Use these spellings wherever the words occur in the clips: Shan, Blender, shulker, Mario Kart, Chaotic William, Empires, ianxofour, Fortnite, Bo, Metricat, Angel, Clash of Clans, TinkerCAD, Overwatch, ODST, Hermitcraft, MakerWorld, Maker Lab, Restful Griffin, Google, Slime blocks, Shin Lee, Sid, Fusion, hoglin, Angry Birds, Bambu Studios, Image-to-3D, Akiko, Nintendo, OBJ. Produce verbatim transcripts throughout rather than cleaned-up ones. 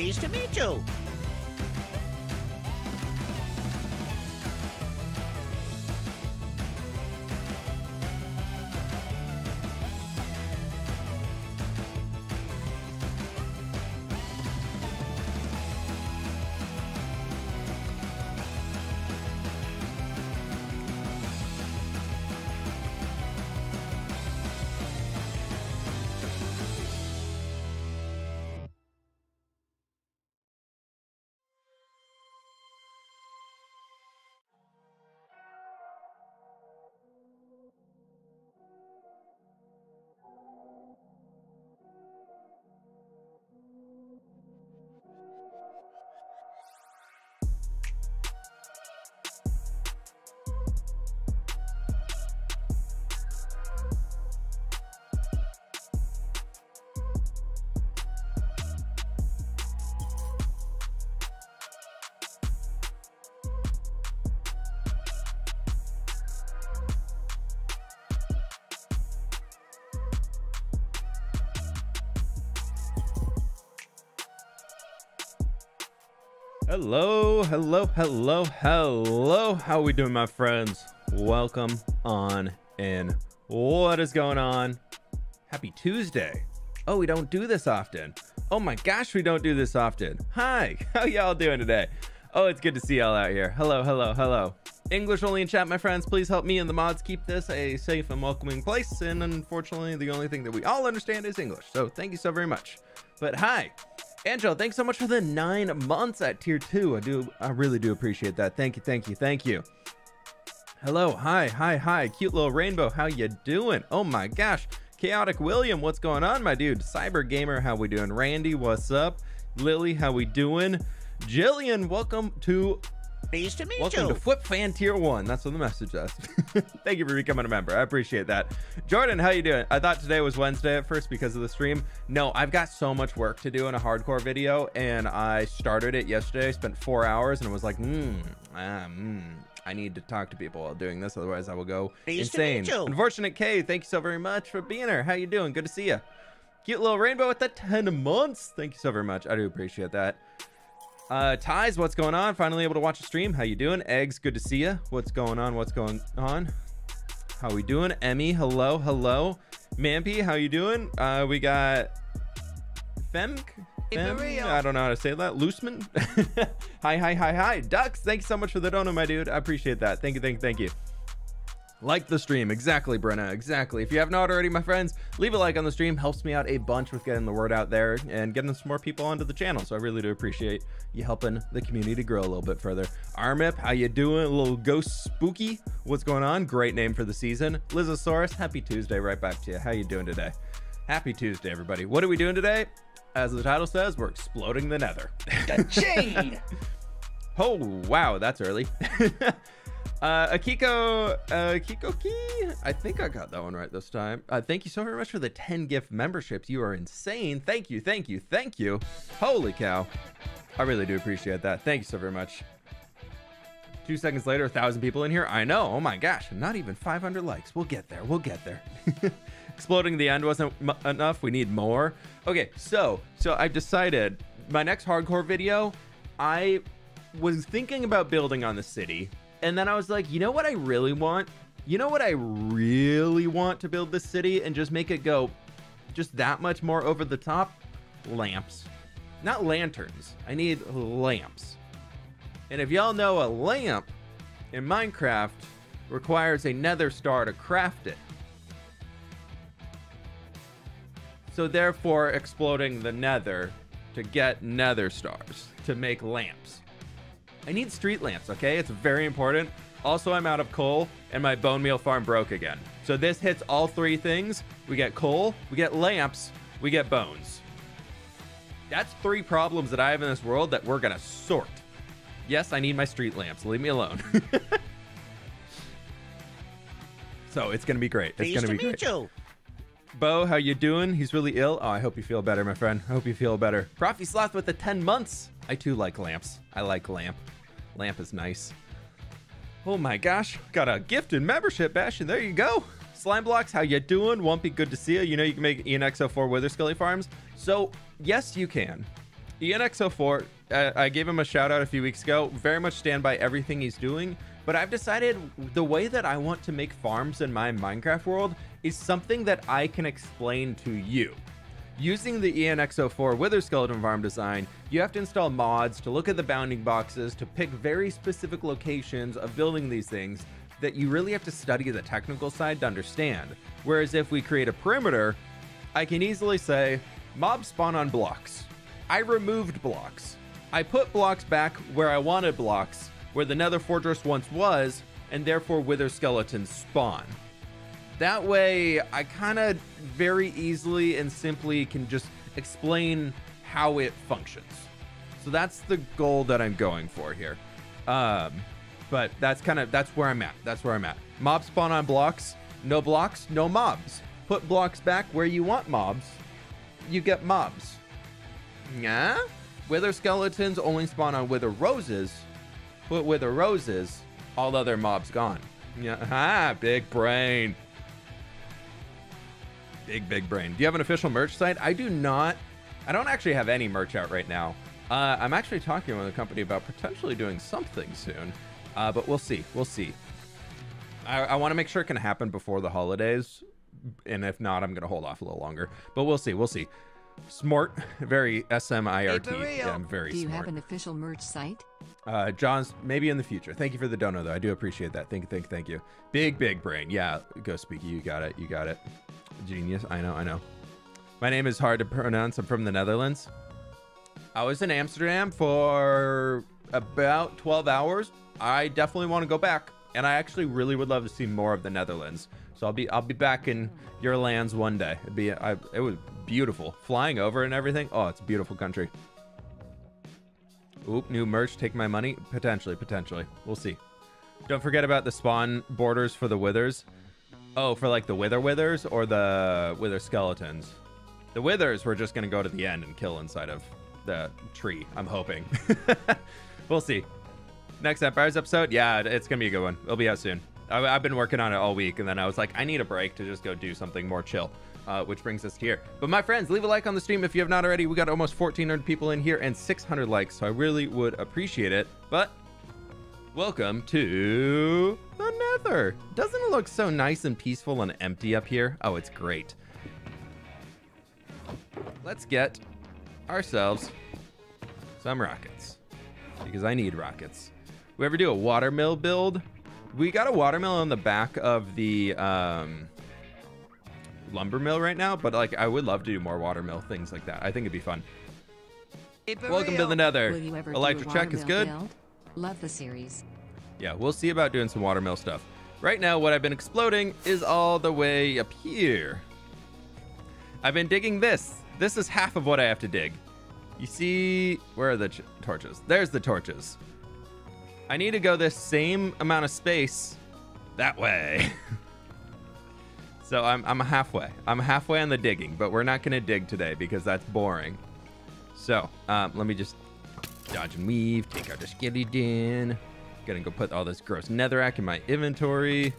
pleased to meet you. Hello, hello, hello, hello. How we doing, my friends? Welcome on in. What is going on? Happy Tuesday. Oh, we don't do this often. Oh my gosh, we don't do this often. Hi, how y'all doing today? Oh, it's good to see y'all out here. Hello, hello, hello. English only in chat, my friends. Please help me and the mods keep this a safe and welcoming place. And unfortunately, the only thing that we all understand is English. So thank you so very much. But hi. Angel, thanks so much for the nine months at tier two. I do, I really do appreciate that. Thank you, thank you, thank you. Hello, hi, hi, hi. Cute little rainbow, how you doing? Oh my gosh. Chaotic William, what's going on, my dude? Cyber Gamer, how we doing? Randy, what's up? Lily, how we doing? Jillian, welcome to... Pleased to meet welcome you. Welcome to fWhip Fan Tier one. That's what the message is. Thank you for becoming a member. I appreciate that. Jordan, how you doing? I thought today was Wednesday at first because of the stream. No, I've got so much work to do in a hardcore video, and I started it yesterday, spent four hours, and was like, hmm, ah, mm, I need to talk to people while doing this, otherwise I will go Pleased insane. To meet you. Unfortunate K, thank you so very much for being here. How you doing? Good to see you. Cute little rainbow with the ten months. Thank you so very much. I do appreciate that. Uh, Ties, what's going on? Finally able to watch a stream. How you doing? Eggs, good to see you. What's going on? What's going on? How we doing? Emmy, hello, hello. Mampy, how you doing? Uh, we got Fem. Fem? I don't know how to say that. Looseman. Hi, hi, hi, hi. Ducks, thanks so much for the dono, my dude. I appreciate that. Thank you, thank you, thank you. Like the stream, exactly, Brenna, exactly. If you have not already, my friends, leave a like on the stream. Helps me out a bunch with getting the word out there and getting some more people onto the channel. So I really do appreciate you helping the community grow a little bit further. Armip, how you doing? A little ghost spooky. What's going on? Great name for the season. Lizosaurus, happy Tuesday right back to you. How you doing today? Happy Tuesday, everybody. What are we doing today? As the title says, we're exploding the nether. Ka-ching! Oh, wow, that's early. Uh, Akiko, uh, Akiko-ki? I think I got that one right this time. Uh, thank you so very much for the ten gift memberships. You are insane. Thank you, thank you, thank you. Holy cow. I really do appreciate that. Thank you so very much. Two seconds later, a thousand people in here. I know. Oh my gosh. Not even five hundred likes. We'll get there. We'll get there. Exploding the end wasn't m enough. We need more. Okay, so, so I've decided my next hardcore video, I was thinking about building on the city. And then I was like, you know what I really want? You know what I really want to build this city and just make it go just that much more over the top? Lamps. Not lanterns. I need lamps. And if y'all know, a lamp in Minecraft requires a nether star to craft it. So therefore, exploding the nether to get nether stars to make lamps. I need street lamps, okay? It's very important. Also, I'm out of coal, and my bone meal farm broke again. So this hits all three things. We get coal, we get lamps, we get bones. That's three problems that I have in this world that we're gonna sort. Yes, I need my street lamps. Leave me alone. So it's gonna be great. It's gonna be great. Bo, how you doing? He's really ill. Oh, I hope you feel better, my friend. I hope you feel better. Profi Sloth with the ten months. I too like lamps. I like lamp. Lamp is nice. Oh my gosh, got a gifted membership, Bash, and there you go. Slime Blocks, how you doing? Wumpy, good to see you. You know you can make ianxofour Wither Scully farms. So yes, you can. ian x o four, uh, I gave him a shout out a few weeks ago. Very much stand by everything he's doing, but I've decided the way that I want to make farms in my Minecraft world is something that I can explain to you. Using the ian x o four Wither Skeleton farm design, you have to install mods to look at the bounding boxes to pick very specific locations of building these things that you really have to study the technical side to understand. Whereas if we create a perimeter, I can easily say, mobs spawn on blocks. I removed blocks. I put blocks back where I wanted blocks, where the Nether Fortress once was, and therefore Wither Skeletons spawn. That way, I kind of very easily and simply can just explain how it functions. So that's the goal that I'm going for here. Um, but that's kind of, that's where I'm at. That's where I'm at. Mobs spawn on blocks. No blocks, no mobs. Put blocks back where you want mobs. You get mobs. Yeah? Wither skeletons only spawn on wither roses. Put wither roses. All other mobs gone. Yeah. Ah, big brain. Big, big brain. Do you have an official merch site? I do not. I don't actually have any merch out right now. Uh, I'm actually talking with a company about potentially doing something soon, uh, but we'll see. We'll see. I, I want to make sure it can happen before the holidays, and if not, I'm going to hold off a little longer. But we'll see. We'll see. Smart. Very S M I R T. Yeah, I'm very smart. Do you smart. have an official merch site? Uh, John's, maybe in the future. Thank you for the dono, though. I do appreciate that. Thank you. Thank, thank you. Big, big brain. Yeah. Go Speaky. You got it. You got it. Genius. I know. I know. My name is hard to pronounce. I'm from the Netherlands. I was in Amsterdam for about twelve hours. I definitely want to go back, and I actually really would love to see more of the Netherlands. So I'll be I'll be back in your lands one day. It'd be I, it was beautiful flying over and everything. Oh, it's a beautiful country. Oop, new merch. Take my money. Potentially, potentially. We'll see. Don't forget about the spawn borders for the withers. Oh, for like the wither withers or the wither skeletons. The withers we're just gonna go to the end and kill inside of the tree. I'm hoping. We'll see. Next Empires episode, yeah, it's gonna be a good one. It'll be out soon. I, I've been working on it all week, and then I was like, I need a break to just go do something more chill, uh, which brings us here. But my friends, leave a like on the stream if you have not already. We got almost fourteen hundred people in here and six hundred likes, so I really would appreciate it. But welcome to the Nether. Doesn't it look so nice and peaceful and empty up here? Oh, it's great. Let's get ourselves some rockets, because I need rockets. We ever do a watermill build? We got a watermill on the back of the um, lumber mill right now, but like I would love to do more watermill things like that. I think it'd be fun. Welcome to the Nether. Electric check is good. Build? Love the series. Yeah, we'll see about doing some watermill stuff. Right now, what I've been exploding is all the way up here. I've been digging this. This is half of what I have to dig. You see, where are the ch torches? There's the torches. I need to go this same amount of space that way. So I'm, I'm halfway. I'm halfway on the digging, but we're not going to dig today because that's boring. So um, let me just dodge and weave, take out the skeleton. Gonna go put all this gross netherrack in my inventory.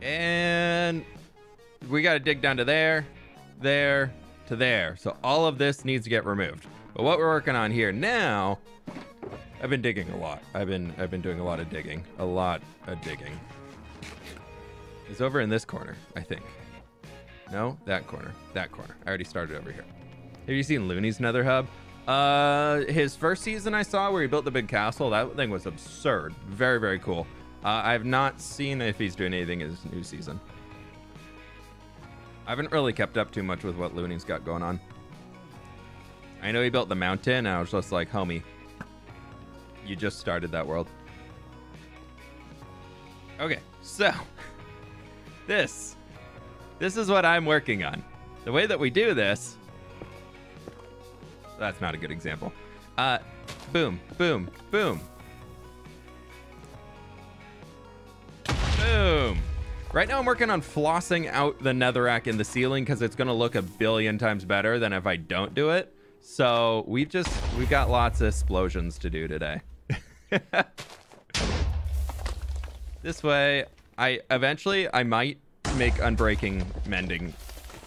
And we gotta dig down to there, there, to there. So all of this needs to get removed. But what we're working on here now, I've been digging a lot. I've been I've been doing a lot of digging. A lot of digging. It's over in this corner, I think. No, that corner. That corner. I already started over here. Have you seen Looney's Nether Hub? Uh, his first season I saw where he built the big castle, that thing was absurd. Very, very cool. Uh, I've not seen if he's doing anything in his new season. I haven't really kept up too much with what Looney's got going on. I know he built the mountain, and I was just like, homie, you just started that world. Okay, so this, this is what I'm working on. The way that we do this, that's not a good example. Uh, boom, boom, boom. Boom. Right now I'm working on flossing out the netherrack in the ceiling because it's gonna look a billion times better than if I don't do it. So we've just, we've got lots of explosions to do today. This way, I eventually, I might make unbreaking mending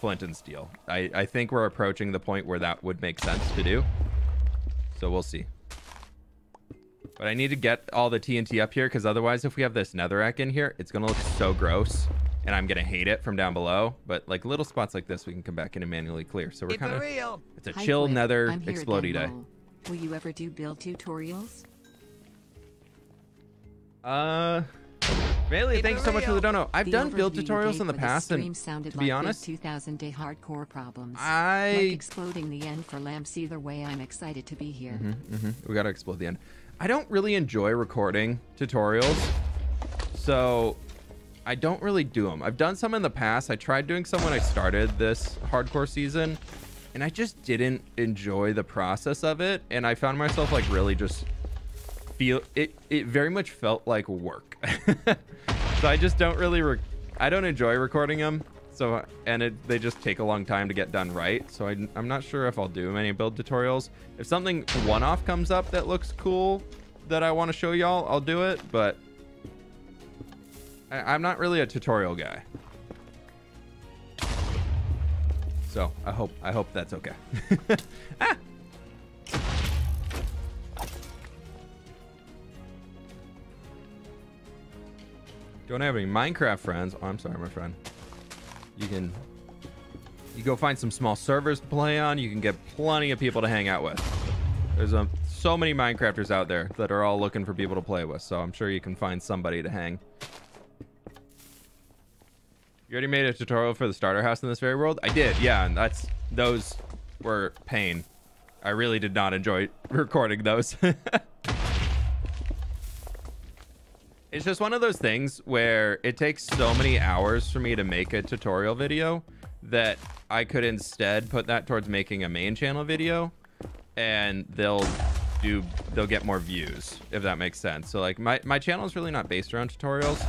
flint and steel. I, I think we're approaching the point where that would make sense to do. So we'll see. But I need to get all the T N T up here, because otherwise if we have this netherrack in here, it's going to look so gross. And I'm going to hate it from down below. But like little spots like this, we can come back in and manually clear. So we're kind of... It's a chill nether explodey day. Will you ever do build tutorials? Uh... Bailey, thanks so much for the dono. I've done build tutorials in the past, and to be honest, two thousand day hardcore problems. I like exploding the end for lamps. Either way, I'm excited to be here. Mm-hmm, mm-hmm. We gotta explode the end. I don't really enjoy recording tutorials, so I don't really do them. I've done some in the past. I tried doing some when I started this hardcore season, and I just didn't enjoy the process of it, and I found myself like really just feel it. It very much felt like work. So I just don't really, re I don't enjoy recording them. So, and it, they just take a long time to get done right. So I, I'm not sure if I'll do many build tutorials. If something one-off comes up that looks cool that I want to show y'all, I'll do it. But I, I'm not really a tutorial guy. So I hope, I hope that's okay. Ah! Don't have any Minecraft friends. Oh, I'm sorry, my friend. You can... You go find some small servers to play on. You can get plenty of people to hang out with. There's um, so many Minecrafters out there that are all looking for people to play with. So I'm sure you can find somebody to hang. You already made a tutorial for the starter house in this very world? I did, yeah. And that's... Those were pain. I really did not enjoy recording those. It's just one of those things where it takes so many hours for me to make a tutorial video that I could instead put that towards making a main channel video, and they'll do they'll get more views, if that makes sense. So like my, my channel is really not based around tutorials.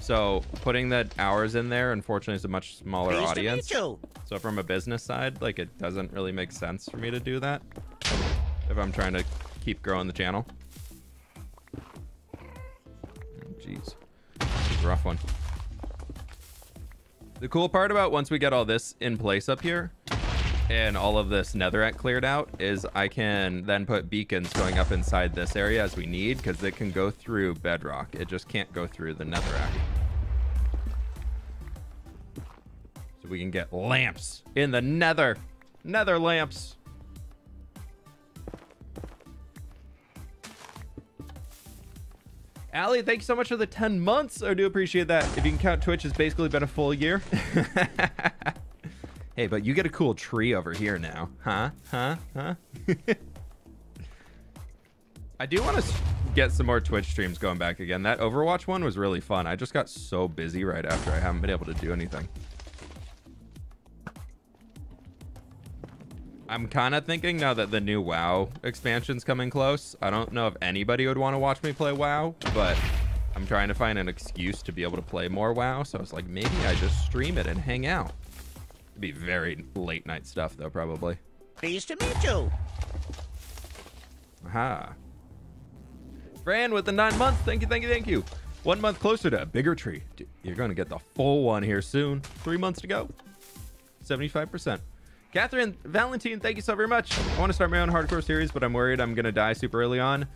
So putting the hours in there, unfortunately, is a much smaller nice audience. So from a business side, like it doesn't really make sense for me to do that if I'm trying to keep growing the channel. Jeez, rough one. The cool part about once we get all this in place up here and all of this netherrack cleared out is I can then put beacons going up inside this area as we need, because it can go through bedrock. It just can't go through the netherrack. So we can get lamps in the nether. Nether lamps. Allie, thank you so much for the ten months. I do appreciate that. If you can count Twitch, it's basically been a full year. Hey, but you get a cool tree over here now. Huh? Huh? Huh? I do want to get some more Twitch streams going back again. That Overwatch one was really fun. I just got so busy right after. I haven't been able to do anything. I'm kind of thinking now that the new WoW expansion's coming close. I don't know if anybody would want to watch me play WoW, but I'm trying to find an excuse to be able to play more WoW. So I was like, maybe I just stream it and hang out. It'd be very late night stuff though, probably. Pleased to meet you. Aha. Fran with the nine months. Thank you, thank you, thank you. One month closer to a bigger tree. Dude, you're going to get the full one here soon. Three months to go. seventy-five percent. Catherine, Valentine, thank you so very much. I want to start my own hardcore series, but I'm worried I'm going to die super early on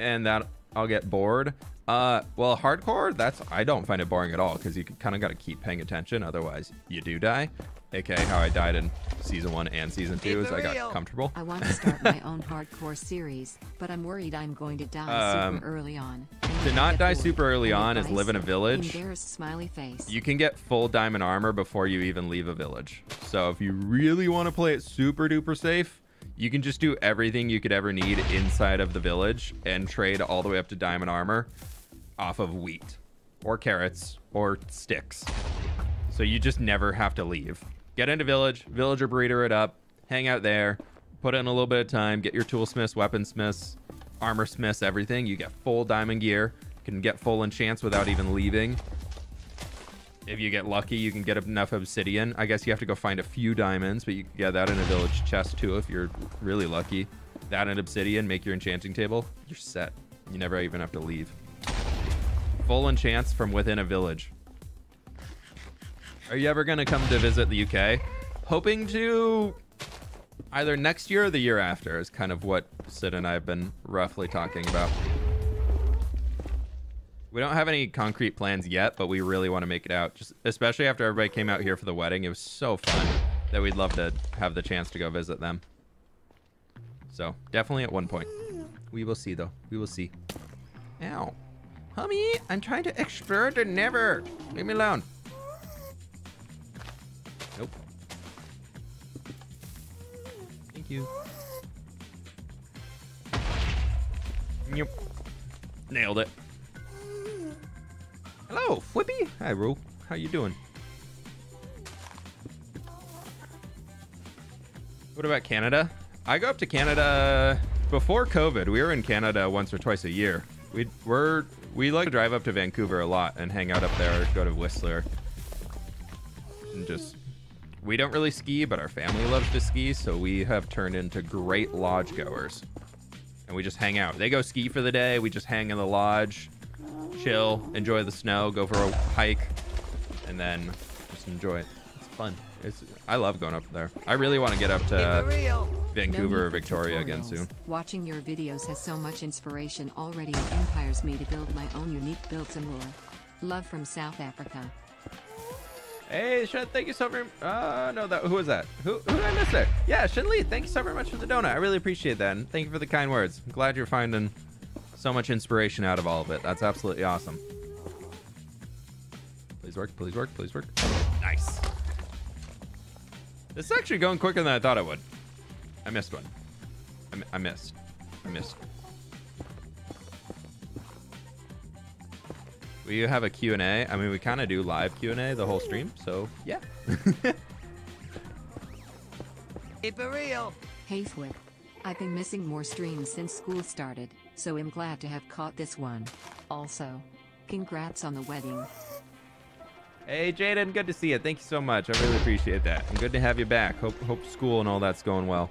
and that I'll get bored. Uh, well, hardcore, that's I don't find it boring at all, because you kind of got to keep paying attention. Otherwise, you do die. A K A how I died in season one and season two is I got comfortable. I want to start my own hardcore series, but I'm worried I'm going to die um, super early on. To not die bored. super early on is live in a village. Embarrassed smiley face. You can get full diamond armor before you even leave a village. So if you really want to play it super duper safe, you can just do everything you could ever need inside of the village and trade all the way up to diamond armor off of wheat or carrots or sticks. So you just never have to leave. Get into village, villager breeder it up, hang out there, put in a little bit of time, get your toolsmiths, weaponsmiths, armor smiths, everything. You get full diamond gear, can get full enchants without even leaving. If you get lucky, you can get enough obsidian. I guess you have to go find a few diamonds, but you can get that in a village chest too if you're really lucky. That and obsidian, make your enchanting table. You're set. You never even have to leave. Full enchants from within a village. Are you ever gonna come to visit the U K? Hoping to either next year or the year after is kind of what Sid and I have been roughly talking about. We don't have any concrete plans yet, but we really want to make it out. Just especially after everybody came out here for the wedding. It was so fun that we'd love to have the chance to go visit them. So definitely at one point. We will see though. We will see. Ow. Hummy, I'm trying to explore the never. Leave me alone. Nope. Thank you. Yep. Nailed it. Hello, Fwhippy. Hi, Roo. How you doing? What about Canada? I go up to Canada before COVID. We were in Canada once or twice a year. We were we like to drive up to Vancouver a lot and hang out up there, or go to Whistler. And just we don't really ski, but our family loves to ski, so we have turned into great lodge goers. And we just hang out. They go ski for the day, we just hang in the lodge, chill, enjoy the snow, go for a hike, and then just enjoy it. It's fun. It's I love going up there. I really want to get up to Vancouver or Victoria again soon. Watching your videos has so much inspiration already and empowers me to build my own unique builds and lore. Love from South Africa. Hey, Shan, thank you so very much. Uh, no, that, who was that? Who, who did I miss there? Yeah, Shin Lee, thank you so very much for the donut. I really appreciate that. And thank you for the kind words. I'm glad you're finding so much inspiration out of all of it. That's absolutely awesome. Please work, please work, please work. Nice. This is actually going quicker than I thought it would. I missed one. I, mi I missed. I missed. We have a Q and A. I mean, we kind of do live Q and A the whole stream, so yeah. It be real. Hey, Fwhip. I've been missing more streams since school started, so I'm glad to have caught this one. Also, congrats on the wedding. Hey, Jaden, good to see you. Thank you so much. I really appreciate that. And good to have you back. Hope, hope school and all that's going well.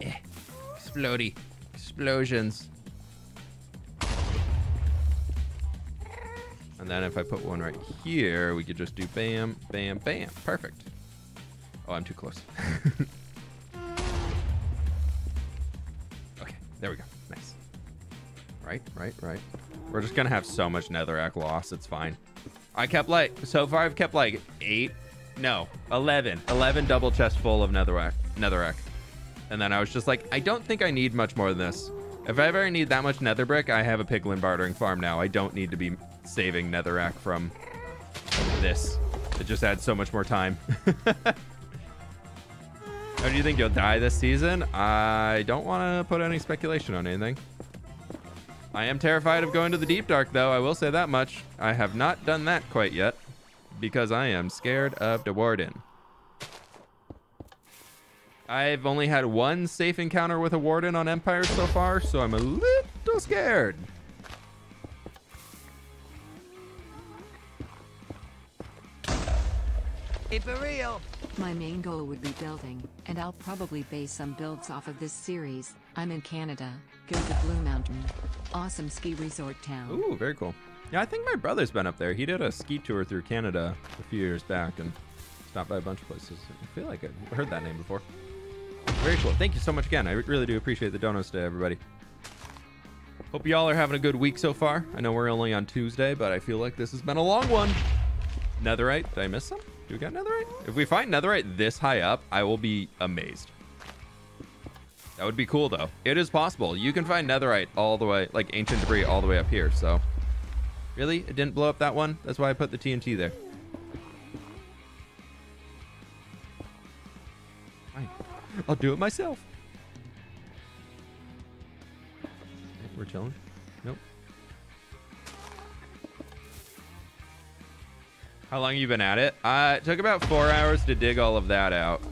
Eh. Explody. Explosions. And then if I put one right here, we could just do bam, bam, bam. Perfect. Oh, I'm too close. Okay, there we go. Nice. Right, right, right. We're just gonna have so much netherrack loss, it's fine. I kept like, so far I've kept like eight, no, eleven. eleven double chests full of netherrack, netherrack. And then I was just like, I don't think I need much more than this. If I ever need that much netherbrick, I have a piglin bartering farm now. I don't need to be saving netherrack from this. It just adds so much more time. How do you think you'll die this season? I don't wanna put any speculation on anything. I am terrified of going to the deep dark, though. I will say that much. I have not done that quite yet because I am scared of the warden. I've only had one safe encounter with a warden on Empire so far, so I'm a little scared. It be real. My main goal would be building, and I'll probably base some builds off of this series. I'm in Canada. Go to Blue Mountain. Awesome ski resort town. Ooh, very cool. Yeah, I think my brother's been up there. He did a ski tour through Canada a few years back and stopped by a bunch of places. I feel like I've heard that name before. Very cool. Thank you so much again. I really do appreciate the donuts today, everybody. Hope y'all are having a good week so far. I know we're only on Tuesday, but I feel like this has been a long one. Netherite. Did I miss some? Do we got netherite? If we find netherite this high up, I will be amazed. That would be cool, though. It is possible. You can find netherite all the way, like ancient debris all the way up here, so. Really? It didn't blow up that one? That's why I put the T N T there. Fine. I'll do it myself. We're chilling. Nope. How long have you been at it? Uh, it took about four hours to dig all of that out.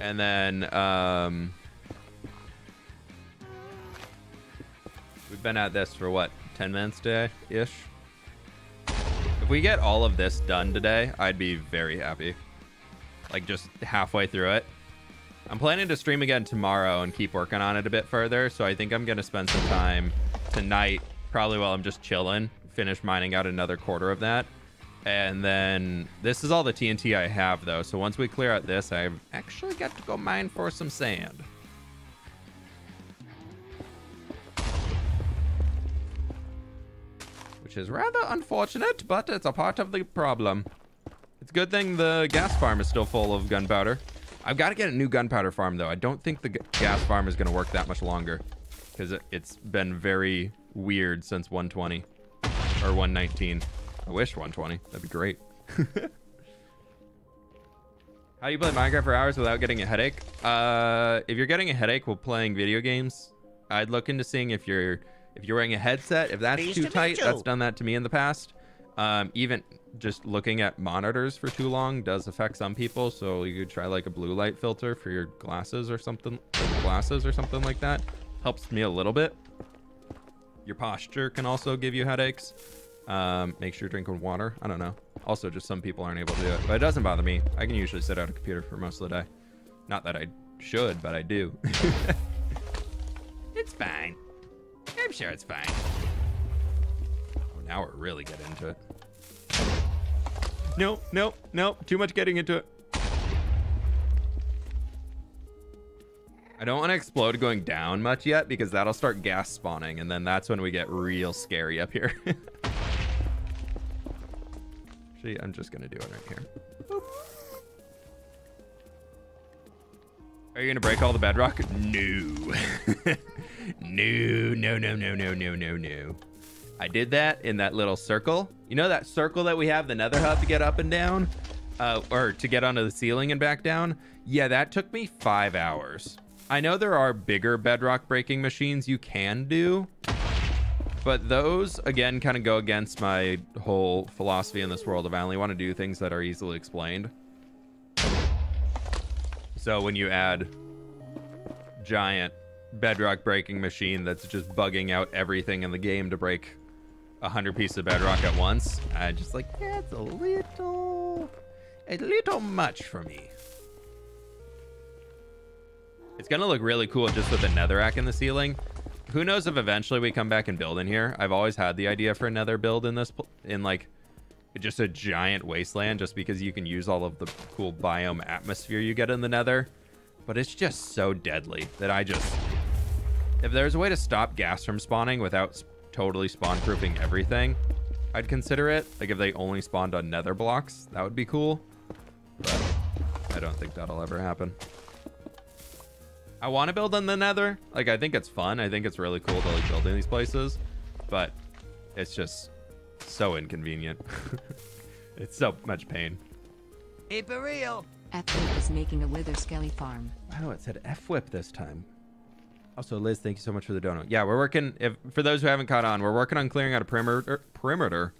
And then, um... we've been at this for what, ten minutes today-ish? If we get all of this done today, I'd be very happy. Like, just halfway through it. I'm planning to stream again tomorrow and keep working on it a bit further, so I think I'm gonna spend some time tonight, probably while I'm just chilling, finish mining out another quarter of that. And then this is all the T N T I have, though. So once we clear out this, I've actually got to go mine for some sand. Which is rather unfortunate, but it's a part of the problem. It's a good thing the gas farm is still full of gunpowder. I've got to get a new gunpowder farm, though. I don't think the gas farm is going to work that much longer, because it's been very weird since one twenty or one nineteen. I wish one twenty. That'd be great. How do you play Minecraft for hours without getting a headache? Uh, if you're getting a headache while playing video games, I'd look into seeing if you're if you're wearing a headset. If that's too tight, that's done that to me in the past. Um, even just looking at monitors for too long does affect some people. So you could try like a blue light filter for your glasses or something. Glasses or something like that helps me a little bit. Your posture can also give you headaches. Um, make sure you're drinking water. I don't know. Also, just some people aren't able to do it, but it doesn't bother me. I can usually sit at a computer for most of the day. Not that I should, but I do. It's fine. I'm sure it's fine. Oh, now we're really getting into it. Nope, nope, nope. Too much getting into it. I don't want to explode going down much yet, because that'll start gas spawning, and then that's when we get real scary up here. I'm just gonna do it right here. Boop. Are you gonna break all the bedrock? No. No, no, no, no, no, no, no, no. I did that in that little circle. You know that circle that we have, the nether hub to get up and down? Uh, or to get onto the ceiling and back down? Yeah, that took me five hours. I know there are bigger bedrock breaking machines you can do, but those, again, kind of go against my whole philosophy in this world of I only want to do things that are easily explained. So when you add giant bedrock breaking machine that's just bugging out everything in the game to break one hundred pieces of bedrock at once, I just like, yeah, it's a little, a little much for me. It's going to look really cool just with the netherrack in the ceiling. Who knows if eventually we come back and build in here. I've always had the idea for another build in this, in like just a giant wasteland, just because you can use all of the cool biome atmosphere you get in the nether. But it's just so deadly that I just, if there's a way to stop gas from spawning without totally spawn proofing everything, I'd consider it. Like if they only spawned on nether blocks, that would be cool. But I don't think that'll ever happen. I want to build on the nether. Like, I think it's fun. I think it's really cool to, like, build in these places. But it's just so inconvenient. It's so much pain. Hey, for real. fWhip is making a wither skelly farm. Wow, it said fWhip this time. Also, Liz, thank you so much for the donut. Yeah, we're working... If, for those who haven't caught on, we're working on clearing out a perimeter... Perimeter...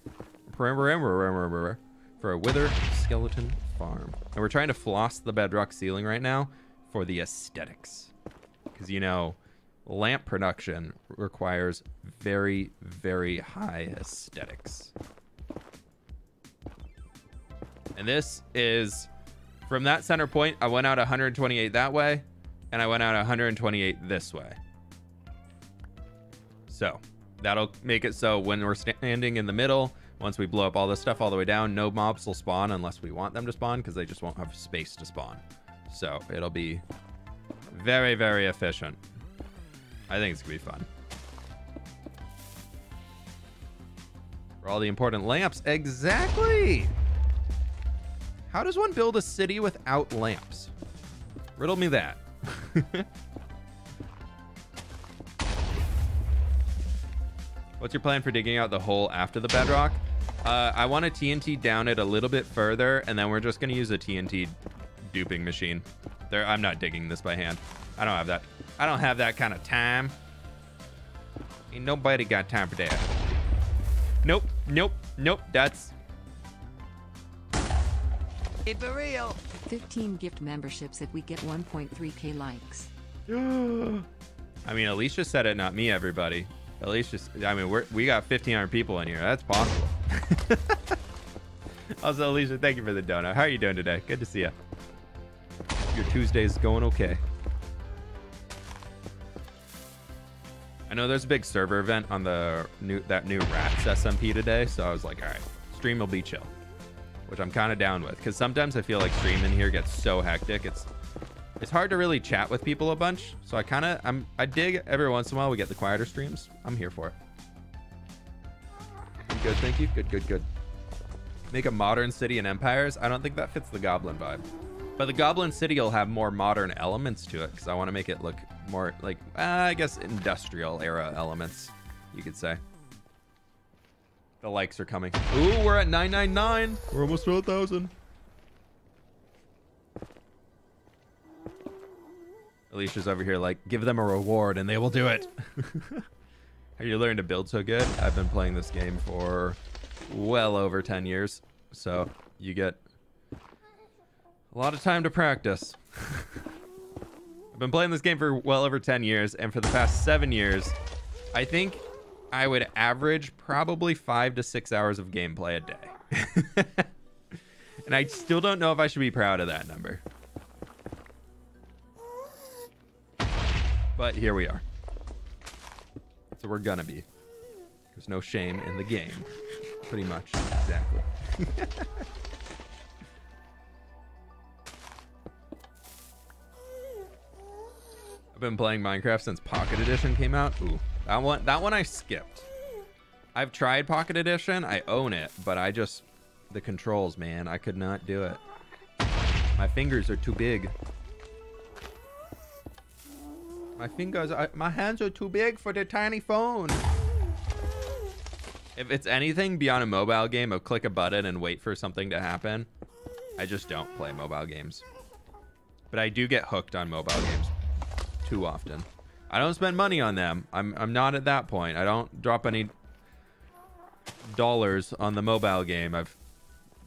Perimeter... For a wither skeleton farm. And we're trying to floss the bedrock ceiling right now. For the aesthetics, because you know lamp production requires very very high aesthetics, and this is from that center point. I went out one hundred twenty-eight that way, and I went out one hundred twenty-eight this way, so that'll make it so when we're standing in the middle, once we blow up all this stuff all the way down, no mobs will spawn unless we want them to spawn, because they just won't have space to spawn. So it'll be very, very efficient. I think it's going to be fun. For all the important lamps. Exactly. How does one build a city without lamps? Riddle me that. What's your plan for digging out the hole after the bedrock? Uh, I want to T N T down it a little bit further, and then we're just going to use a T N T... duping machine. There, I'm not digging this by hand. I don't have that. I don't have that kind of time. Ain't nobody got time for that. Nope, nope, nope. That's. It's for real. fifteen gift memberships if we get one point three K likes. I mean, Alicia said it, not me. Everybody. Alicia. I mean, we're, we got fifteen hundred people in here. That's possible. Also, Alicia, thank you for the donut. How are you doing today? Good to see you. Your Tuesday is going okay. I know there's a big server event on the new that new Rats S M P today, so I was like, all right, stream will be chill, which I'm kind of down with, because sometimes I feel like streaming here gets so hectic. It's it's hard to really chat with people a bunch, so I kind of I'm I dig every once in a while we get the quieter streams. I'm here for it. I'm good, thank you. Good, good, good. Make a modern city in Empires. I don't think that fits the Goblin vibe, but the Goblin city will have more modern elements to it, because I want to make it look more like uh, I guess industrial era elements, you could say. The likes are coming. Ooh, we're at nine ninety-nine. We're almost to a thousand. Alicia's over here like, give them a reward and they will do it. Have you learned to build so good? I've been playing this game for well over ten years, so you get a lot of time to practice. I've been playing this game for well over ten years, and for the past seven years, I think I would average probably five to six hours of gameplay a day. And I still don't know if I should be proud of that number. But here we are. So we're gonna be. There's no shame in the game. Pretty much, exactly. I've been playing Minecraft since Pocket Edition came out. Ooh, that one, that one I skipped. I've tried Pocket Edition, I own it, but I just, the controls, man, I could not do it. My fingers are too big. My fingers, I, my hands are too big for the tiny phone. If it's anything beyond a mobile game of click a button and wait for something to happen, I just don't play mobile games. But I do get hooked on mobile games. Too often. I don't spend money on them. I'm, I'm not at that point. I don't drop any dollars on the mobile game. I've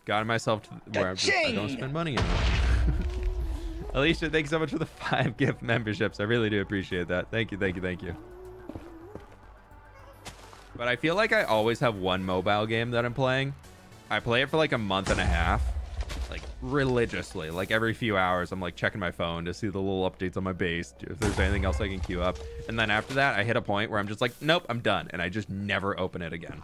gotten myself to where just, I don't spend money on it. Alicia, thanks so much for the five gift memberships. I really do appreciate that. Thank you, thank you, thank you. But I feel like I always have one mobile game that I'm playing. I play it for like a month and a half. Like religiously, like every few hours I'm like checking my phone to see the little updates on my base, if there's anything else I can queue up, and then after that I hit a point where I'm just like, nope, I'm done, and I just never open it again.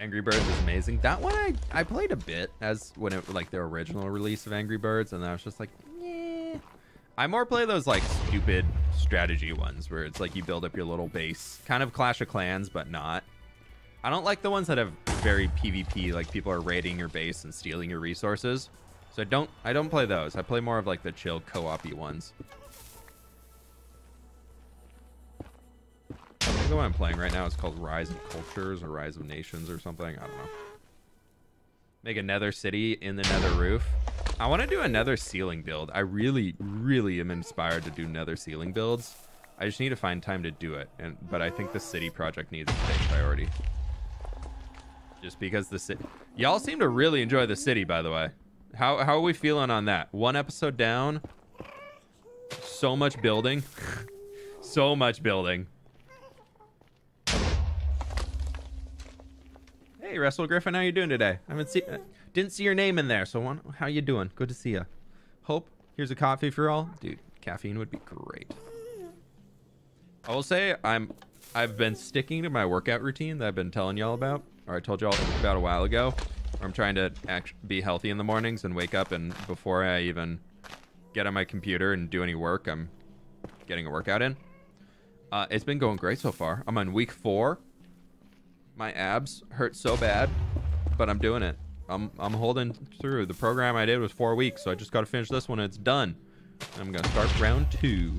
Angry Birds is amazing. That one I, I played a bit as when it like the original release of Angry Birds, and then I was just like, yeah. I more play those like stupid strategy ones where it's like you build up your little base, kind of Clash of Clans, but not. I don't like the ones that have very PvP, like people are raiding your base and stealing your resources. So I don't, I don't play those. I play more of like the chill co-op-y ones. I think the one I'm playing right now is called Rise of Cultures or Rise of Nations or something. I don't know. Make another city in the nether roof. I want to do another ceiling build. I really, really am inspired to do nether ceiling builds. I just need to find time to do it. And but I think the city project needs to take priority. Just because the city... Y'all seem to really enjoy the city, by the way. How, how are we feeling on that? One episode down. So much building. So much building. Hey, Restful Griffin, how you doing today? I haven't seen... Uh, didn't see your name in there, so one, how you doing? Good to see you. Hope, here's a coffee for all. Dude, caffeine would be great. I will say I'm... I've been sticking to my workout routine that I've been telling y'all about. Or I told y'all about a while ago. I'm trying to act, be healthy in the mornings and wake up, and before I even get on my computer and do any work, I'm getting a workout in. Uh, it's been going great so far. I'm on week four. My abs hurt so bad, but I'm doing it. I'm, I'm holding through. The program I did was four weeks, so I just got to finish this one and it's done. And I'm going to start round two.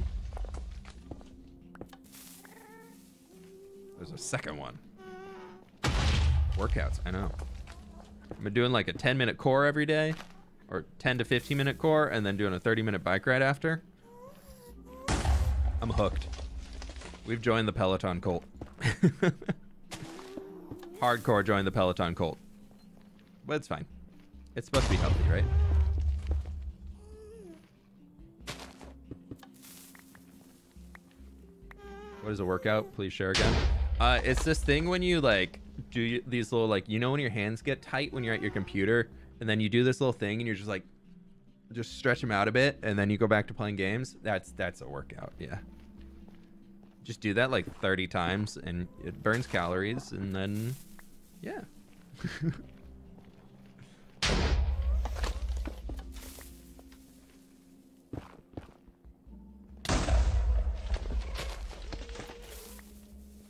There's a second one. Workouts, I know. I've been doing like a ten minute core every day, or ten to fifteen minute core, and then doing a thirty minute bike ride after. I'm hooked. We've joined the Peloton cult. Hardcore joined the Peloton cult. But it's fine. It's supposed to be healthy, right? What is a workout? Please share again. Uh, it's this thing when you like do these little like, you know when your hands get tight when you're at your computer, and then you do this little thing and you're just like just stretch them out a bit, and then you go back to playing games. That's that's a workout, yeah. Just do that like thirty times, and it burns calories, and then, yeah.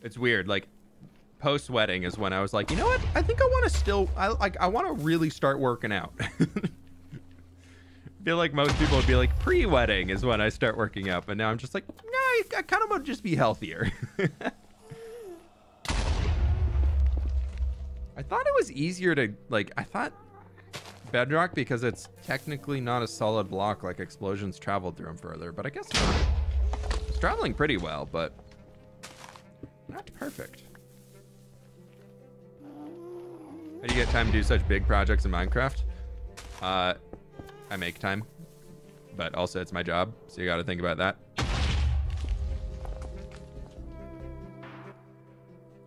It's weird, like post-wedding is when I was like, you know what, I think I want to still, I like, I want to really start working out. I feel like most people would be like, pre-wedding is when I start working out, but now I'm just like, no, I, I kind of want to just be healthier. I thought it was easier to, like, I thought Bedrock, because it's technically not a solid block, like explosions traveled through them further, but I guess not. It's traveling pretty well, but not perfect. How do you get time to do such big projects in Minecraft? Uh, I make time, but also it's my job, so you got to think about that.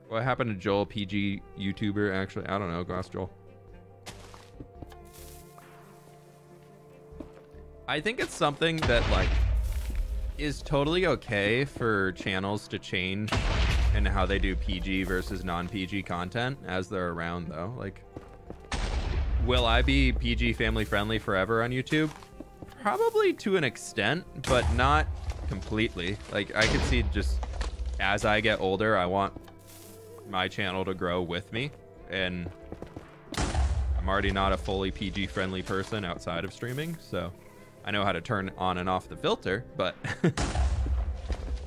What happened to Joel, P G YouTuber? Actually, I don't know. Go ask Joel. I think it's something that like is totally okay for channels to change. And how they do P G versus non-P G content as they're around, though. Like, will I be P G family friendly forever on YouTube? Probably to an extent, but not completely. Like, I could see just as I get older, I want my channel to grow with me. And I'm already not a fully P G friendly person outside of streaming. So I know how to turn on and off the filter, but...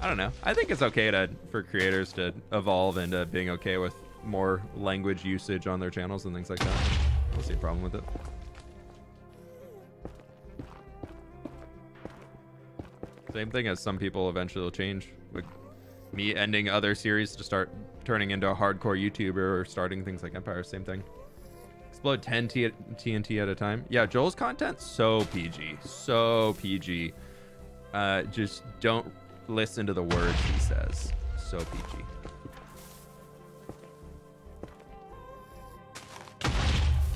I don't know. I think it's okay to for creators to evolve into being okay with more language usage on their channels and things like that. I don't see a problem with it. Same thing as some people eventually will change. Like me ending other series to start turning into a hardcore YouTuber or starting things like Empires, same thing. Explode ten T N T at a time. Yeah, Joel's content's so P G. So P G. Uh, just don't... listen to the words he says. So P G.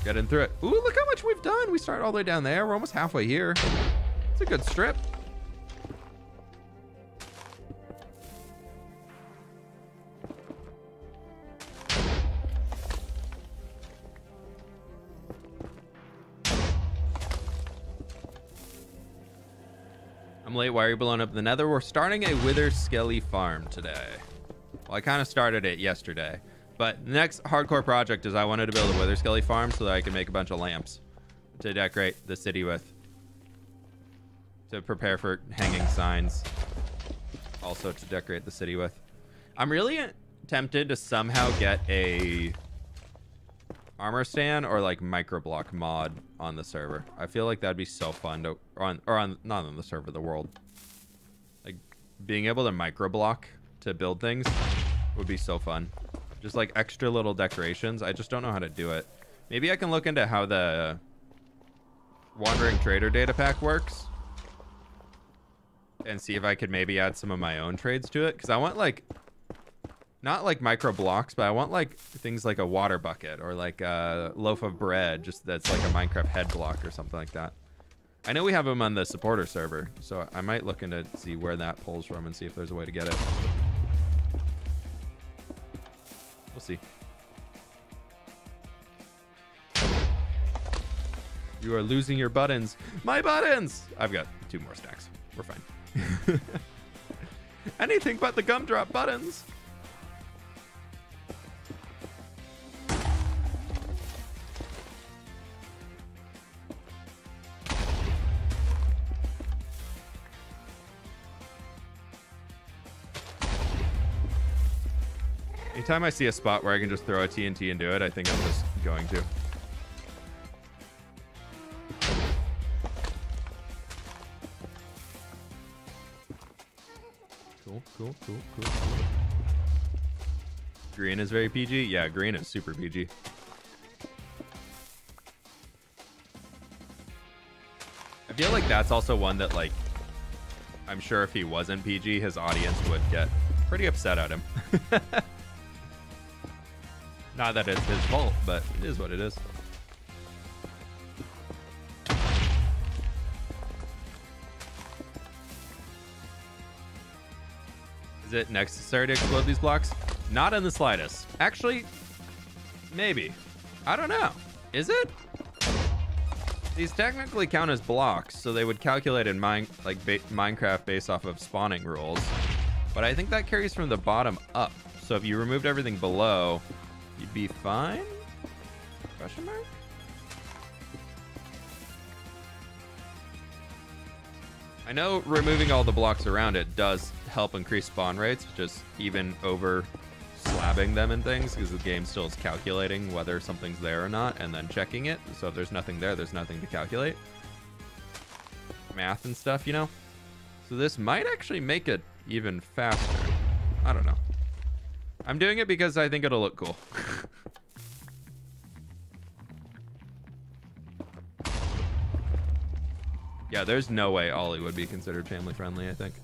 Getting through it. Ooh, look how much we've done. We started all the way down there. We're almost halfway here. It's a good strip. Late, why are you blowing up the nether? We're starting a wither skelly farm today. Well, I kind of started it yesterday, but the next hardcore project is I wanted to build a wither skelly farm so that I can make a bunch of lamps to decorate the city with, to prepare for hanging signs, also to decorate the city with. I'm really tempted to somehow get a armor stand or like microblock mod on the server. I feel like that'd be so fun to on or on not on the server, the world. Like being able to microblock to build things would be so fun. Just like extra little decorations. I just don't know how to do it. Maybe I can look into how the Wandering Trader data pack works and see if I could maybe add some of my own trades to it, because I want like not like micro blocks, but I want like things like a water bucket or like a loaf of bread, just that's like a Minecraft head block or something like that. I know we have them on the supporter server, so I might look into see where that pulls from and see if there's a way to get it. We'll see. You are losing your buttons. My buttons! I've got two more stacks. We're fine. Anything but the gumdrop buttons. Anytime I see a spot where I can just throw a T N T and do it, I think I'm just going to. Cool, cool, cool, cool, cool. Green is very P G? Yeah, green is super P G. I feel like that's also one that, like, I'm sure if he wasn't P G, his audience would get pretty upset at him. Not that it's his fault, but it is what it is. Is it necessary to explode these blocks? Not in the slightest. Actually, maybe. I don't know. Is it? These technically count as blocks, so they would calculate in mine like ba Minecraft based off of spawning rules. But I think that carries from the bottom up. So if you removed everything below, you'd be fine? Question mark? I know removing all the blocks around it does help increase spawn rates, just even over slabbing them and things, because the game still is calculating whether something's there or not and then checking it. So if there's nothing there, there's nothing to calculate. Math and stuff, you know? So this might actually make it even faster. I don't know. I'm doing it because I think it'll look cool. Yeah, there's no way Ollie would be considered family friendly, I think.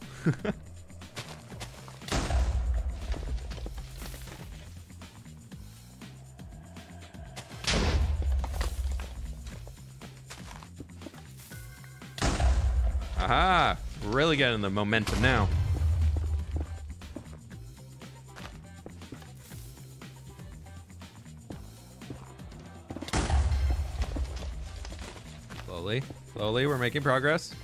Aha! Really getting the momentum now. Slowly. Slowly, we're making progress.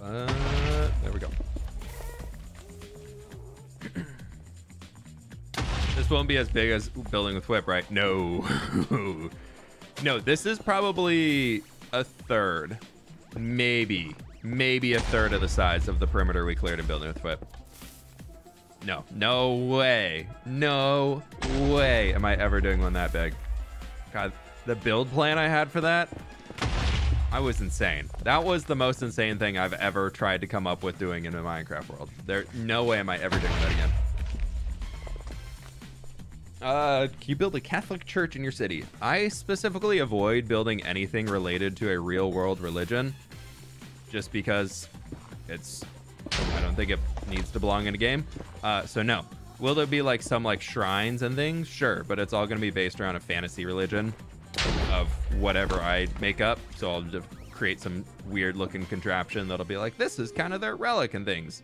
Uh, there we go. This won't be as big as Building with Whip, right? No. No, this is probably a third. Maybe. Maybe a third of the size of the perimeter we cleared in Building with Whip. No, no way. No way am I ever doing one that big. God, the build plan I had for that, I was insane. That was the most insane thing I've ever tried to come up with doing in the Minecraft world. There, no way am I ever doing that again. Uh, can you build a Catholic church in your city? I specifically avoid building anything related to a real world religion just because it's, I don't think it needs to belong in a game. Uh, so no. Will there be like some like shrines and things? Sure, but it's all going to be based around a fantasy religion of whatever I make up. So I'll just create some weird looking contraption that'll be like, this is kind of their relic and things.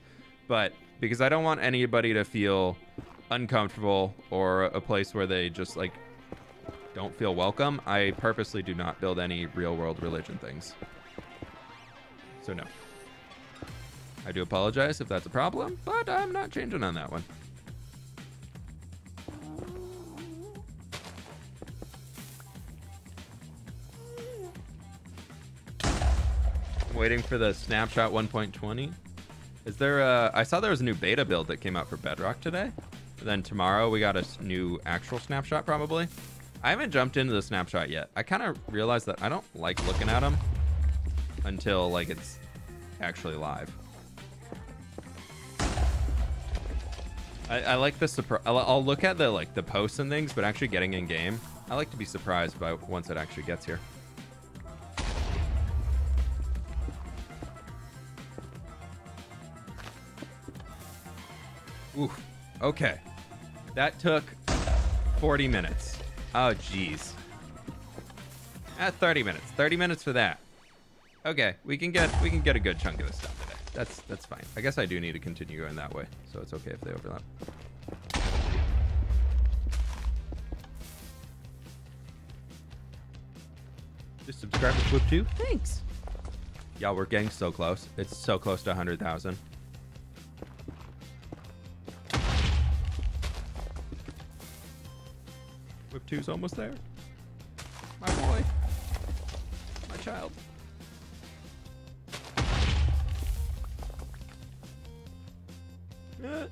But because I don't want anybody to feel uncomfortable or a place where they just like don't feel welcome, I purposely do not build any real world religion things. So no. I do apologize if that's a problem, but I'm not changing on that one. I'm waiting for the snapshot one point twenty. Is there a, I saw there was a new beta build that came out for Bedrock today. And then tomorrow we got a new actual snapshot probably. I haven't jumped into the snapshot yet. I kind of realized that I don't like looking at them until like it's actually live. I, I like the surprise. I'll, I'll look at the like the posts and things, but actually getting in game, I like to be surprised by once it actually gets here. Ooh, okay, that took forty minutes. Oh geez, at thirty minutes, thirty minutes for that. Okay, we can get we can get a good chunk of this stuff today. That's that's fine. I guess I do need to continue going that way, so it's okay if they overlap. Just subscribe to fWhip two. Thanks. Y'all, we're getting so close. It's so close to one hundred thousand. fWhip two's almost there. My boy. My child. Yeah.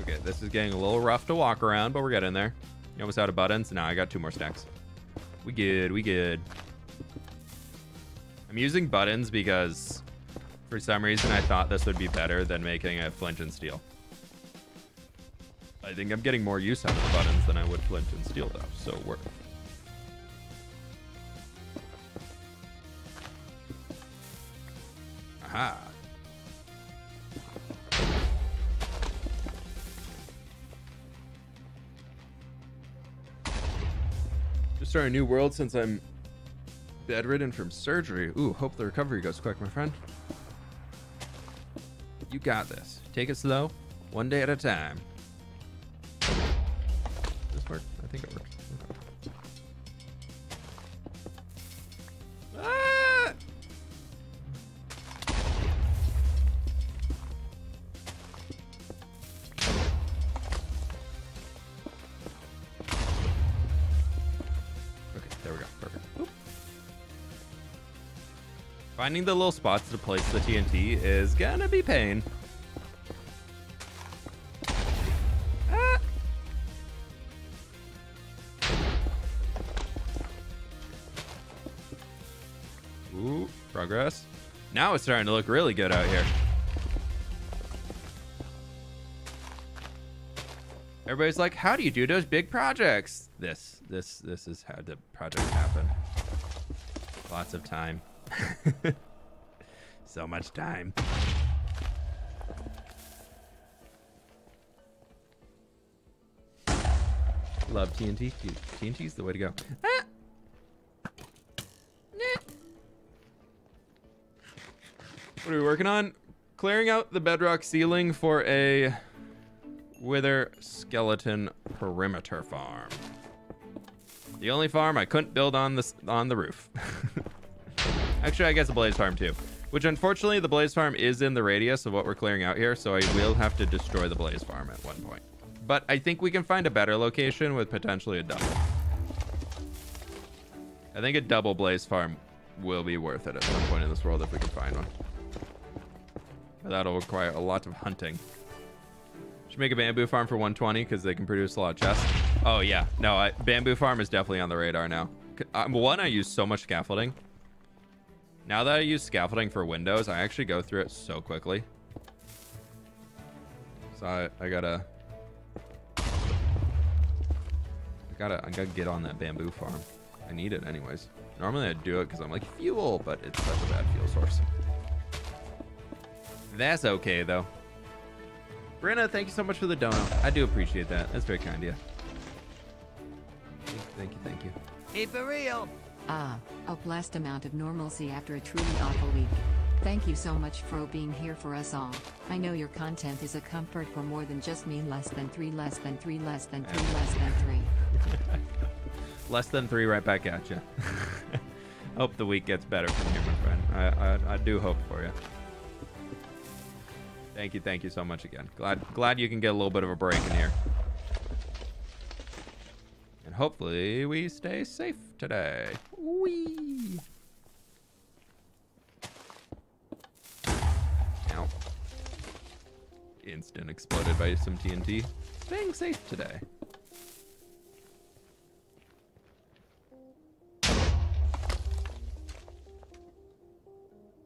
Okay, this is getting a little rough to walk around, but we're getting there. You almost out of buttons? Nah, I got two more stacks. We good, we good. I'm using buttons because for some reason I thought this would be better than making a flint and steel. I think I'm getting more use out of the buttons than I would flint and steel though, so we're... Ah. start a new world since I'm bedridden from surgery. Ooh, hope the recovery goes quick, my friend. You got this. Take it slow, one day at a time. Does this work? I think it worked. Ah! Okay, there we go. Perfect. Oop. Finding the little spots to place the T N T is gonna be pain. Now it's starting to look really good out here. Everybody's like, how do you do those big projects? This, this, this is how the projects happen. Lots of time. So much time. Love T N T. T N T's the way to go. Ah! What are we working on? Clearing out the bedrock ceiling for a wither skeleton perimeter farm. The only farm I couldn't build on the, on the roof. Actually, I guess a blaze farm too. Which unfortunately the blaze farm is in the radius of what we're clearing out here. So I will have to destroy the blaze farm at one point. But I think we can find a better location with potentially a double. I think a double blaze farm will be worth it at some point in this world if we can find one. That'll require a lot of hunting. Should make a bamboo farm for one twenty because they can produce a lot of chests. Oh yeah, no, I, bamboo farm is definitely on the radar now. I, one, I use so much scaffolding. Now that I use scaffolding for windows, I actually go through it so quickly. So I, I gotta, I gotta, I gotta get on that bamboo farm. I need it anyways. Normally I do it because I'm like fuel, but it's such a bad fuel source. That's okay though. Brenna, thank you so much for the donut. I do appreciate that. That's very kind of you. Thank you, thank you. Hey, for real. Ah, a blessed amount of normalcy after a truly awful week. Thank you so much for being here for us all. I know your content is a comfort for more than just me. Less than three, less than three, less than three, less than three. Less than three right back at you. Hope the week gets better from you, my friend. I, I, I do hope for you. Thank you, thank you so much again. Glad glad you can get a little bit of a break in here. And hopefully we stay safe today. Whee! Ow. Instant exploded by some T N T. Staying safe today.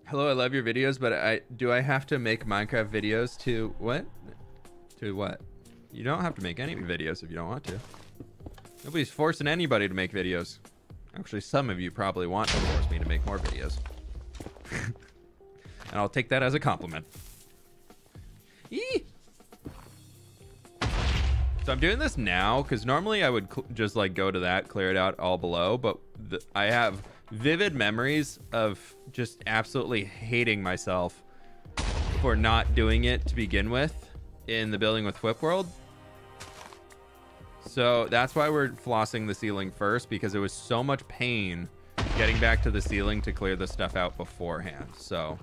Hello, I love your videos, but I do I have to make Minecraft videos to what? To what? You don't have to make any videos if you don't want to. Nobody's forcing anybody to make videos. Actually, some of you probably want to force me to make more videos. And I'll take that as a compliment. Eee! So I'm doing this now, because normally I would just like go to that, clear it out all below, but the, I have vivid memories of just absolutely hating myself for not doing it to begin with in the Building with Whip world. So that's why we're flossing the ceiling first, because it was so much pain getting back to the ceiling to clear the stuff out beforehand. So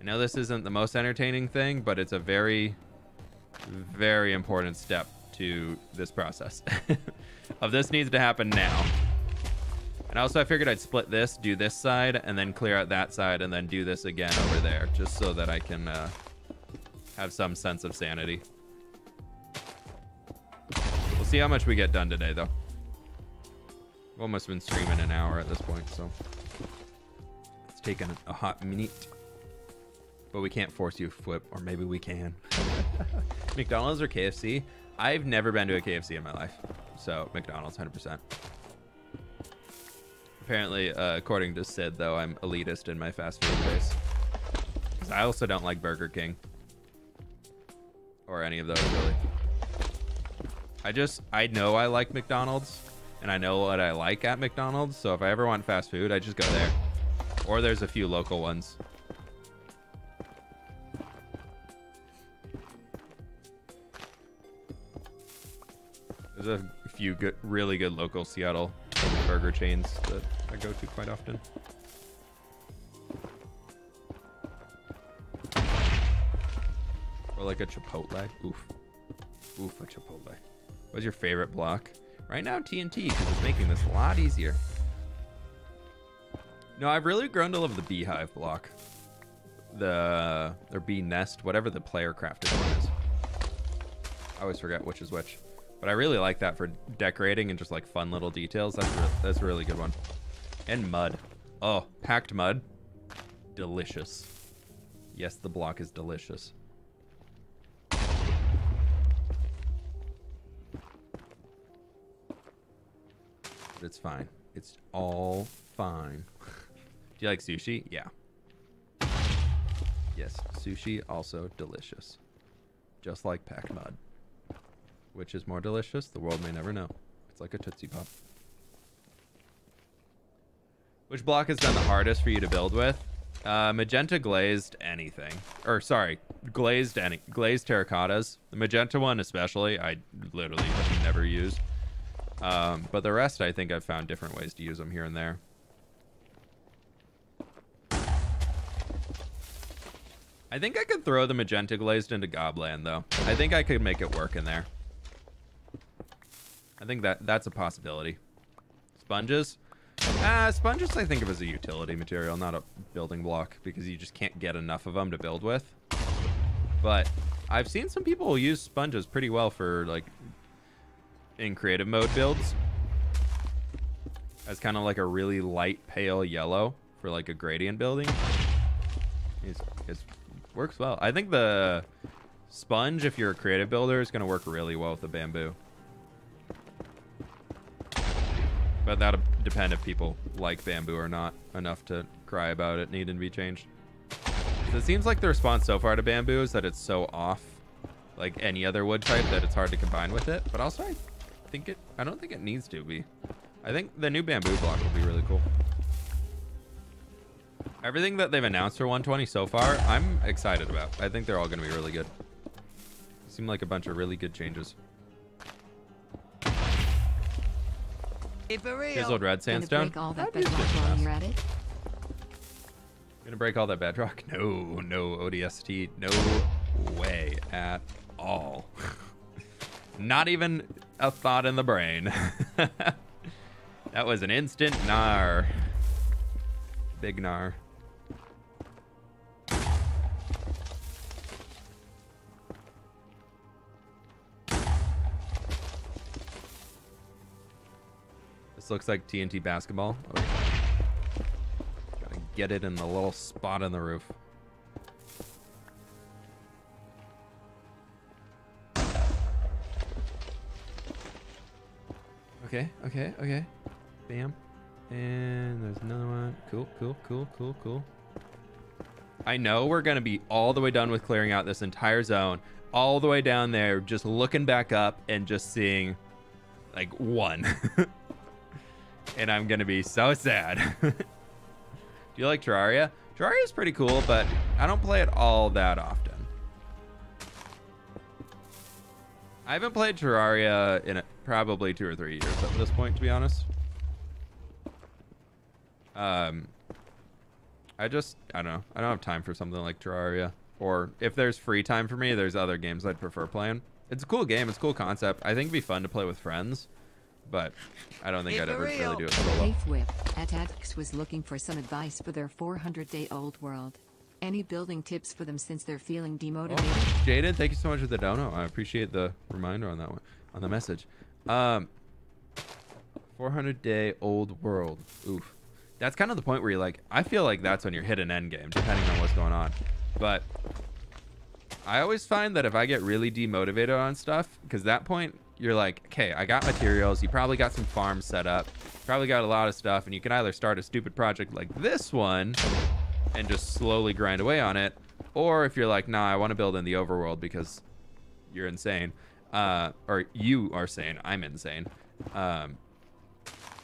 I know this isn't the most entertaining thing, but it's a very, very important step to this process. Of this needs to happen now. And also I figured I'd split this, do this side, and then clear out that side, and then do this again over there, just so that I can uh, have some sense of sanity. We'll see how much we get done today, though. We've almost been streaming an hour at this point, so it's taken a hot minute. But we can't force you, Fwip, or maybe we can. McDonald's or K F C? I've never been to a K F C in my life, so McDonald's one hundred percent. Apparently, uh, according to Sid, though, I'm elitist in my fast food place. Because I also don't like Burger King. Or any of those, really. I just, I know I like McDonald's. and I know what I like at McDonald's. So if I ever want fast food, I just go there. Or there's a few local ones. There's a few good, really good local Seattle burger chains that I go to quite often. Or like a Chipotle. Oof. Oof, a Chipotle. What's your favorite block? Right now, T N T, because it's making this a lot easier. No, I've really grown to love the beehive block. The, or bee nest, whatever the player crafted one is. I always forget which is which. But I really like that for decorating and just like fun little details. That's a, that's a really good one. And mud. Oh, packed mud. Delicious. Yes, the block is delicious. But it's fine. It's all fine. Do you like sushi? Yeah. Yes, sushi also delicious. Just like packed mud. Which is more delicious? The world may never know. It's like a Tootsie Pop. Which block has been the hardest for you to build with? Uh, magenta glazed anything. Or sorry, glazed any glazed terracottas. The magenta one especially, I literally never use. Um, but the rest, I think I've found different ways to use them here and there. I think I could throw the magenta glazed into Gobland though. I think I could make it work in there. I think that that's a possibility. Sponges? Ah, sponges I think of as a utility material, not a building block, because you just can't get enough of them to build with. But I've seen some people use sponges pretty well for like in creative mode builds. As kind of like a really light pale yellow for like a gradient building. It's, it's works well. I think the sponge, if you're a creative builder, is gonna work really well with the bamboo. But that'll depend if people like bamboo or not enough to cry about it needing to be changed. So it seems like the response so far to bamboo is that it's so off like any other wood type that it's hard to combine with it. But also I think it, I don't think it needs to be. I think the new bamboo block will be really cool. Everything that they've announced for one twenty so far, I'm excited about. I think they're all gonna be really good. Seem like a bunch of really good changes. Chiseled red sandstone. Gonna break all that bedrock. Gonna break all that bedrock? No, no O D S T, no way at all. Not even a thought in the brain. That was an instant nar. Big nar. This looks like T N T basketball. Okay. Gotta get it in the little spot on the roof. Okay, okay, okay. Bam. And there's another one. Cool, cool, cool, cool, cool. I know we're gonna be all the way done with clearing out this entire zone, all the way down there, just looking back up and just seeing like one. And I'm gonna be so sad. Do you like Terraria? Terraria is pretty cool, but I don't play it all that often. I haven't played Terraria in a, probably two or three years at this point, to be honest. Um, I just, I don't know. I don't have time for something like Terraria. Or if there's free time for me, there's other games I'd prefer playing. It's a cool game. It's a cool concept. I think it'd be fun to play with friends. But I don't think I'd ever really do it solo. fWhip at Adx was looking for some advice for their four hundred day old world. Any building tips for them since they're feeling demotivated? Oh, Jaden, thank you so much for the dono. I appreciate the reminder on that one, on the message. Um, four hundred day old world. Oof. That's kind of the point where you're like, I feel like that's when you're hit an end game, depending on what's going on. But I always find that if I get really demotivated on stuff, because that point, you're like, okay, I got materials. You probably got some farms set up, probably got a lot of stuff, and you can either start a stupid project like this one and just slowly grind away on it, or if you're like, nah, I want to build in the overworld because you're insane, uh, or you are sane, I'm insane, um,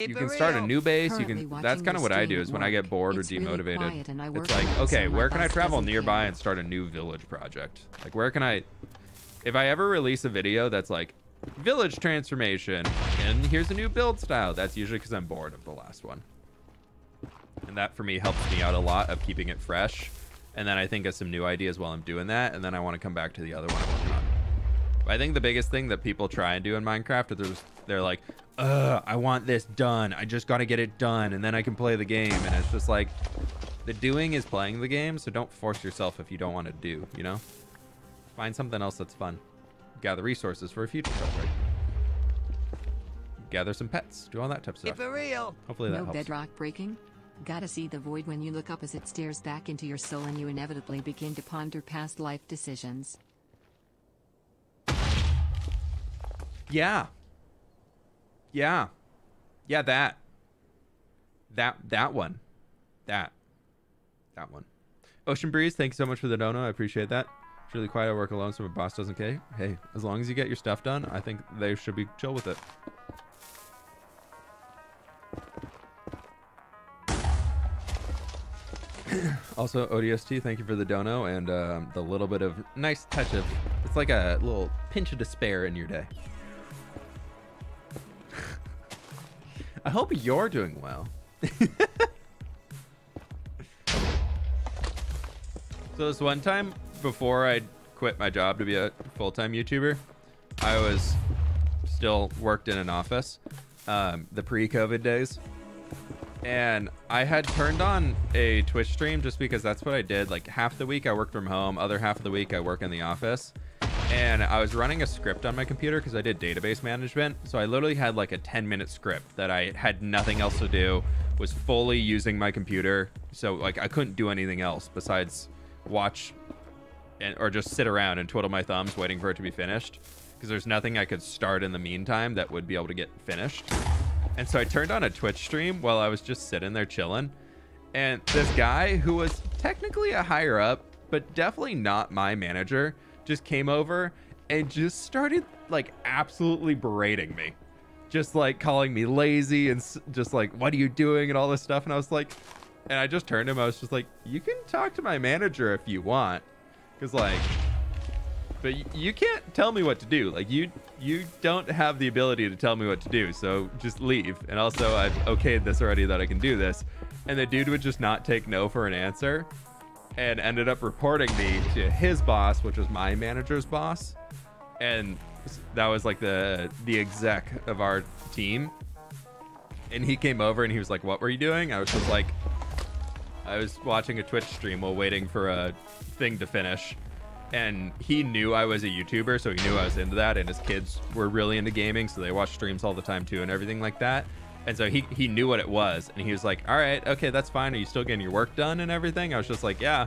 you can start a new base. You can. That's kind of what I do. Is when I get bored or demotivated, it's like, okay, where can I travel nearby and start a new village project? Like, where can I? If I ever release a video that's like village transformation and here's a new build style, that's usually because I'm bored of the last one. And that for me helps me out a lot of keeping it fresh. And then I think of some new ideas while I'm doing that. And then I want to come back to the other one I'm working on. I think the biggest thing that people try and do in Minecraft is they're like, ugh, I want this done. I just got to get it done. And then I can play the game. And it's just like, the doing is playing the game. So don't force yourself if you don't want to do, you know? Find something else that's fun. Gather resources for a future project. Gather some pets. Do all that type of stuff. If for real. Hopefully that no helps. No bedrock breaking? Gotta see the void when you look up as it stares back into your soul and you inevitably begin to ponder past life decisions. Yeah. Yeah. Yeah, that. That that one. That. That one. Ocean Breeze, thank you so much for the dono. I appreciate that. It's really quiet. I work alone, so my boss doesn't care. Hey, as long as you get your stuff done, I think they should be chill with it. Also, O D S T, thank you for the dono and um, the little bit of nice touch of, it's like a little pinch of despair in your day. I hope you're doing well. So this one time before I quit my job to be a full-time YouTuber, I was still worked in an office, um, the pre-COVID days. And I had turned on a Twitch stream just because that's what I did. Like half the week I worked from home, other half of the week I work in the office. And I was running a script on my computer because I did database management. So I literally had like a ten minute script that I had nothing else to do, was fully using my computer. So like I couldn't do anything else besides watch and, or just sit around and twiddle my thumbs waiting for it to be finished. Because there's nothing I could start in the meantime that would be able to get finished. And so I turned on a Twitch stream while I was just sitting there chilling. And this guy who was technically a higher up, but definitely not my manager, just came over and just started like absolutely berating me. Just like calling me lazy and just like, what are you doing and all this stuff. And I was like, and I just turned to him. I was just like, you can talk to my manager if you want. Cause like, but you can't tell me what to do. Like you, you don't have the ability to tell me what to do. So just leave. And also I've okayed this already that I can do this. And the dude would just not take no for an answer and ended up reporting me to his boss, which was my manager's boss. And that was like the, the exec of our team. And he came over and he was like, what were you doing? I was just like, I was watching a Twitch stream while waiting for a thing to finish. And he knew I was a YouTuber, so he knew I was into that. And his kids were really into gaming, so they watch streams all the time too and everything like that. And so he, he knew what it was. And he was like, all right, okay, that's fine. Are you still getting your work done and everything? I was just like, yeah.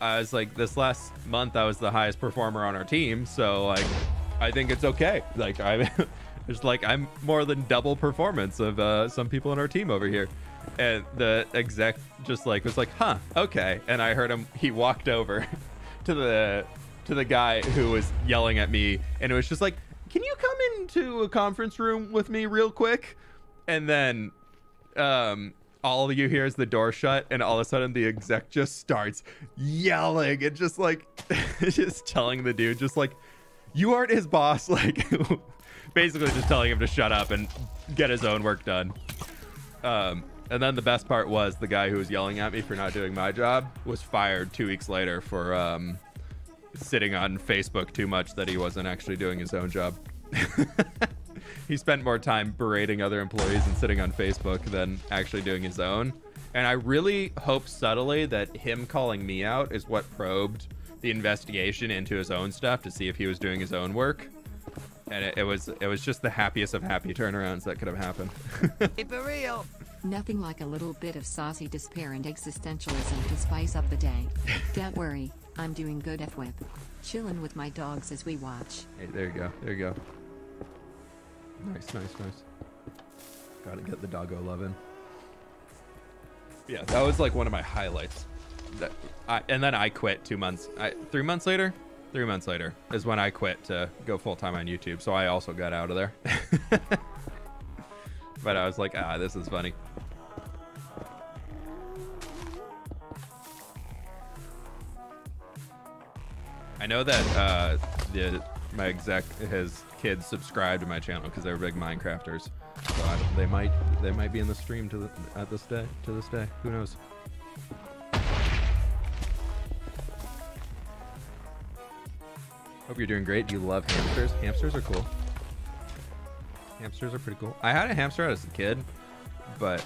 I was like, this last month, I was the highest performer on our team. So like, I think it's okay. Like, I'm just like, I'm more than double performance of uh, some people on our team over here. And the exec just like, was like, huh, okay. And I heard him, he walked over to the to the guy who was yelling at me, and it was just like, can you come into a conference room with me real quick? And then um all you hear is the door shut, and all of a sudden the exec just starts yelling and just like just telling the dude just like, you aren't his boss, like basically just telling him to shut up and get his own work done. um And then the best part was the guy who was yelling at me for not doing my job was fired two weeks later for um, sitting on Facebook too much that he wasn't actually doing his own job. He spent more time berating other employees and sitting on Facebook than actually doing his own. And I really hope subtly that him calling me out is what probed the investigation into his own stuff to see if he was doing his own work. And it, it was it was just the happiest of happy turnarounds that could have happened. It for real. Nothing like a little bit of saucy despair and existentialism to spice up the day. Don't worry, I'm doing good fWhip. Chillin' with my dogs as we watch. Hey, there you go, there you go. Nice, nice, nice. Gotta get the doggo loving. Yeah, that was like one of my highlights. That I, and then I quit two months, I, three months later? Three months later is when I quit to go full-time on YouTube, so I also got out of there. but I was like, ah, this is funny. I know that uh, the my exec his kids subscribe to my channel because they're big Minecrafters, so I, they might they might be in the stream to the, at this day to this day. Who knows? Hope you're doing great. Do you love hamsters? Hamsters are cool. Hamsters are pretty cool. I had a hamster as a kid, but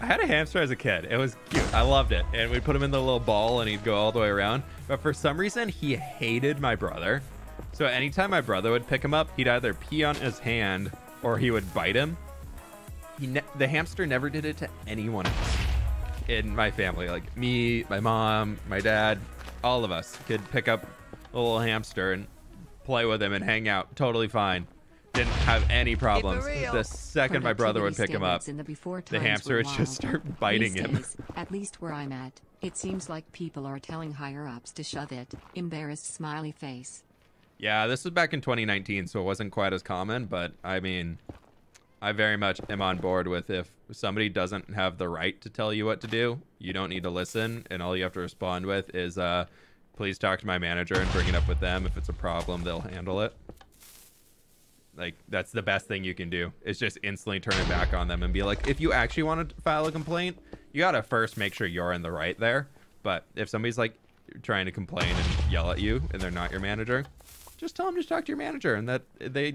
I had a hamster as a kid. It was cute. I loved it. And we'd put him in the little ball and he'd go all the way around. But for some reason, he hated my brother. So anytime my brother would pick him up, he'd either pee on his hand or he would bite him. He ne the hamster never did it to anyone else in my family. Like me, my mom, my dad, all of us could pick up a little hamster and play with him and hang out totally fine. Didn't have any problems. The second my brother would pick him up, the, the hamster would just start biting him. Days, at least where I'm at, it seems like people are telling higher ups to shove it. Embarrassed smiley face. Yeah, this was back in twenty nineteen, so it wasn't quite as common, but I mean, I very much am on board with if somebody doesn't have the right to tell you what to do, you don't need to listen, and all you have to respond with is, uh, please talk to my manager and bring it up with them. If it's a problem, they'll handle it. Like, that's the best thing you can do, is just instantly turn it back on them and be like, if you actually want to file a complaint, you got to first make sure you're in the right there. But if somebody's like trying to complain and yell at you and they're not your manager, just tell them to talk to your manager and that they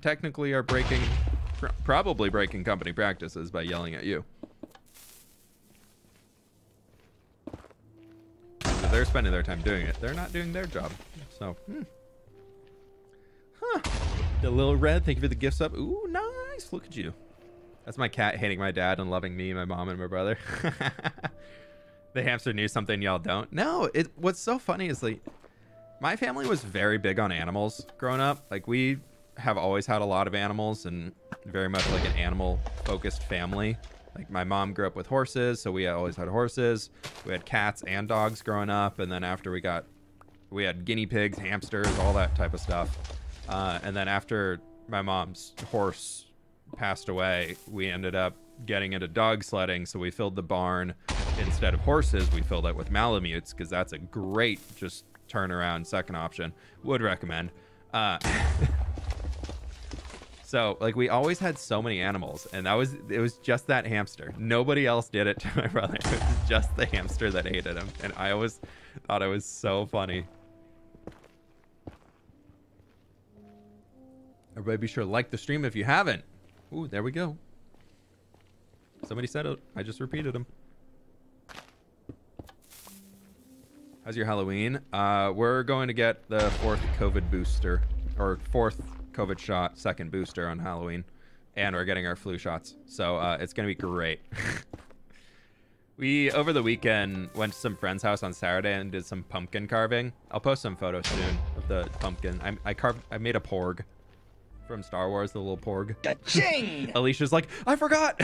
technically are breaking, probably breaking company practices by yelling at you. So they're spending their time doing it. They're not doing their job. So, hmm. Huh. The little red, thank you for the gift sub. Ooh, nice. Look at you. That's my cat hating my dad and loving me, my mom, and my brother. The hamster knew something y'all don't. No, it. What's so funny is, like, my family was very big on animals growing up. Like, we have always had a lot of animals and very much like an animal-focused family. Like, my mom grew up with horses, so we always had horses. We had cats and dogs growing up, and then after we got, we had guinea pigs, hamsters, all that type of stuff. Uh, and then after my mom's horse passed away, we ended up getting into dog sledding. So we filled the barn. Instead of horses, we filled it with Malamutes, because that's a great just turnaround second option. Would recommend. Uh, so, like, we always had so many animals. And that was, it was just that hamster. Nobody else did it to my brother. It was just the hamster that hated him. And I always thought it was so funny. Everybody be sure to like the stream if you haven't. Ooh, there we go. Somebody said it. I just repeated them. How's your Halloween? Uh, we're going to get the fourth COVID booster, or fourth COVID shot, second booster on Halloween. And we're getting our flu shots. So uh, it's going to be great. We, over the weekend, went to some friend's house on Saturday and did some pumpkin carving. I'll post some photos soon of the pumpkin. I, I carved, I made a porg. From Star Wars, the little porg. Ka-ching! Alicia's like, I forgot.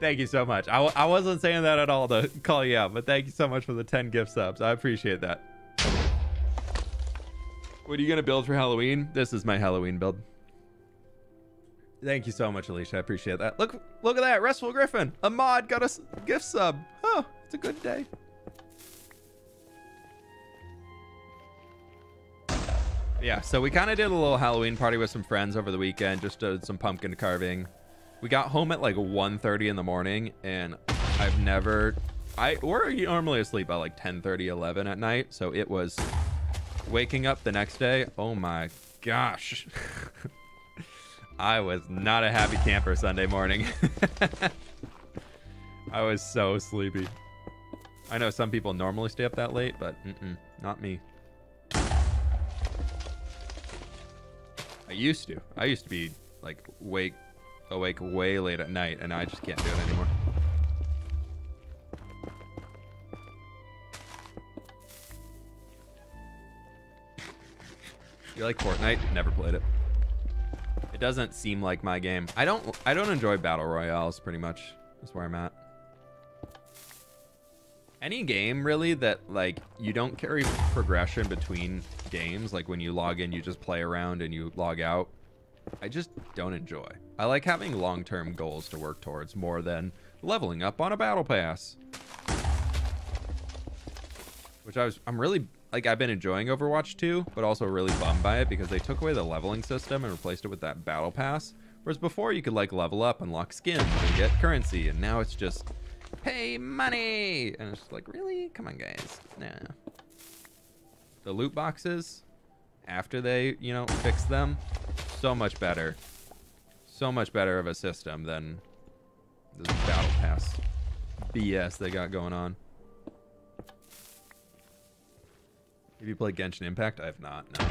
Thank you so much. I, w I wasn't saying that at all to call you out, but thank you so much for the ten gift subs. I appreciate that. What are you going to build for Halloween? This is my Halloween build. Thank you so much, Alicia. I appreciate that. Look, look at that. Restful Griffin. Ahmad got a gift sub. Oh, it's a good day. Yeah, so we kind of did a little Halloween party with some friends over the weekend, just did some pumpkin carving. We got home at like one thirty in the morning, and I've never... I We're normally asleep at like ten thirty, eleven at night, so it was waking up the next day. Oh my gosh. I was not a happy camper Sunday morning. I was so sleepy. I know some people normally stay up that late, but mm-mm, not me. I used to. I used to be like wake, awake way late at night, and I just can't do it anymore. You like Fortnite? Never played it. It doesn't seem like my game. I don't. I don't enjoy battle royales. Pretty much, that's where I'm at. Any game really that like you don't carry progression between games, like when you log in, you just play around and you log out, I just don't enjoy. I like having long-term goals to work towards more than leveling up on a battle pass. Which I was, I'm really, like, I've been enjoying Overwatch two, but also really bummed by it because they took away the leveling system and replaced it with that battle pass. Whereas before you could, like, level up, unlock skins, and get currency, and now it's just pay money. And it's just like, really? Come on, guys. Nah. The loot boxes, after they, you know, fix them, so much better. So much better of a system than this battle pass B S they got going on. Have you played Genshin Impact? I have not, no.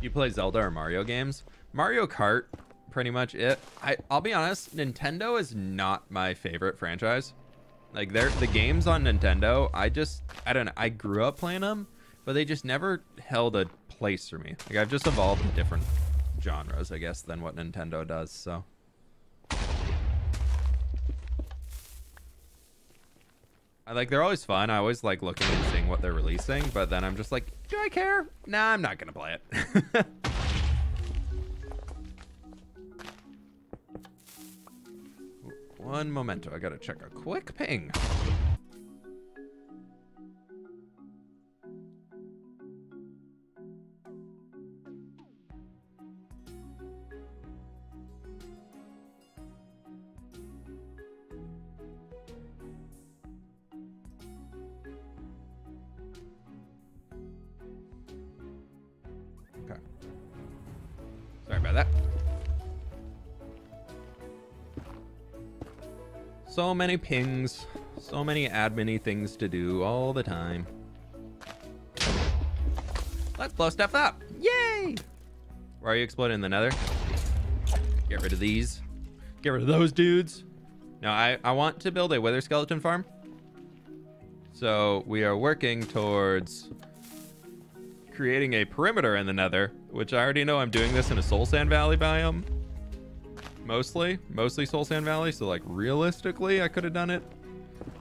You play Zelda or Mario games? Mario Kart, pretty much it. I, I'll be honest, Nintendo is not my favorite franchise. Like, they're, the games on Nintendo, I just, I don't know, I grew up playing them, but they just never held a place for me. Like, I've just evolved in different genres, I guess, than what Nintendo does, so. I like, they're always fun. I always like looking and seeing what they're releasing, but then I'm just like, do I care? Nah, I'm not gonna play it. One momento, I gotta check a quick ping. Okay. Sorry about that. So many pings, so many admin-y things to do all the time. Let's blow stuff up. Yay! Where are you exploding? The nether? Get rid of these. Get rid of those dudes. Now, I, I want to build a wither skeleton farm. So we are working towards creating a perimeter in the nether, which I already know I'm doing this in a soul sand valley biome. Mostly, mostly Soul Sand Valley. So like realistically, I could have done it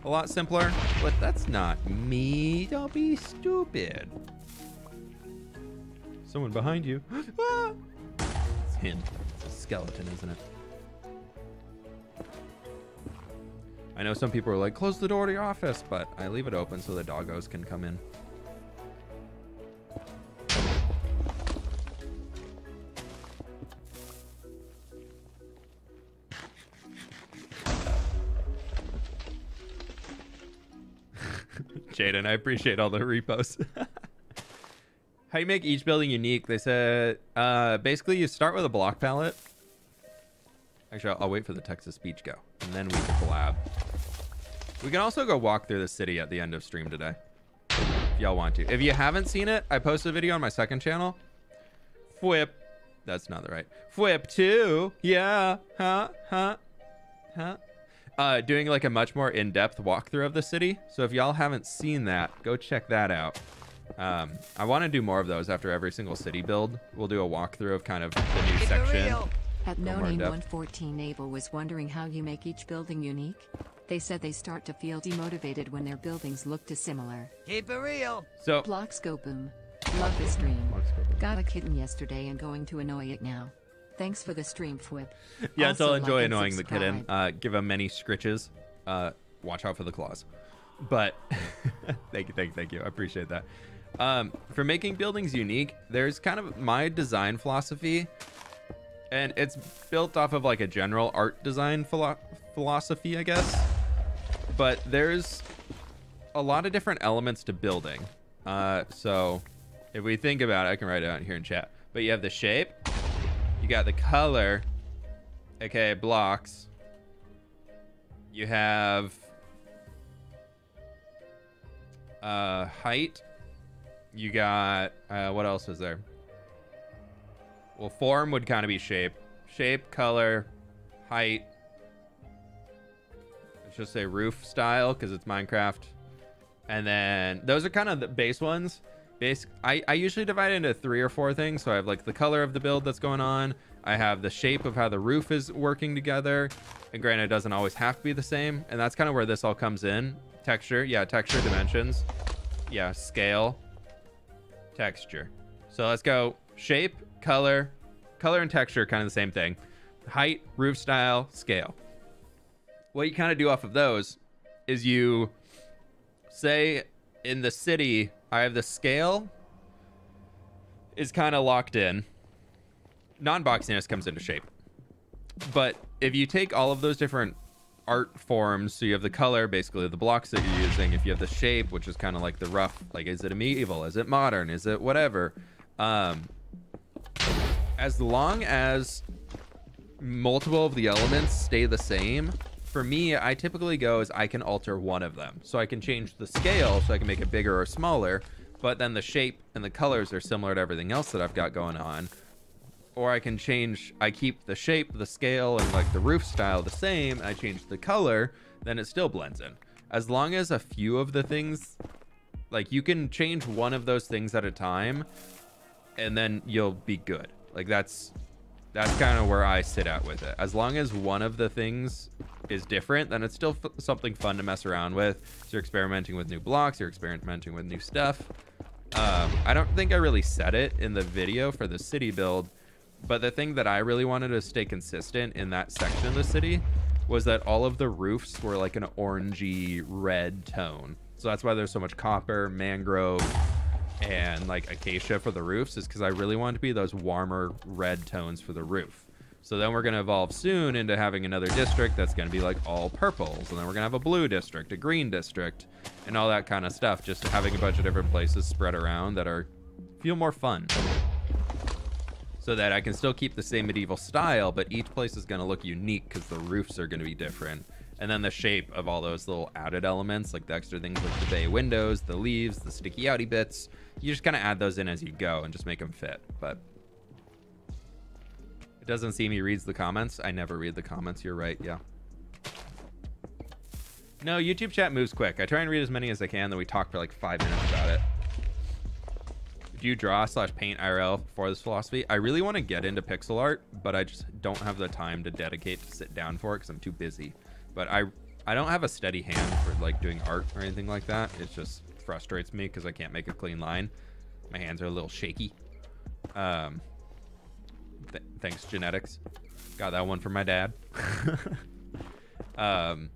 a lot simpler, but that's not me. Don't be stupid. Someone behind you. Ah! It's him. It's a skeleton, isn't it? I know some people are like, close the door to your office, but I leave it open so the doggos can come in. Jaden, I appreciate all the reposts. How you make each building unique? They said, uh, basically you start with a block palette. Actually, I'll, I'll wait for the Texas speech go, and then we can collab. We can also go walk through the city at the end of stream today, if y'all want to. If you haven't seen it, I posted a video on my second channel. fWhip, that's not the right. fWhip two, yeah, huh, huh, huh. Uh, doing like a much more in-depth walkthrough of the city. So if y'all haven't seen that, go check that out. Um, I want to do more of those after every single city build. We'll do a walkthrough of kind of the new section. At no name one fourteen, Abel was wondering how you make each building unique. They said they start to feel demotivated when their buildings look dissimilar. Keep it real. So blocks go boom. Love the stream. Got a kitten yesterday and going to annoy it now. Thanks for the stream, fWhip. Yes, I'll enjoy like annoying the kitten. Uh, give him many scritches. Uh, watch out for the claws. But thank you, thank you, thank you. I appreciate that. Um, for making buildings unique, there's kind of my design philosophy. And it's built off of like a general art design philo philosophy, I guess. But there's a lot of different elements to building. Uh, so if we think about it, I can write it out here in chat. But you have the shape. You got the color, aka blocks. You have uh, height. You got uh, what else is there? Well, form would kind of be shape, shape, color, height. Let's just say roof style because it's Minecraft. And then those are kind of the base ones. Basic, I, I usually divide it into three or four things. So I have like the color of the build that's going on. I have the shape of how the roof is working together. And granted, it doesn't always have to be the same. And that's kind of where this all comes in. Texture. Yeah, texture, dimensions. Yeah, scale. texture. So let's go shape, color, color and texture, kind of the same thing. Height, roof style, scale. What you kind of do off of those is you say in the city, I have the scale is kind of locked in. Non-boxiness comes into shape. But if you take all of those different art forms, so you have the color, basically the blocks that you're using, if you have the shape, which is kind of like the rough, like, is it medieval, is it modern, is it whatever, um as long as multiple of the elements stay the same, for me I typically go is I can alter one of them. So I can change the scale, so I can make it bigger or smaller, but then the shape and the colors are similar to everything else that I've got going on. Or I can change, I keep the shape, the scale, and like the roof style the same. I change the color, then it still blends in. As long as a few of the things, like you can change one of those things at a time, and then you'll be good. Like that's, that's kind of where I sit at with it. As long as one of the things is different, then it's still f- something fun to mess around with. So you're experimenting with new blocks, you're experimenting with new stuff. Um, I don't think I really said it in the video for the city build, but the thing that I really wanted to stay consistent in that section of the city was that all of the roofs were like an orangey red tone. So that's why there's so much copper, mangrove, and like acacia for the roofs, is because I really wanted to be those warmer red tones for the roof. So then we're going to evolve soon into having another district that's going to be like all purples. And then we're going to have a blue district, a green district, and all that kind of stuff. Just having a bunch of different places spread around that are feel more fun. So that I can still keep the same medieval style, but each place is going to look unique because the roofs are going to be different. And then the shape of all those little added elements, like the extra things like the bay windows, the leaves, the sticky outy bits, you just kind of add those in as you go and just make them fit. But it doesn't seem he reads the comments. I never read the comments. You're right. Yeah. No, YouTube chat moves quick. I try and read as many as I can, then we talk for like five minutes about it. Do you draw slash paint I R L for this philosophy? I really want to get into pixel art, but I just don't have the time to dedicate to sit down for it because I'm too busy. But I I don't have a steady hand for like doing art or anything like that. It just frustrates me because I can't make a clean line. My hands are a little shaky. Um, th thanks, genetics. Got that one from my dad. um,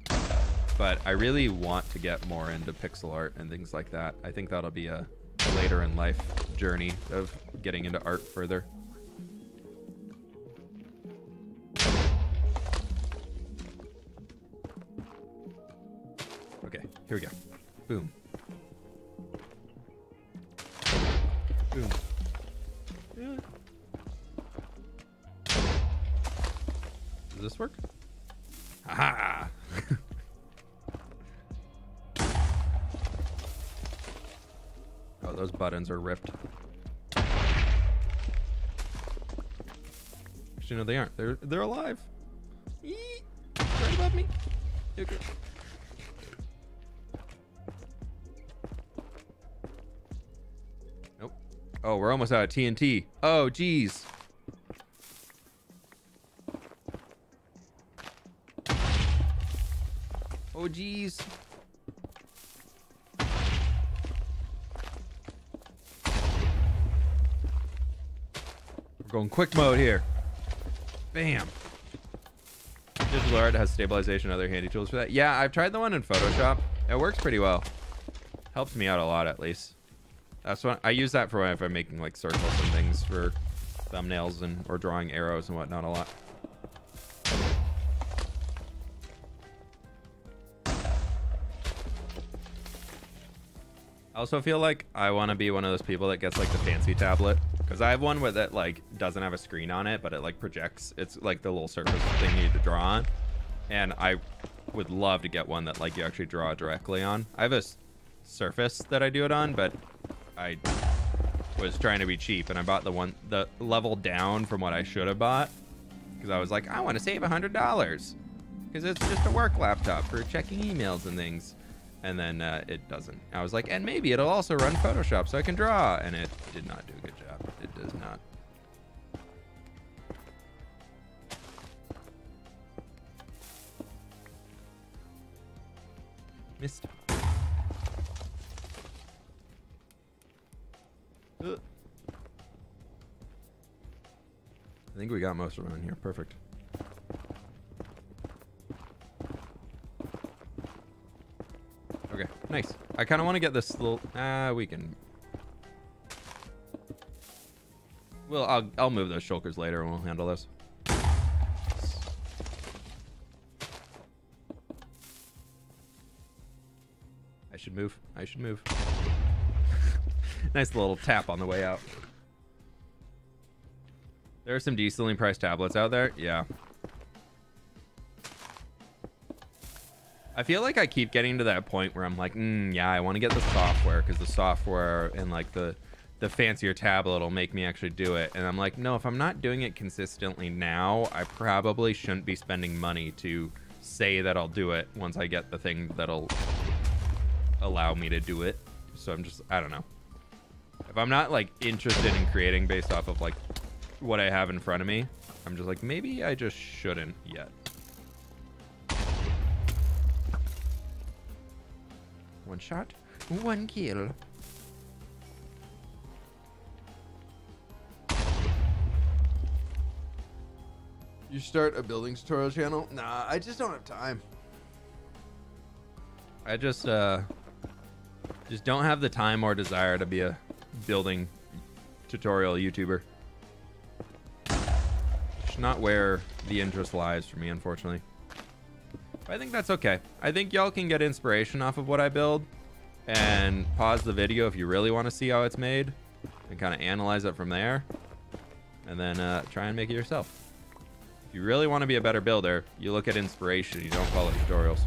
but I really want to get more into pixel art and things like that. I think that'll be a later in life journey of getting into art further. Okay, here we go. Boom. Boom. Yeah. Does this work? Haha! Oh, those buttons are ripped. Actually, no, they aren't. They're they're alive. Eee! Right above me. Okay. Nope. Oh, we're almost out of T N T. Oh, geez. Oh, geez. Going quick mode here. Bam. Digital art has stabilization, other handy tools for that. Yeah, I've tried the one in Photoshop. It works pretty well. Helps me out a lot, at least. That's what I use that for if I'm making like circles and things for thumbnails and or drawing arrows and whatnot a lot. I also feel like I want to be one of those people that gets like the fancy tablet, because I have one with it like doesn't have a screen on it, but it like projects. It's like the little surface thing you need to draw on, and I would love to get one that like you actually draw directly on. I have a surface that I do it on, but I was trying to be cheap and I bought the one the level down from what I should have bought, because I was like, I want to save a hundred dollars, because it's just a work laptop for checking emails and things. And then uh, it doesn't. I was like, and maybe it'll also run Photoshop so I can draw. And it did not do a good job. It does not. Missed. Ugh. I think we got most around here. Perfect. Okay, nice. I kind of want to get this little... Ah, uh, we can... Well, I'll, I'll move those shulkers later and we'll handle this. I should move. I should move. Nice little tap on the way out. There are some decently priced tablets out there. Yeah. I feel like I keep getting to that point where I'm like, mm, yeah, I want to get the software because the software and like the the fancier tablet will make me actually do it. And I'm like, no, if I'm not doing it consistently now, I probably shouldn't be spending money to say that I'll do it once I get the thing that'll allow me to do it. So I'm just, I don't know. If I'm not like interested in creating based off of like what I have in front of me, I'm just like, maybe I just shouldn't yet. One shot, one kill. You start a building tutorial channel? Nah, I just don't have time. I just uh, just don't have the time or desire to be a building tutorial YouTuber. It's not where the interest lies for me, unfortunately. But I think that's okay. I think y'all can get inspiration off of what I build and pause the video if you really want to see how it's made and kind of analyze it from there and then uh, try and make it yourself. If you really want to be a better builder, you look at inspiration, you don't follow tutorials.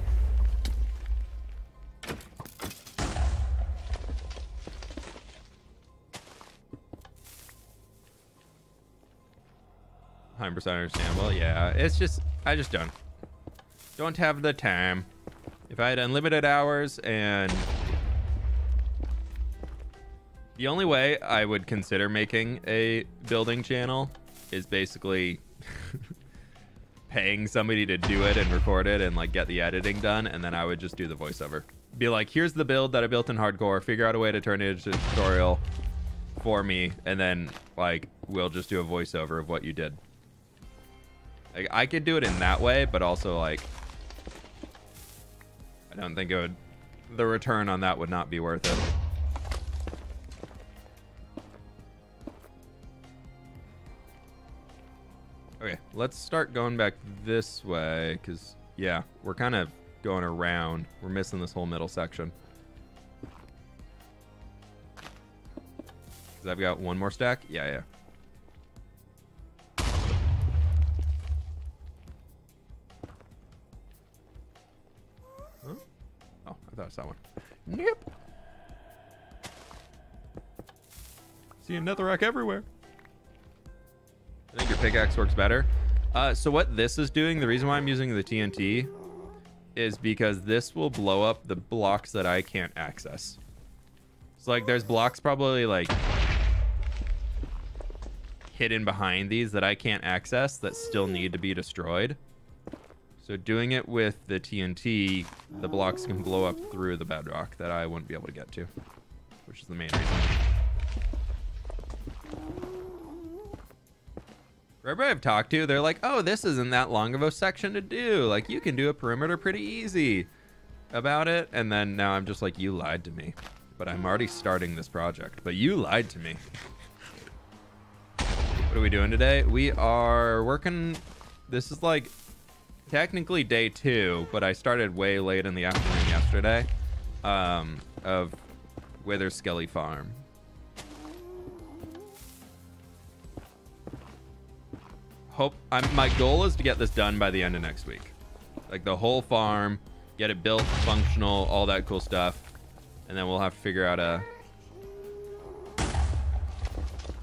one hundred percent understandable. Yeah, it's just, I just don't. Don't have the time. If I had unlimited hours and... The only way I would consider making a building channel is basically paying somebody to do it and record it and like get the editing done, and then I would just do the voiceover. Be like, here's the build that I built in hardcore, figure out a way to turn it into a tutorial for me, and then like we'll just do a voiceover of what you did. Like, I could do it in that way, but also like I don't think it would, the return on that would not be worth it. Okay, let's start going back this way, because, yeah, we're kind of going around. We're missing this whole middle section. Because I've got one more stack? Yeah, yeah. Huh? Oh, I thought I saw one. Nope. See a netherrack everywhere. I think your pickaxe works better. Uh, so what this is doing, the reason why I'm using the T N T is because this will blow up the blocks that I can't access. So like there's blocks probably like hidden behind these that I can't access that still need to be destroyed. So doing it with the T N T, the blocks can blow up through the bedrock that I wouldn't be able to get to, which is the main reason. Everybody I've talked to, they're like, oh, this isn't that long of a section to do. Like, you can do a perimeter pretty easy about it. And then now I'm just like, you lied to me. But I'm already starting this project. But you lied to me. What are we doing today? We are working... This is, like, technically day two, but I started way late in the afternoon yesterday um, of Witherskelly Farm. Hope I'm, my goal is to get this done by the end of next week, like the whole farm, get it built, functional, all that cool stuff, and then we'll have to figure out a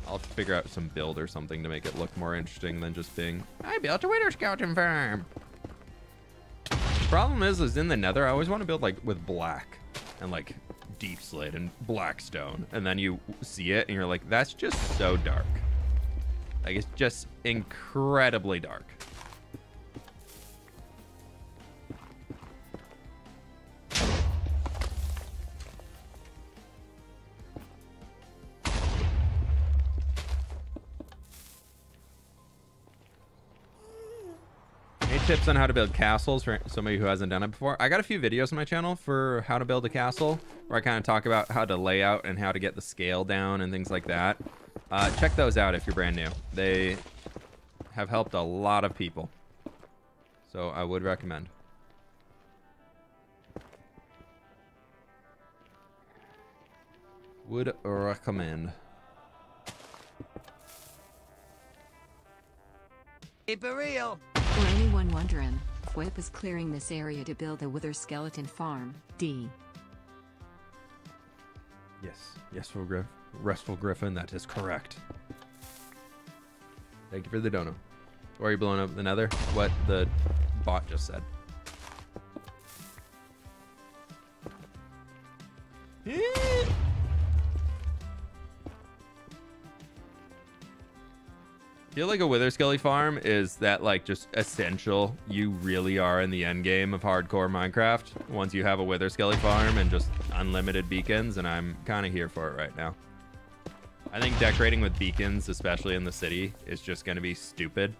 I'll figure out some build or something to make it look more interesting than just being I built a Witherskelly farm. Problem is is in the nether I always want to build like with black and like deep slate and black stone, and then you see it and you're like, that's just so dark. Like, it's just incredibly dark. Any tips on how to build castles for somebody who hasn't done it before? I got a few videos on my channel for how to build a castle, where I kind of talk about how to lay out and how to get the scale down and things like that. Uh, check those out if you're brand new. They have helped a lot of people, so I would recommend. Would recommend. Keep it real. For anyone wondering, Whip is clearing this area to build a wither skeleton farm. D. Yes, yes, Restful Griffin, that is correct. Thank you for the dono. Or are you blowing up the nether? What the bot just said. I feel like a wither skelly farm is that like just essential. You really are in the end game of hardcore Minecraft once you have a wither skelly farm and just unlimited beacons, and I'm kind of here for it right now. I think decorating with beacons, especially in the city, is just going to be stupid.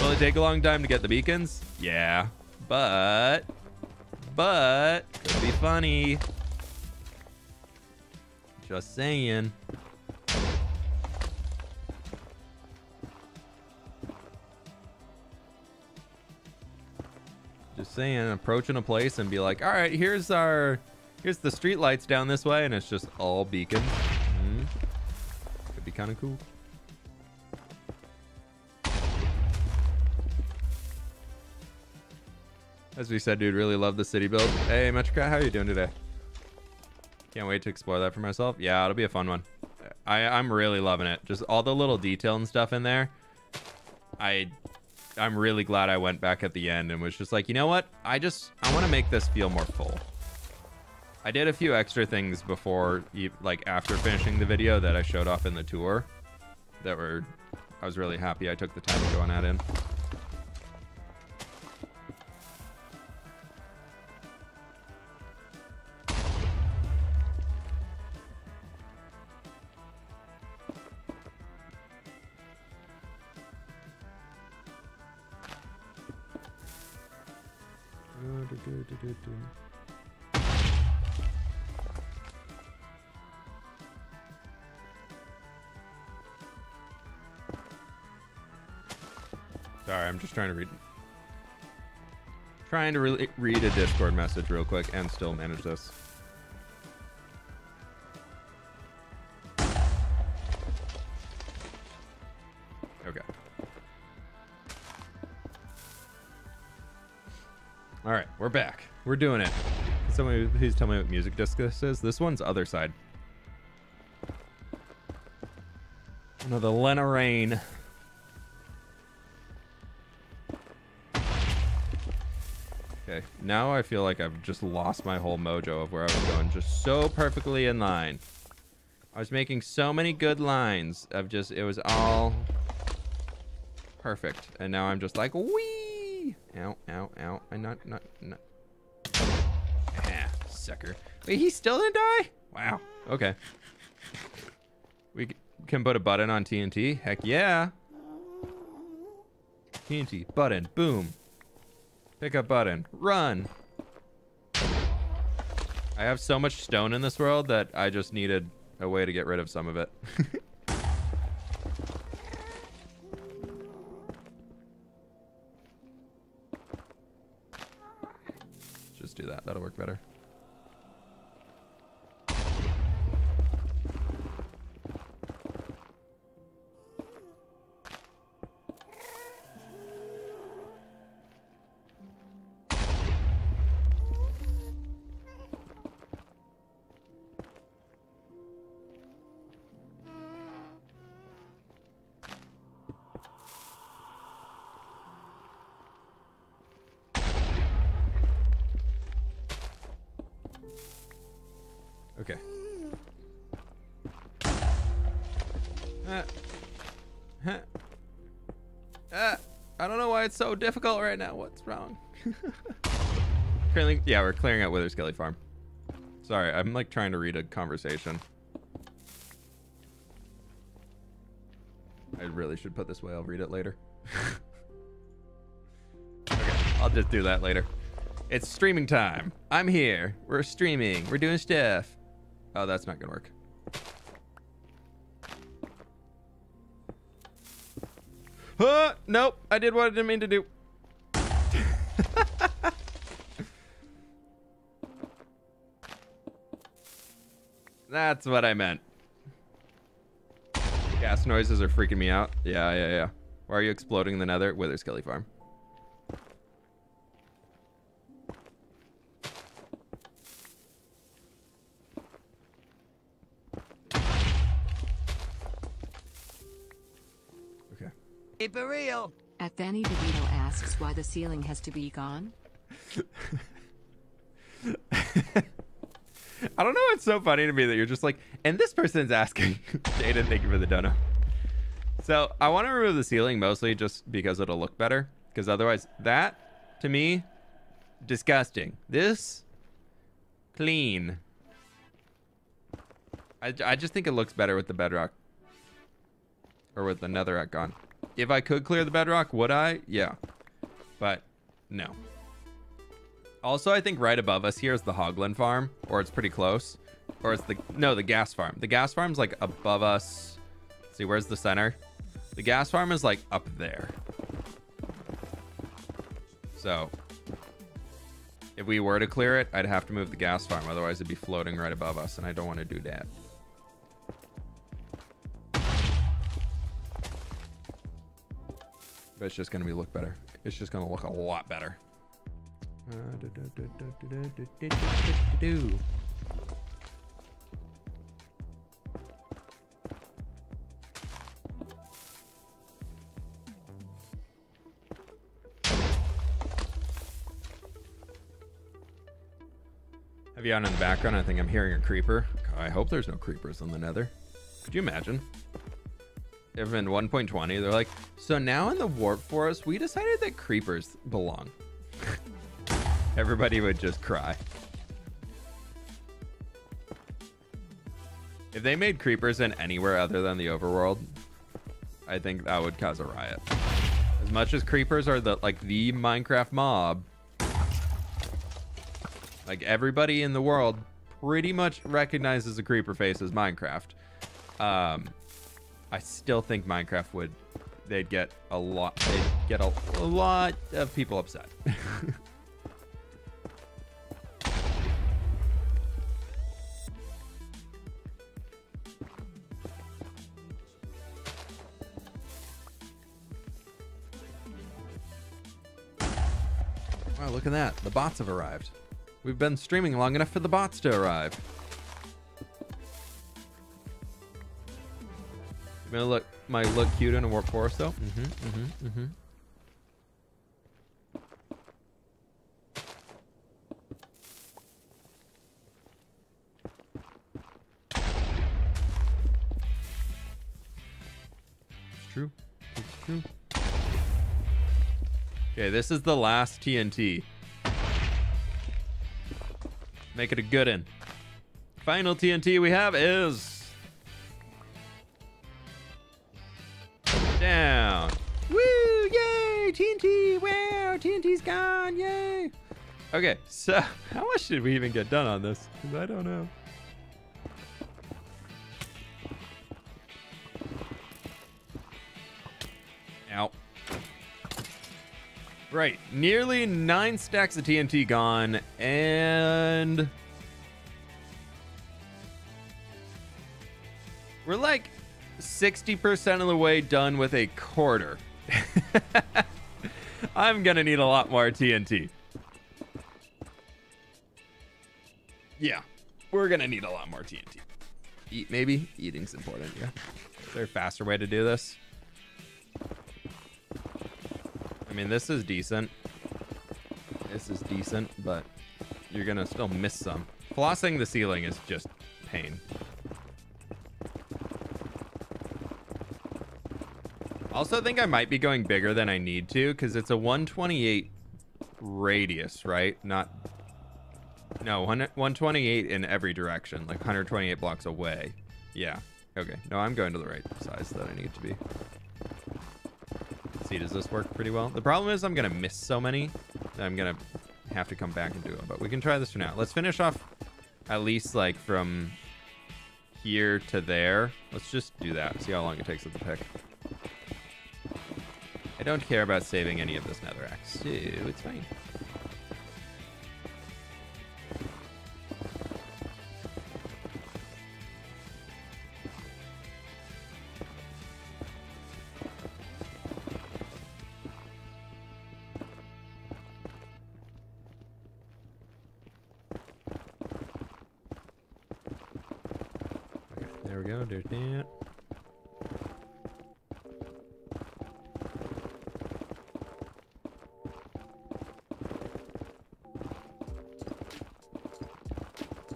Will it take a long time to get the beacons? Yeah, but but it'll be funny. Just saying. Just saying, approaching a place and be like, all right, here's our, here's the street lights down this way, and it's just all beacons. Mm-hmm. Could be kind of cool. As we said, dude, really love the city build. Hey, Metricat, how are you doing today? Can't wait to explore that for myself. Yeah, it'll be a fun one. I, I'm really loving it. Just all the little detail and stuff in there. I... I'm really glad I went back at the end and was just like, you know what? I just, I want to make this feel more full. I did a few extra things before, like after finishing the video that I showed off in the tour that were, I was really happy I took the time to go on that in. Sorry, I'm just trying to read trying to re read a Discord message real quick and still manage this. Okay. All right, we're back. We're doing it. Can somebody please tell me what music disc this is? This one's Other Side. Another Lena Rain. Okay, now I feel like I've just lost my whole mojo of where I was going. Just so perfectly in line. I was making so many good lines of just, it was all perfect. And now I'm just like, wee! Ow, ow, ow. I not, not, not. Ah, sucker. Wait, he still didn't die? Wow. Okay. We can put a button on T N T. Heck yeah. T N T, button, boom. Pick up button, run. I have so much stone in this world that I just needed a way to get rid of some of it. Do that. That'll work better. It's so difficult right now. What's wrong? Currently, yeah, we're clearing out Wither Skelly Farm. Sorry, I'm like trying to read a conversation. I really should put this way. I'll read it later. I'll just do that later. It's streaming time. I'm here. We're streaming. We're doing stuff. Oh, that's not gonna work. Huh? Nope. I did what I didn't mean to do. That's what I meant. Gas noises are freaking me out. Yeah, yeah, yeah. Why are you exploding in the nether? Withers Kelly Farm. Okay. Hey, Bereal. At Fanny DeVito asks why the ceiling has to be gone. I don't know. It's so funny to me that you're just like, and this person's asking. Jaden, thank you for the dono. So I want to remove the ceiling mostly just because it'll look better. Because otherwise, that to me, disgusting. This, clean. I, I just think it looks better with the bedrock or with the netherrack gone. If I could clear the bedrock, would I? Yeah, but no. Also, I think right above us here is the Hoglin farm, or it's pretty close, or it's the no the gas farm. The gas farm's like above us. Let's see, where's the center? The gas farm is like up there. So if we were to clear it, I'd have to move the gas farm. Otherwise, it'd be floating right above us, and I don't want to do that. But it's just gonna be look better. It's just gonna look a lot better. Uh, do, do, do, do, do, do, do, do, do. Have you on in the background? I think I'm hearing a creeper. I hope there's no creepers on the nether. Could you imagine? If in one point twenty, they're like, so now in the warp forest, we decided that creepers belong. Everybody would just cry. If they made creepers in anywhere other than the overworld, I think that would cause a riot. As much as creepers are the like the Minecraft mob, like everybody in the world pretty much recognizes a creeper face as Minecraft. Um, I still think Minecraft would they'd get a lot they'd get a, a lot of people upset. Wow, look at that. The bots have arrived. We've been streaming long enough for the bots to arrive. I'm gonna look, might look cute in a warp forest though. Mm-hmm, mm-hmm, mm-hmm. It's true, it's true. Okay, this is the last T N T. Make it a good one. Final T N T we have is... down. Woo! Yay! T N T! Wow! T N T's gone! Yay! Okay, so how much did we even get done on this? Because I don't know. Ow. Right, nearly nine stacks of T N T gone, and we're like sixty percent of the way done with a quarter. I'm gonna need a lot more T N T. Yeah, we're gonna need a lot more T N T. Eat, maybe? Eating's important, yeah. Is there a faster way to do this? I mean, this is decent. This is decent, but you're gonna still miss some. Flossing the ceiling is just pain. Also think I might be going bigger than I need to, because it's a one twenty-eight radius, right? Not, no, one twenty-eight in every direction, like one hundred twenty-eight blocks away. Yeah, okay. No, I'm going to the right size that I need to be. See, does this work pretty well? The problem is I'm gonna miss so many that I'm gonna have to come back and do them. But we can try this for now. Let's finish off at least like from here to there. Let's just do that. See how long it takes with the pick. I don't care about saving any of this netherrack, so it's fine.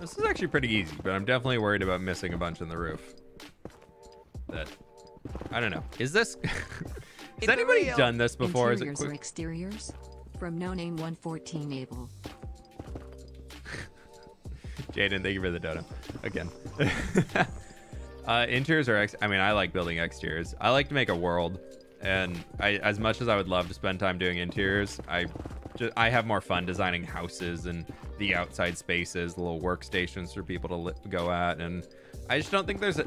This is actually pretty easy, but I'm definitely worried about missing a bunch in the roof. That I don't know. Is this? Has anybody done this before? Is it quick? Exteriors from no name one fourteen able. Jaden, thank you for the dono again. Uh, interiors are ex I mean, I like building exteriors. I like to make a world, and I, as much as I would love to spend time doing interiors, I just I have more fun designing houses and the outside spaces, the little workstations for people to li go at, and I just don't think there's a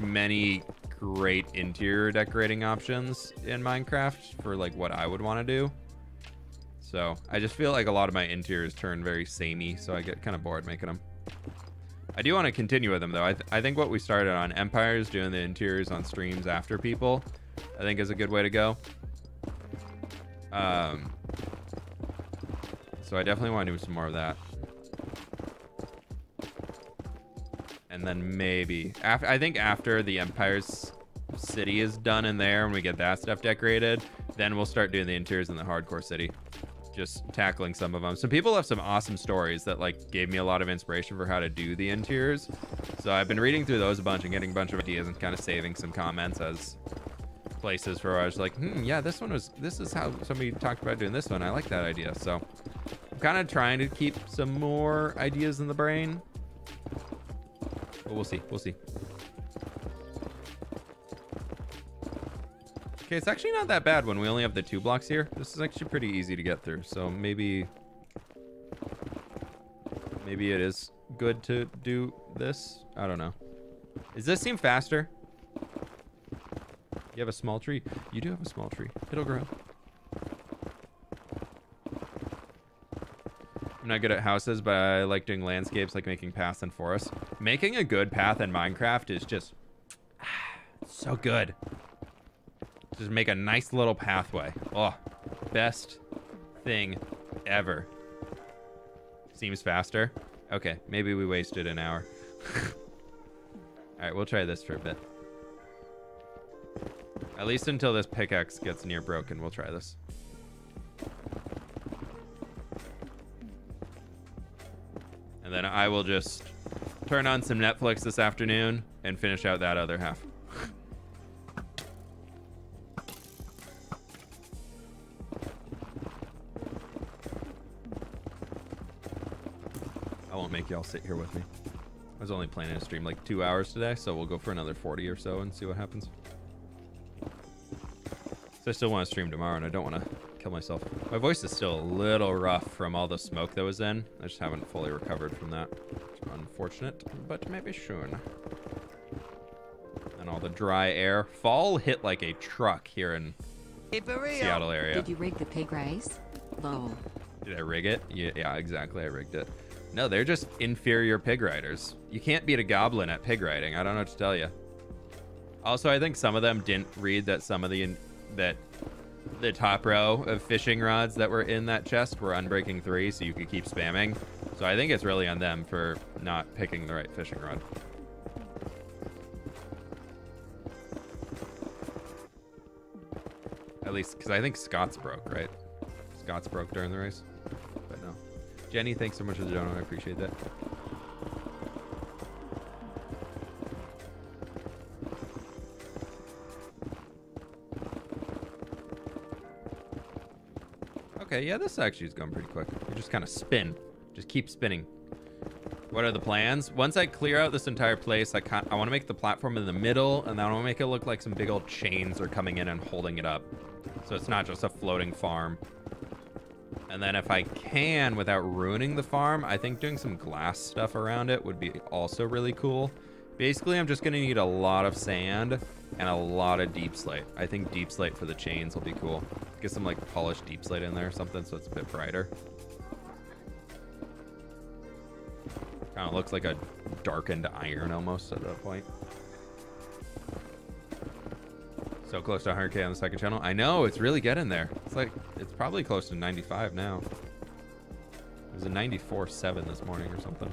many great interior decorating options in Minecraft for like what I would want to do. So I just feel like a lot of my interiors turn very samey, so I get kind of bored making them. I do want to continue with them, though. I, th I think what we started on, Empires, doing the interiors on streams after people, I think is a good way to go. Um, so I definitely want to do some more of that. And then maybe, after, I think after the Empires city is done in there and we get that stuff decorated, then we'll start doing the interiors in the hardcore city. Just tackling some of them. Some people have some awesome stories that like gave me a lot of inspiration for how to do the interiors. So I've been reading through those a bunch and getting a bunch of ideas and kind of saving some comments as places for where I was like, hmm, yeah, this one was, this is how somebody talked about doing this one. I like that idea. So I'm kind of trying to keep some more ideas in the brain. But we'll see, we'll see. Okay, it's actually not that bad when we only have the two blocks here. This is actually pretty easy to get through, so maybe maybe it is good to do this. I don't know. Does this seem faster? You have a small tree. You do have a small tree. It'll grow. I'm not good at houses, but I like doing landscapes, like making paths and forests. Making a good path in Minecraft is just ah, so good. Just make a nice little pathway. Oh, best thing ever. Seems faster. Okay, maybe we wasted an hour. All right, we'll try this for a bit. At least until this pickaxe gets near broken, we'll try this. And then I will just turn on some Netflix this afternoon and finish out that other half. Y'all sit here with me. I was only planning to stream like two hours today, so we'll go for another forty or so and see what happens. So I still want to stream tomorrow, and I don't want to kill myself. My voice is still a little rough from all the smoke that was in. I just haven't fully recovered from that. It's unfortunate, but maybe soon. And all the dry air. Fall hit like a truck here in Seattle area. Did you rig the pig race? Lol. Did I rig it? Yeah, yeah, exactly. I rigged it. No, they're just inferior pig riders. You can't beat a goblin at pig riding. I don't know what to tell you. Also, I think some of them didn't read that some of the that the top row of fishing rods that were in that chest were unbreaking three, so you could keep spamming. So I think it's really on them for not picking the right fishing rod. At least, because I think Scott's broke, right? Scott's broke during the race. Jenny, thanks so much for the donut. I appreciate that. Okay, yeah, this actually is going pretty quick. You just kind of spin. Just keep spinning. What are the plans? Once I clear out this entire place, I can't, I want to make the platform in the middle, and I want to make it look like some big old chains are coming in and holding it up. So it's not just a floating farm. And then if I can, without ruining the farm, I think doing some glass stuff around it would be also really cool. Basically, I'm just gonna need a lot of sand and a lot of deep slate. I think deep slate for the chains will be cool. Get some like polished deep slate in there or something so it's a bit brighter. Kind of looks like a darkened iron almost at that point. So close to one hundred K on the second channel. I know, it's really getting there. It's like, it's probably close to ninety-five now. It was a ninety-four point seven this morning or something.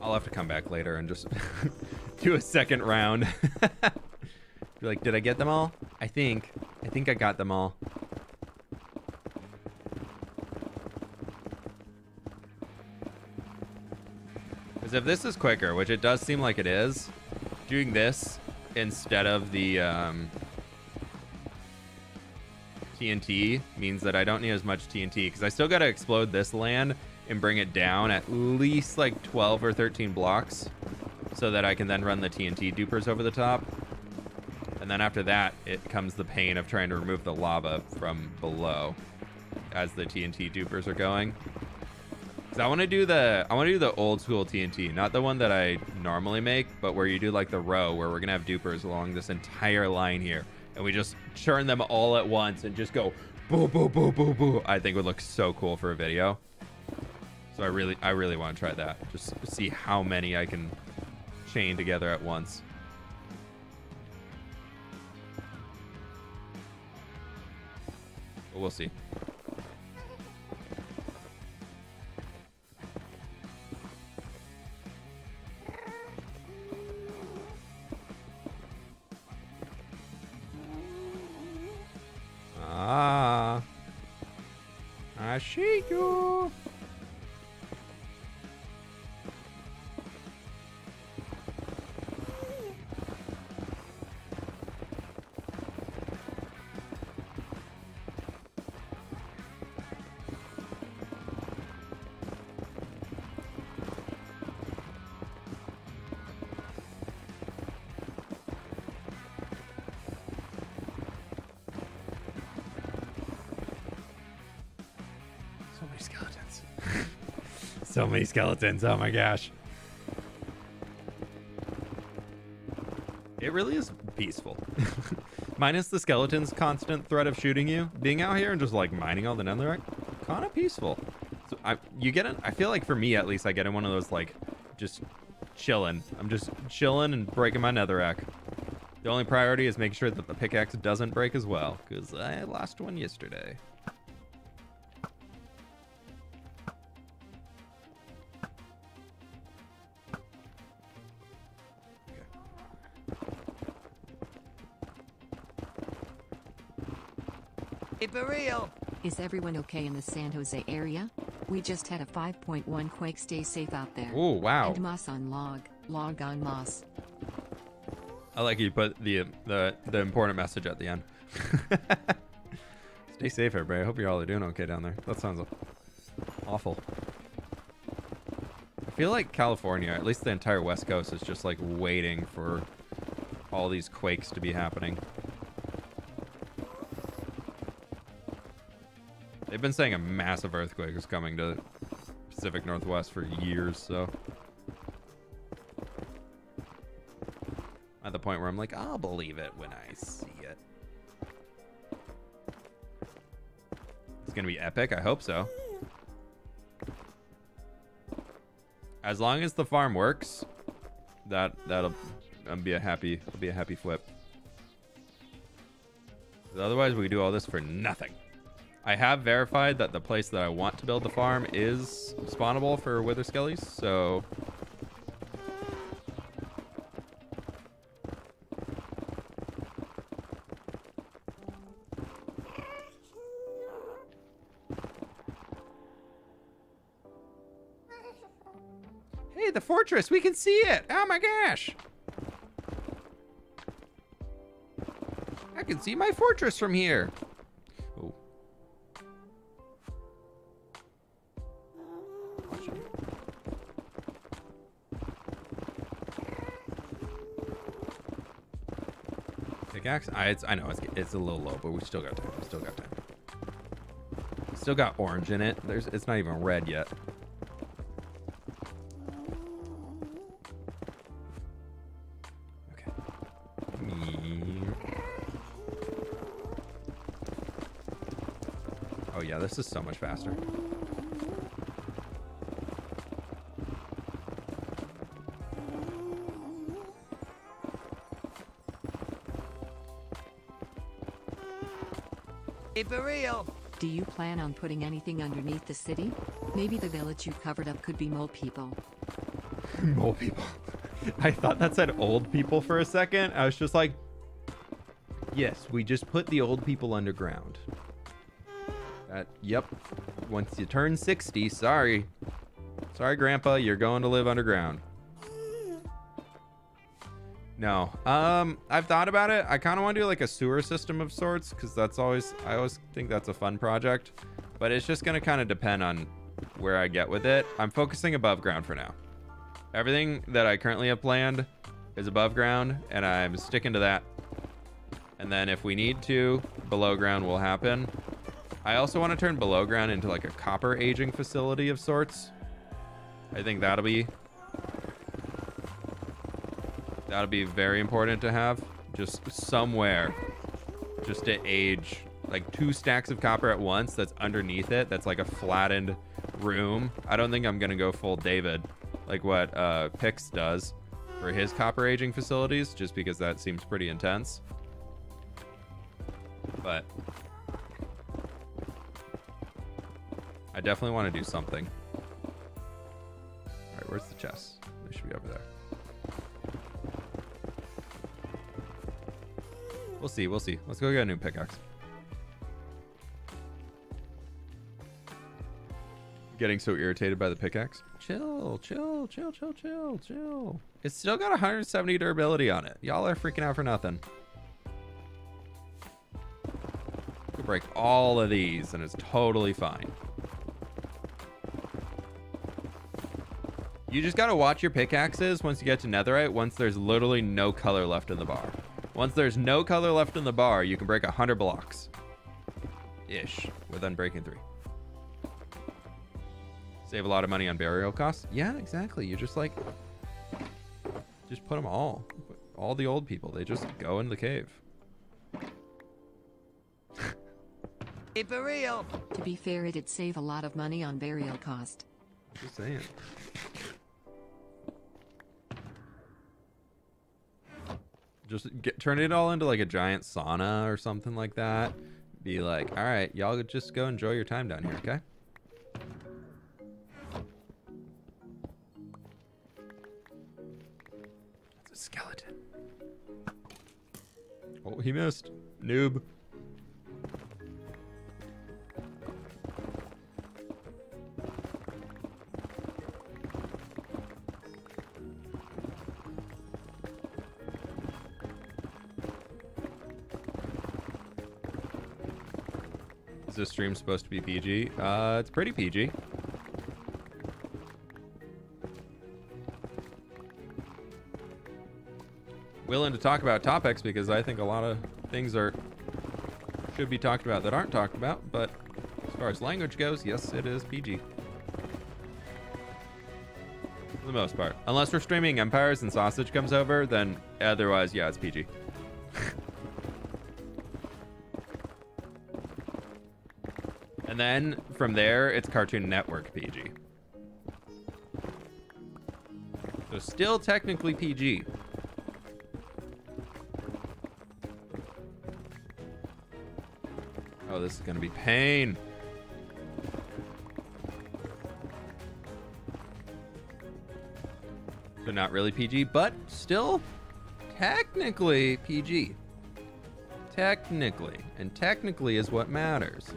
I'll have to come back later and just do a second round. You're like, did I get them all? I think. I think I got them all. Because if this is quicker, which it does seem like it is, doing this instead of the um, T N T means that I don't need as much T N T because I still got to explode this land and bring it down at least like twelve or thirteen blocks so that I can then run the T N T dupers over the top. And then after that, it comes the pain of trying to remove the lava from below as the T N T dupers are going. So I want to do the I want to do the old school T N T, not the one that I normally make, but where you do like the row where we're gonna have dupers along this entire line here, and we just churn them all at once and just go boo boo boo boo boo. I think would look so cool for a video. So I really I really want to try that. Just see how many I can chain together at once. We'll see. Ah, I see you. So many skeletons, oh my gosh. It really is peaceful. Minus the skeletons' constant threat of shooting you. Being out here and just like mining all the netherrack, kind of peaceful. So I, you get in, I feel like for me at least, I get in one of those like just chilling. I'm just chilling and breaking my netherrack. The only priority is making sure that the pickaxe doesn't break as well, because I lost one yesterday. Is everyone okay in the San Jose area? We just had a five point one quake. Stay safe out there. Oh, wow. And moss on log. Log on moss. I like you put the the, the important message at the end. Stay safe, everybody. I hope you all are doing okay down there. That sounds awful. I feel like California, at least the entire West Coast, is just like waiting for all these quakes to be happening. They've been saying a massive earthquake is coming to the Pacific Northwest for years, so. At the point where I'm like, I'll believe it when I see it. It's gonna be epic, I hope so. As long as the farm works, that that'll um, be a happy be a happy flip. Otherwise, we do all this for nothing. I have verified that the place that I want to build the farm is spawnable for wither skellies, so hey, the fortress, we can see it. Oh my gosh, I can see my fortress from here. pickaxe? I, it's, I know it's, it's a little low, but we still got time. We still got time. We still got orange in it. There's, it's not even red yet. Okay. Oh yeah, this is so much faster. For real. Do you plan on putting anything underneath the city? Maybe the village you covered up could be mole people. Mole people. I thought that said old people for a second. I was just like, yes, we just put the old people underground. That, yep. Once you turn sixty, sorry. Sorry, Grandpa, you're going to live underground. No, um, I've thought about it. I kind of want to do like a sewer system of sorts because that's always, I always think that's a fun project, but it's just going to kind of depend on where I get with it. I'm focusing above ground for now. Everything that I currently have planned is above ground and I'm sticking to that. And then if we need to, below ground will happen. I also want to turn below ground into like a copper aging facility of sorts. I think that'll be That'll be very important to have just somewhere just to age like two stacks of copper at once. That's underneath it. That's like a flattened room. I don't think I'm going to go full David like what uh, Pix does for his copper aging facilities, just because that seems pretty intense. But I definitely want to do something. All right, where's the chest? They should be over there. We'll see, we'll see. Let's go get a new pickaxe. Getting so irritated by the pickaxe. Chill, chill, chill, chill, chill, chill. It's still got one hundred seventy durability on it. Y'all are freaking out for nothing. We could break all of these and it's totally fine. You just gotta watch your pickaxes once you get to netherite, once there's literally no color left in the bar. Once there's no color left in the bar, you can break one hundred blocks. Ish. With unbreaking three. Save a lot of money on burial costs. Yeah, exactly. You just like... Just put them all. All the old people. They just go in the cave. Hey, for real. To be fair, it'd save a lot of money on burial cost. Just saying. Just get, turn it all into like a giant sauna or something like that. Be like, all right, y'all just go enjoy your time down here, okay? That's a skeleton. Oh, he missed. Noob. This stream's supposed to be P G. Uh, it's pretty P G. Willing to talk about topics because I think a lot of things are should be talked about that aren't talked about, but as far as language goes, yes, it is P G. For the most part. Unless we're streaming Empires and Sausage comes over, then otherwise, yeah, it's P G. Then from there, it's Cartoon Network P G. So still technically P G. Oh, this is gonna be pain. So not really P G, but still technically P G. Technically, and technically is what matters.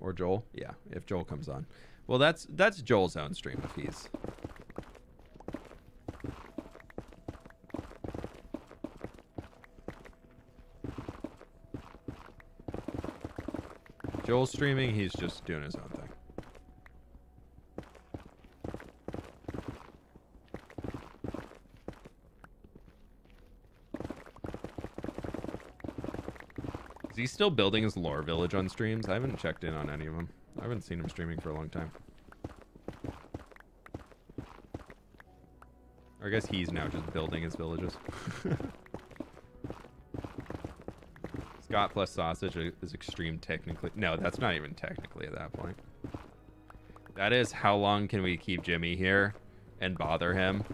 Or Joel, yeah, if Joel comes on. Well, that's that's Joel's own stream if he's Joel's streaming, he's just doing his own thing. Is he still building his lore village on streams? I haven't checked in on any of them. I haven't seen him streaming for a long time. Or I guess he's now just building his villages. Scott plus Sausage is extreme technically. No, that's not even technically at that point. That is how long can we keep Jimmy here and bother him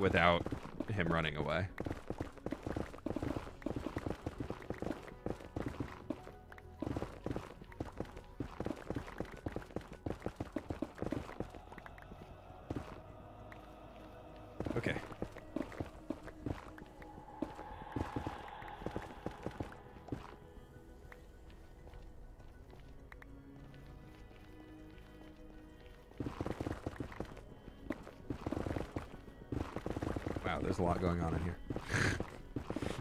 without him running away. A lot going on in here.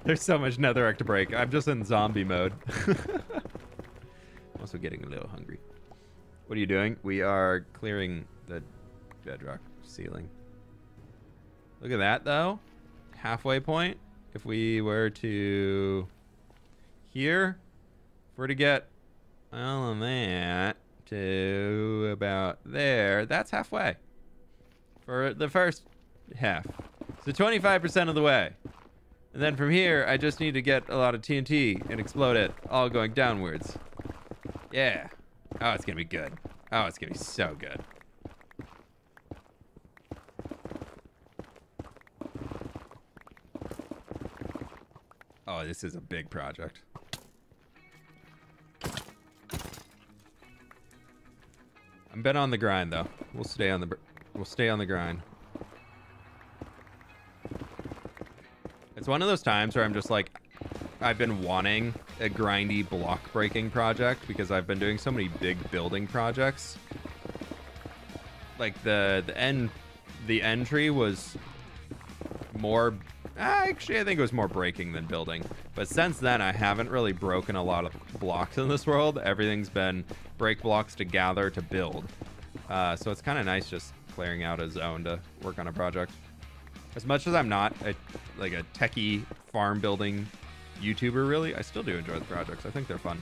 There's so much netherrack to break. I'm just in zombie mode. I'm also getting a little hungry. What are you doing? We are clearing the bedrock ceiling. Look at that though. Halfway point. If we were to here, if we're to get all of that to about there, that's halfway for the first half. So twenty-five percent of the way. And then from here, I just need to get a lot of T N T and explode it, all going downwards. Yeah. Oh, it's gonna be good. Oh, it's gonna be so good. Oh, this is a big project. I've been on the grind though. We'll stay on the br we'll stay on the grind. It's one of those times where I'm just like, I've been wanting a grindy block breaking project because I've been doing so many big building projects. Like the the end, the entry was more, actually I think it was more breaking than building. But since then I haven't really broken a lot of blocks in this world. Everything's been break blocks to gather to build. Uh, so it's kind of nice just clearing out a zone to work on a project. As much as I'm not a, like a techie farm building YouTuber, really, I still do enjoy the projects. I think they're fun.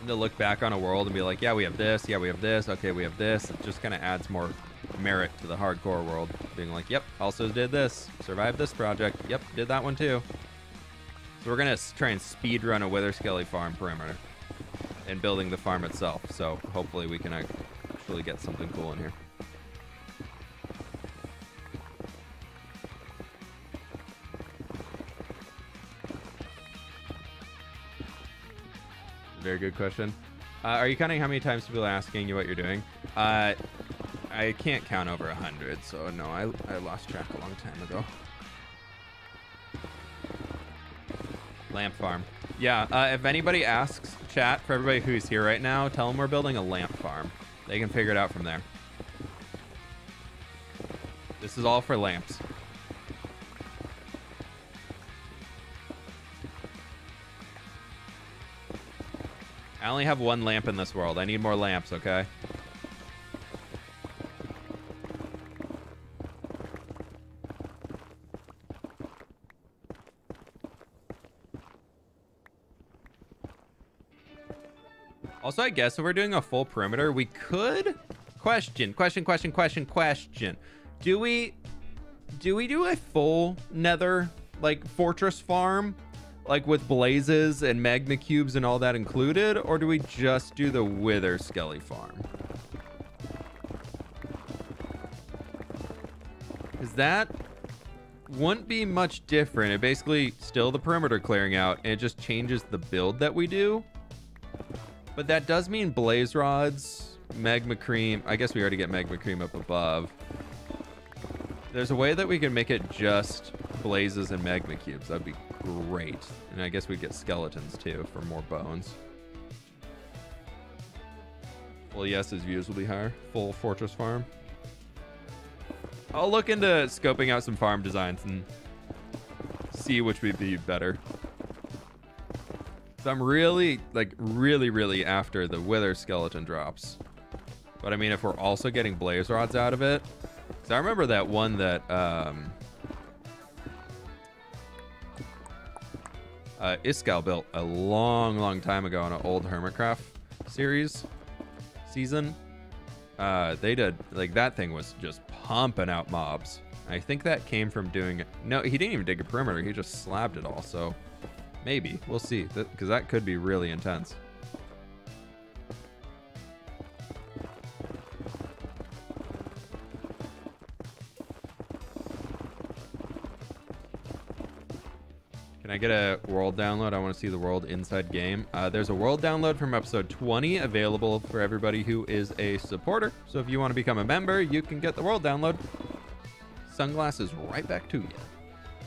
And to look back on a world and be like, yeah, we have this. Yeah, we have this. Okay, we have this. It just kind of adds more merit to the hardcore world. Being like, yep, also did this. Survived this project. Yep, did that one too. So we're going to try and speed run a Wither-Skelly farm perimeter and building the farm itself. So hopefully we can actually get something cool in here. Very good question. Uh, are you counting how many times people are asking you what you're doing? Uh, I can't count over a hundred, so no, I, I lost track a long time ago. Lamp farm. Yeah, uh, if anybody asks, chat, for everybody who's here right now, tell them we're building a lamp farm. They can figure it out from there. This is all for lamps. I only have one lamp in this world. I need more lamps, okay? Also, I guess if we're doing a full perimeter, we could... Question, question, question, question, question. Do we... Do we do a full nether, like, fortress farm? Like with blazes and magma cubes and all that included, or do we just do the Wither Skelly farm? Because that wouldn't be much different. It basically still the perimeter clearing out, and it just changes the build that we do. But that does mean blaze rods, magma cream. I guess we already get magma cream up above. There's a way that we can make it just blazes and magma cubes. That'd be great. And I guess we get skeletons too for more bones. Well, yes, his views will be higher. Full fortress farm. I'll look into scoping out some farm designs and see which would be better. So I'm really, like, really, really after the wither skeleton drops. But I mean, if we're also getting blaze rods out of it, because I remember that one that um, uh, Iskal built a long, long time ago on an old Hermitcraft series season. Uh, they did, like, that thing was just pumping out mobs. I think that came from doing, no, he didn't even dig a perimeter. He just slabbed it all. So maybe we'll see, because that could be really intense. Can I get a world download? I want to see the world inside game. Uh, there's a world download from episode twenty available for everybody who is a supporter. So if you want to become a member, you can get the world download. Sunglasses right back to you.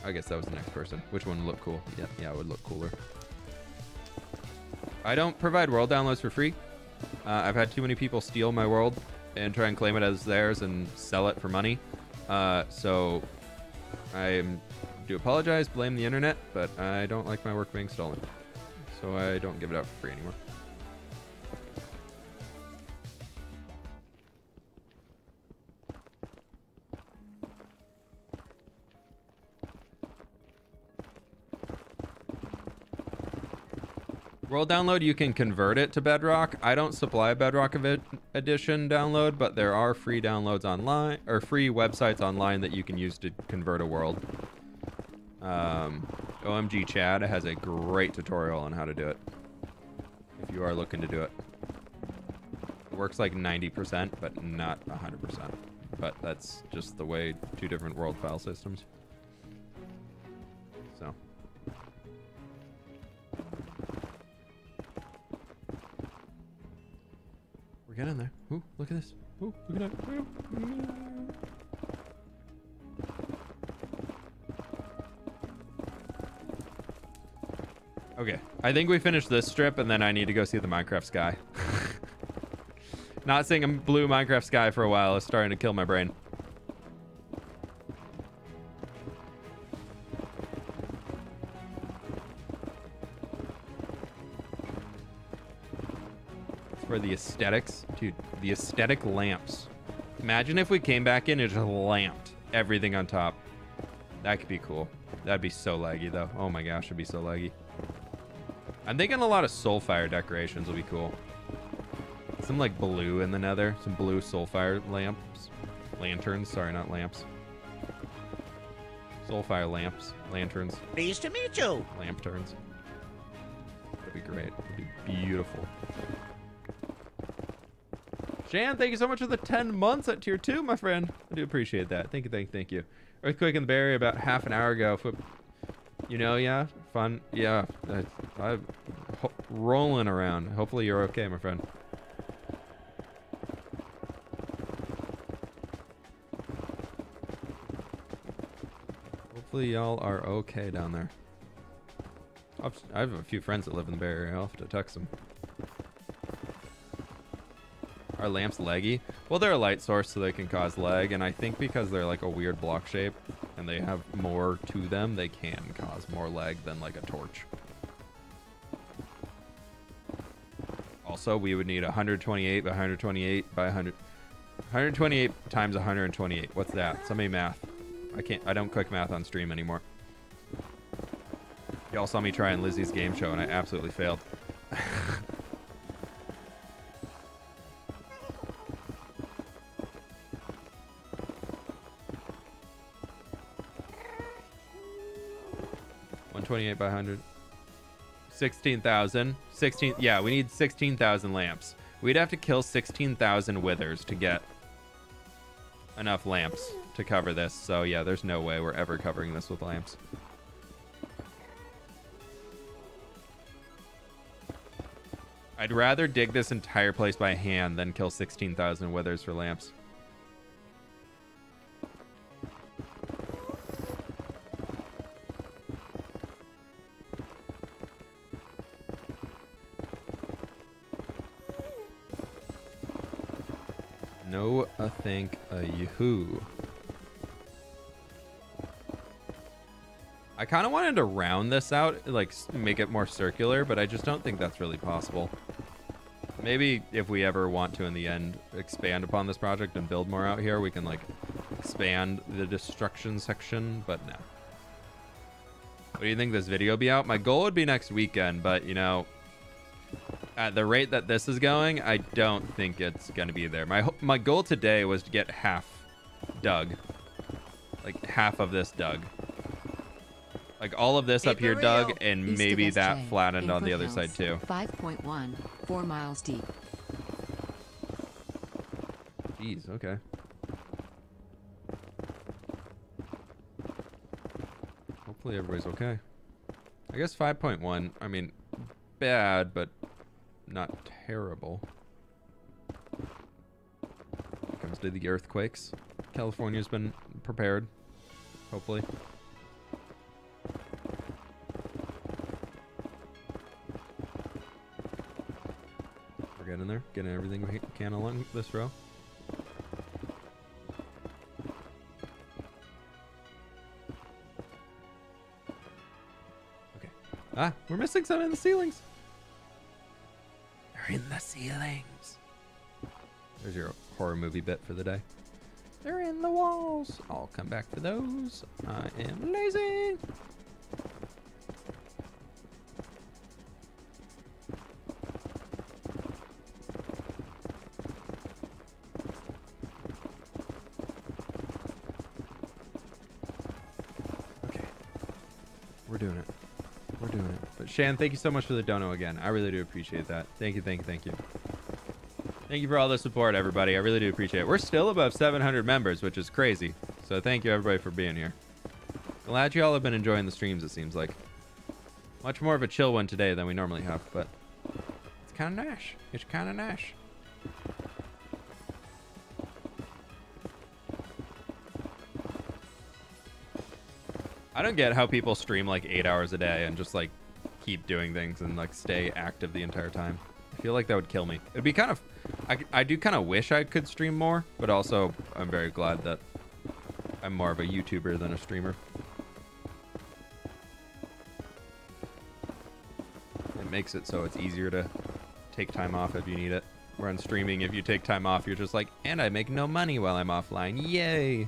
I guess that was the next person. Which one would look cool? Yeah, yeah, it would look cooler. I don't provide world downloads for free. Uh, I've had too many people steal my world and try and claim it as theirs and sell it for money. Uh, so I'm... do apologize, blame the internet, but I don't like my work being stolen, so I don't give it out for free anymore. World download, you can convert it to Bedrock. I don't supply Bedrock Edition download, but there are free downloads online, or free websites online that you can use to convert a world. Um, O M G Chad has a great tutorial on how to do it if you are looking to do it. It works like ninety percent, but not one hundred percent. But that's just the way two different world file systems. So. We're getting there. Ooh, look at this. Ooh, look at that. Okay, I think we finished this strip, and then I need to go see the Minecraft sky. Not seeing a blue Minecraft sky for a while is starting to kill my brain. It's for the aesthetics. Dude, the aesthetic lamps. Imagine if we came back in and just lamped everything on top. That could be cool. That'd be so laggy, though. Oh my gosh, it'd be so laggy. I'm thinking a lot of soulfire decorations will be cool. Some like blue in the nether, some blue soulfire lamps, lanterns. Sorry, not lamps. Soulfire lamps, lanterns. Pleased to meet you. Lamp-turns. That'd be great. That'd be beautiful. Shan, thank you so much for the ten months at tier two, my friend. I do appreciate that. Thank you, thank you, thank you. Earthquake in the Barrier about half an hour ago. You know, yeah, fun, yeah. I, I'm rolling around. Hopefully you're okay, my friend. Hopefully y'all are okay down there. I have a few friends that live in the Barrier. I'll have to text them. Are lamps laggy? Well, they're a light source, so they can cause lag, and I think because they're like a weird block shape and they have more to them, they can cause more lag than like a torch. Also, we would need one twenty-eight by one twenty-eight by one hundred, one twenty-eight times one twenty-eight. What's that? Somebody math. I can't, I don't quick math on stream anymore. Y'all saw me try in Lizzie's game show and I absolutely failed. twenty-eight by one hundred. sixteen thousand. sixteen, yeah, we need sixteen thousand lamps. We'd have to kill sixteen thousand withers to get enough lamps to cover this. So, yeah, there's no way we're ever covering this with lamps. I'd rather dig this entire place by hand than kill sixteen thousand withers for lamps. No, I think a yahoo. I I kind of wanted to round this out, like make it more circular, but I just don't think that's really possible. Maybe if we ever want to in the end expand upon this project and build more out here, we can like expand the destruction section, but no. What do you think this video will be out? My goal would be next weekend, but you know, at the rate that this is going, I don't think it's going to be there. My my goal today was to get half dug. Like half of this dug. Like all of this up here dug, and maybe that flattened on the other side too. five point one, four miles deep. Jeez, okay. Hopefully everybody's okay. I guess five point one, I mean, bad, but not terrible. When it comes to the earthquakes, California's been prepared, hopefully. Get in there, getting everything we can along this row. Okay. Ah, we're missing some in the ceilings. They're in the ceilings. There's your horror movie bit for the day. They're in the walls. I'll come back for those. I am lazy. Shan, thank you so much for the dono again. I really do appreciate that. Thank you, thank you, thank you. Thank you for all the support, everybody. I really do appreciate it. We're still above seven hundred members, which is crazy. So thank you, everybody, for being here. Glad you all have been enjoying the streams, it seems like. Much more of a chill one today than we normally have, but it's kind of nice. It's kind of nice. I don't get how people stream like eight hours a day and just like keep doing things and like stay active the entire time. I feel like that would kill me. It'd be kind of, I, I do kind of wish I could stream more, but also I'm very glad that I'm more of a YouTuber than a streamer. It makes it so it's easier to take time off if you need it. Where on streaming, if you take time off, you're just like, and I make no money while I'm offline, yay.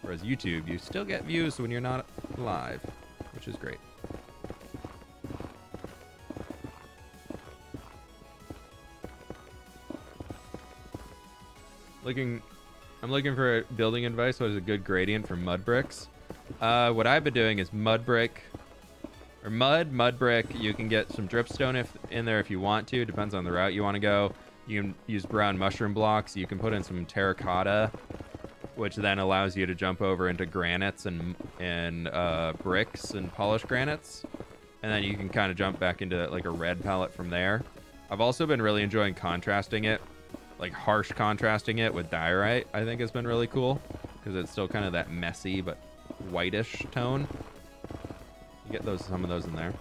Whereas YouTube, you still get views when you're not live, which is great. Looking, I'm looking for building advice. What is a good gradient for mud bricks? Uh, what I've been doing is mud brick, or mud, mud brick. You can get some dripstone if, in there if you want to. Depends on the route you want to go. You can use brown mushroom blocks. You can put in some terracotta, which then allows you to jump over into granites and and uh, bricks and polished granites. And then you can kind of jump back into like a red palette from there. I've also been really enjoying contrasting it. Like harsh contrasting it with diorite, I think has been really cool because it's still kind of that messy but whitish tone. You get those, some of those in there.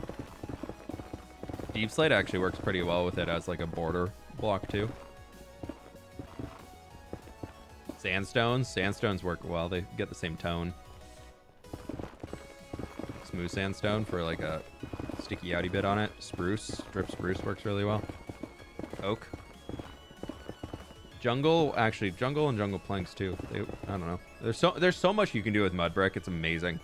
Deep slate actually works pretty well with it as like a border block too. Sandstones, sandstones work well. They get the same tone. Smooth sandstone for like a sticky outy bit on it. Spruce, drip spruce works really well. Oak. Jungle, actually, jungle and jungle planks too. They, I don't know. There's so there's so much you can do with mud brick. It's amazing.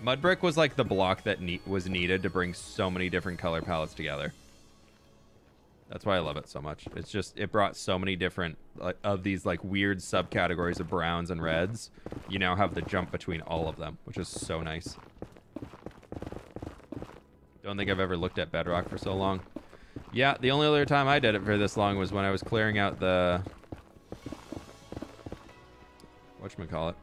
Mud brick was like the block that ne was needed to bring so many different color palettes together. That's why I love it so much. It's just it brought so many different like, of these like weird subcategories of browns and reds. You now have the jump between all of them, which is so nice. Don't think I've ever looked at Bedrock for so long. Yeah, the only other time I did it for this long was when I was clearing out the whatchamacallit.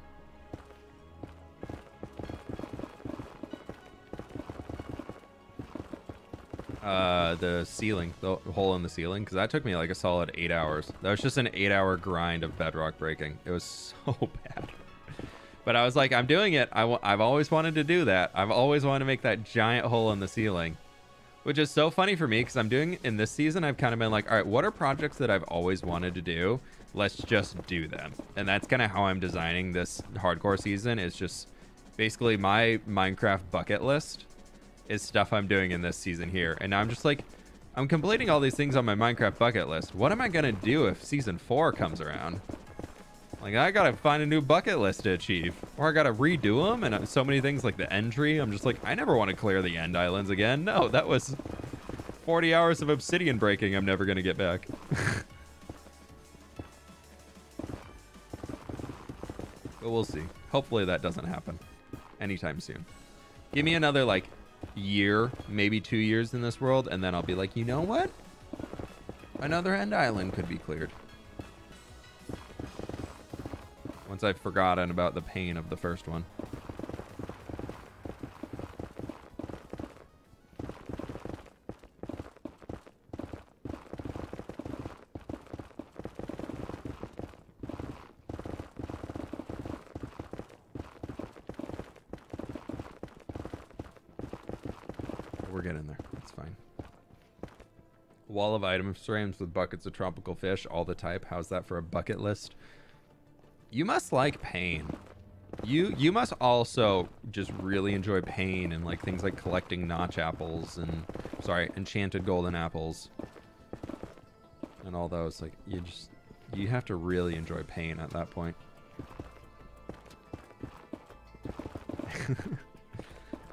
Uh, the ceiling, the hole in the ceiling, because that took me like a solid eight hours. That was just an eight-hour grind of bedrock breaking. It was so bad. But I was like, I'm doing it. I w I've always wanted to do that. I've always wanted to make that giant hole in the ceiling. Which is so funny for me because I'm doing in this season, I've kind of been like, all right, what are projects that I've always wanted to do? Let's just do them. And that's kind of how I'm designing this hardcore season is just basically my Minecraft bucket list is stuff I'm doing in this season here. And now I'm just like, I'm completing all these things on my Minecraft bucket list. What am I going to do if season four comes around? Like, I got to find a new bucket list to achieve, or I got to redo them. And so many things like the end tree. I'm just like, I never want to clear the end islands again. No, that was forty hours of obsidian breaking I'm never going to get back. But we'll see. Hopefully that doesn't happen anytime soon. Give me another like year, maybe two years in this world, and then I'll be like, you know what? Another end island could be cleared. Once I've forgotten about the pain of the first one. Wall of item frames with buckets of tropical fish, all the type. How's that for a bucket list? You must like pain. You you must also just really enjoy pain and like things like collecting notch apples and sorry, enchanted golden apples and all those. Like you just you have to really enjoy pain at that point.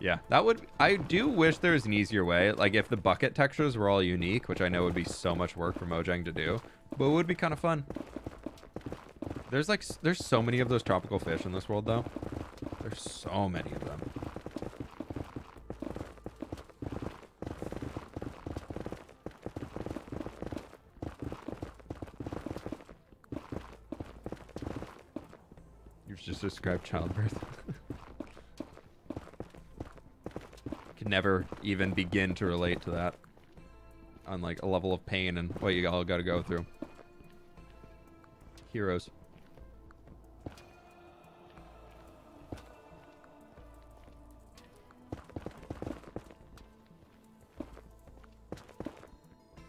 Yeah, that would, I do wish there was an easier way. Like if the bucket textures were all unique, which I know would be so much work for Mojang to do, but it would be kind of fun. There's like, there's so many of those tropical fish in this world though. There's so many of them. You've just described childbirth. Never even begin to relate to that on like a level of pain and what you all got to go through. Heroes.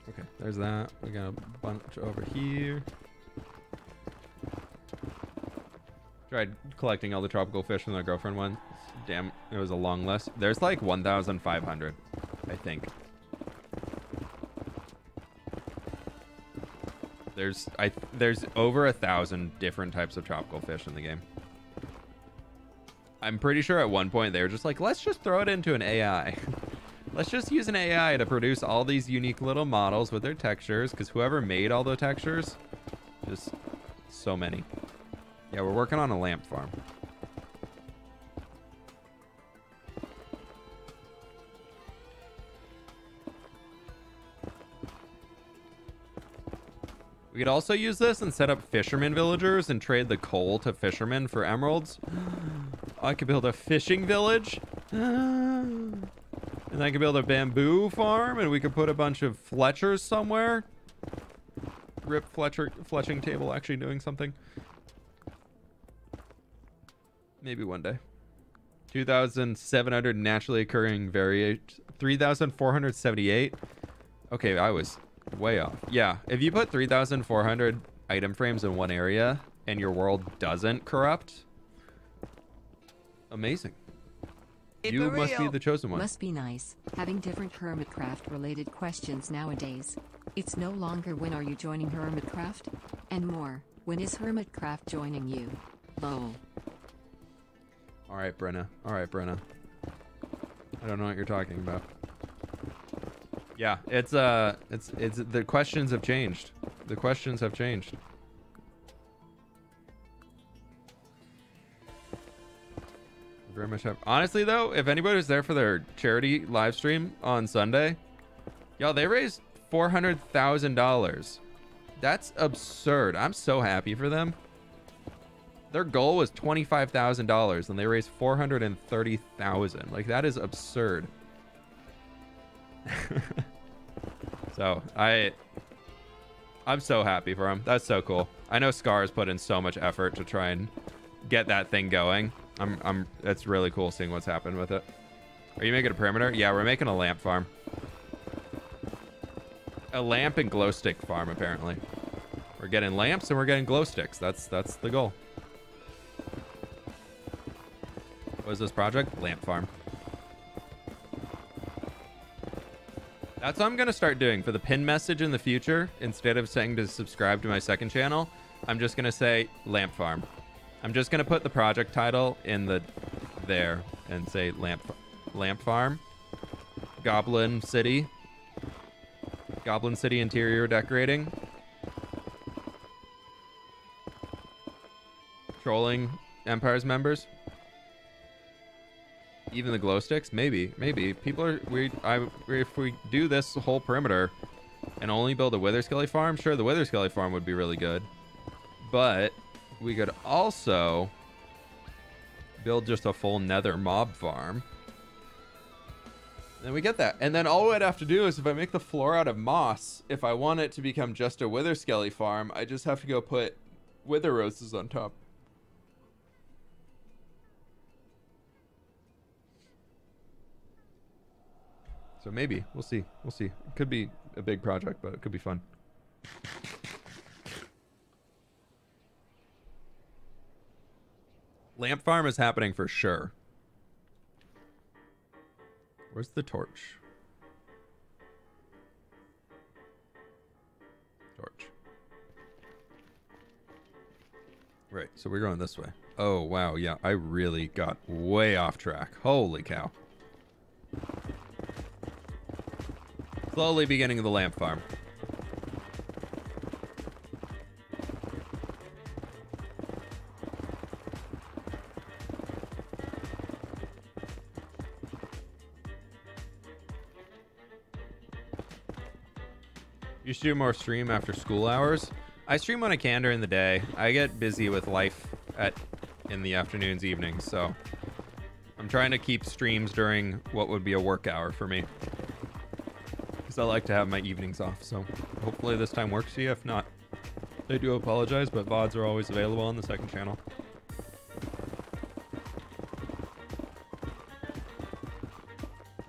Okay, there's that. We got a bunch over here. Tried collecting all the tropical fish from my girlfriend once. Damn, it was a long list. There's like one thousand five hundred, I think. There's I there's over a thousand different types of tropical fish in the game. I'm pretty sure at one point they were just like, let's just throw it into an A I. Let's just use an A I to produce all these unique little models with their textures, because whoever made all the textures, just so many. Yeah, we're working on a lamp farm. We could also use this and set up fisherman villagers and trade the coal to fishermen for emeralds. I could build a fishing village. And I could build a bamboo farm, and we could put a bunch of Fletchers somewhere. Rip Fletcher, Fletching table actually doing something. Maybe one day. two thousand seven hundred naturally occurring variations. three thousand four hundred seventy-eight. Okay, I was way off. Yeah, if you put three thousand four hundred item frames in one area and your world doesn't corrupt, amazing. You must be the chosen one. Must be nice having different Hermitcraft related questions nowadays. It's no longer when are you joining Hermitcraft and more when is Hermitcraft joining you. Lol. All right, Brenna. All right, Brenna. I don't know what you're talking about. Yeah, it's uh, it's it's the questions have changed. The questions have changed. Very much have. Honestly, though, if anybody was there for their charity live stream on Sunday, y'all, they raised four hundred thousand dollars. That's absurd. I'm so happy for them. Their goal was twenty-five thousand dollars, and they raised four hundred and thirty thousand. Like that is absurd. So I I'm so happy for him. That's so cool. I know Scar's put in so much effort to try and get that thing going. I'm I'm it's really cool seeing what's happened with it. Are you making a perimeter? Yeah, we're making a lamp farm. A lamp and glow stick farm apparently. We're getting lamps and we're getting glow sticks. That's that's the goal. What was this project? Lamp farm. That's what I'm going to start doing for the pin message in the future. Instead of saying to subscribe to my second channel, I'm just going to say lamp farm. I'm just going to put the project title in the there and say lamp, lamp farm, Goblin City, Goblin City interior decorating, trolling Empires members. Even the glow sticks, maybe, maybe people are we. I if we do this whole perimeter and only build a wither skelly farm, sure, the wither skelly farm would be really good, but we could also build just a full nether mob farm. Then we get that, and then all I'd have to do is if I make the floor out of moss, if I want it to become just a wither skelly farm, I just have to go put wither roses on top. So maybe, we'll see, we'll see. It could be a big project, but it could be fun. Lamp farm is happening for sure. Where's the torch? Torch. Right, so we're going this way. Oh, wow, yeah, I really got way off track. Holy cow. Slowly beginning of the lamp farm. You should do more stream after school hours. I stream when I can during the day. I get busy with life at in the afternoons, evenings, so I'm trying to keep streams during what would be a work hour for me. I like to have my evenings off, so hopefully this time works for you. If not, I do apologize, but V O Ds are always available on the second channel.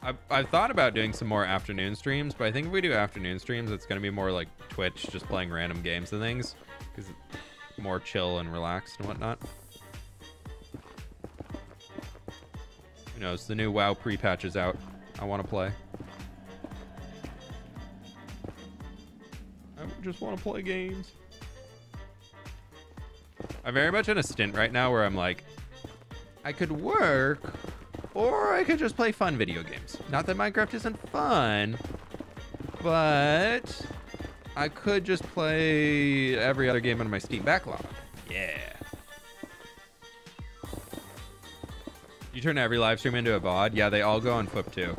I've, I've thought about doing some more afternoon streams, but I think if we do afternoon streams, it's going to be more like Twitch, just playing random games and things, because it's more chill and relaxed and whatnot. Who knows? The new WoW pre-patch is out. I want to play. Just want to play games. I'm very much in a stint right now where I'm like, I could work or I could just play fun video games. Not that Minecraft isn't fun, but I could just play every other game on my Steam backlog. Yeah. You turn every live stream into a V O D? Yeah, they all go on fWhip two.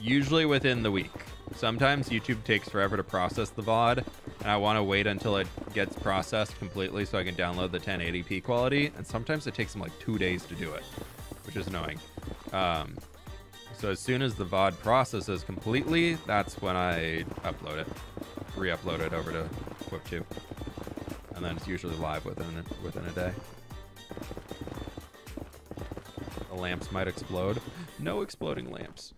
Usually within the week. Sometimes YouTube takes forever to process the V O D, and I want to wait until it gets processed completely so I can download the ten eighty p quality, and sometimes it takes them like two days to do it, which is annoying. Um, so as soon as the V O D processes completely, that's when I upload it, re-upload it over to fWhip two, and then it's usually live within, within a day. The lamps might explode. No exploding lamps.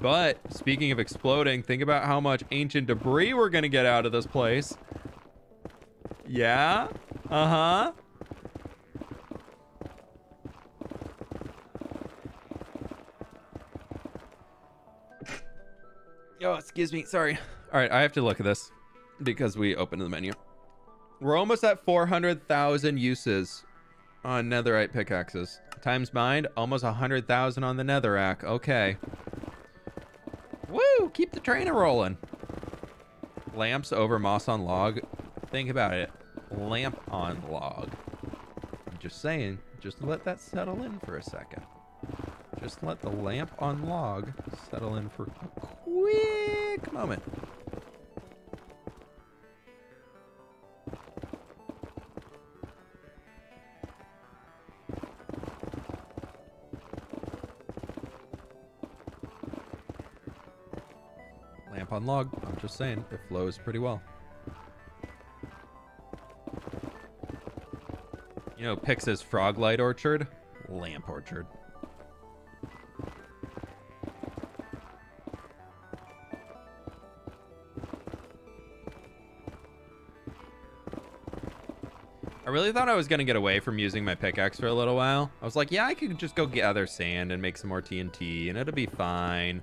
But speaking of exploding, think about how much ancient debris we're going to get out of this place. Yeah? Uh-huh. Oh, excuse me. Sorry. All right. I have to look at this because we opened the menu. We're almost at four hundred thousand uses on netherite pickaxes. Times mined, almost one hundred thousand on the netherrack. Okay. Woo! Keep the train rolling. Lamps over moss on log. Think about it. Lamp on log. I'm just saying. Just let that settle in for a second. Just let the lamp on log settle in for a quick moment. On log, I'm just saying, it flows pretty well. You know, Pix's frog light orchard, lamp orchard. I really thought I was going to get away from using my pickaxe for a little while. I was like, yeah, I could just go gather sand and make some more T N T, and it'll be fine.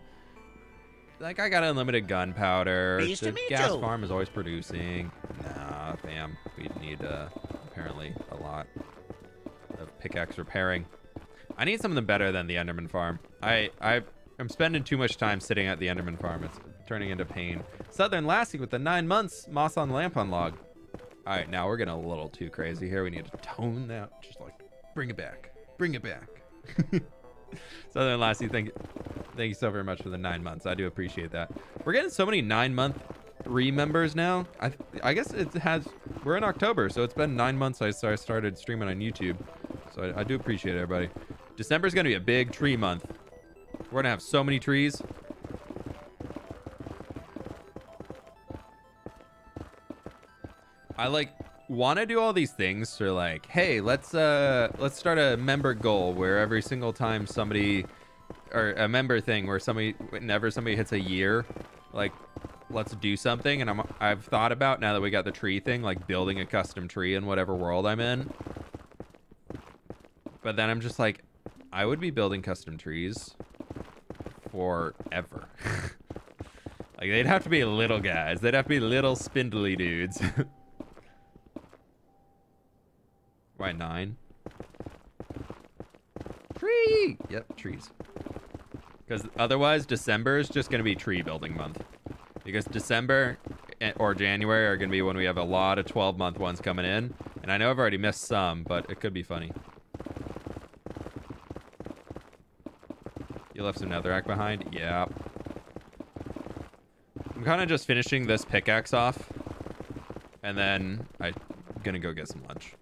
Like, I got unlimited gunpowder. The gas you. farm is always producing. Nah, fam. We need, uh, apparently, a lot of pickaxe repairing. I need something better than the Enderman farm. I, I, I'm spending too much time sitting at the Enderman farm. It's turning into pain. Southern Lassie with the nine months moss on lamp on log. All right, now we're getting a little too crazy here. We need to tone that. Just like, bring it back. Bring it back. Southern Lassie, thank you, thank you so very much for the nine months. I do appreciate that. We're getting so many nine-month remembers now. I I guess it has. We're in October, so it's been nine months since I started streaming on YouTube. So I, I do appreciate it, everybody. December is going to be a big tree month. We're going to have so many trees. I like want to do all these things for like, hey, let's uh let's start a member goal where every single time somebody, or a member thing where somebody, whenever somebody hits a year, like let's do something. And I'm I've thought about, now that we got the tree thing, like building a custom tree in whatever world I'm in. But then I'm just like, I would be building custom trees forever. Like they'd have to be little guys. They'd have to be little spindly dudes. Why nine? Tree! Yep, trees. Because otherwise, December is just going to be tree building month. Because December or January are going to be when we have a lot of twelve-month ones coming in. And I know I've already missed some, but it could be funny. You left some netherrack behind? Yeah. I'm kind of just finishing this pickaxe off. And then I'm going to go get some lunch.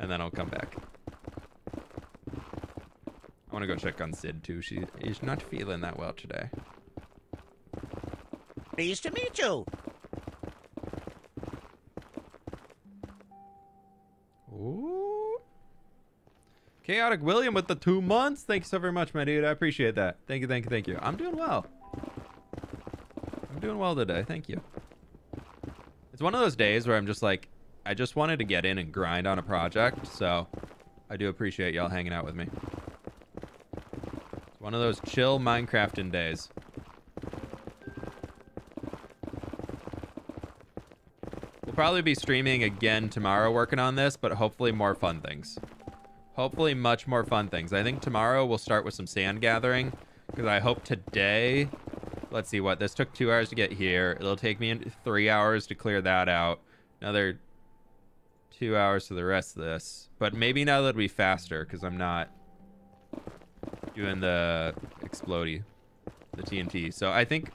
And then I'll come back. I want to go check on Sid too. She is not feeling that well today. Pleased to meet you. Ooh. Chaotic William with the two months. Thank you so very much, my dude. I appreciate that. Thank you, thank you, thank you. I'm doing well. I'm doing well today. Thank you. It's one of those days where I'm just like, I just wanted to get in and grind on a project, so I do appreciate y'all hanging out with me. It's one of those chill Minecrafting days. We'll probably be streaming again tomorrow working on this, but hopefully more fun things. Hopefully much more fun things. I think tomorrow we'll start with some sand gathering, because I hope today... Let's see what. This took two hours to get here. It'll take me three hours to clear that out. Another... two hours to the rest of this, but maybe now that'll be faster because I'm not doing the explodey, the T N T. So I think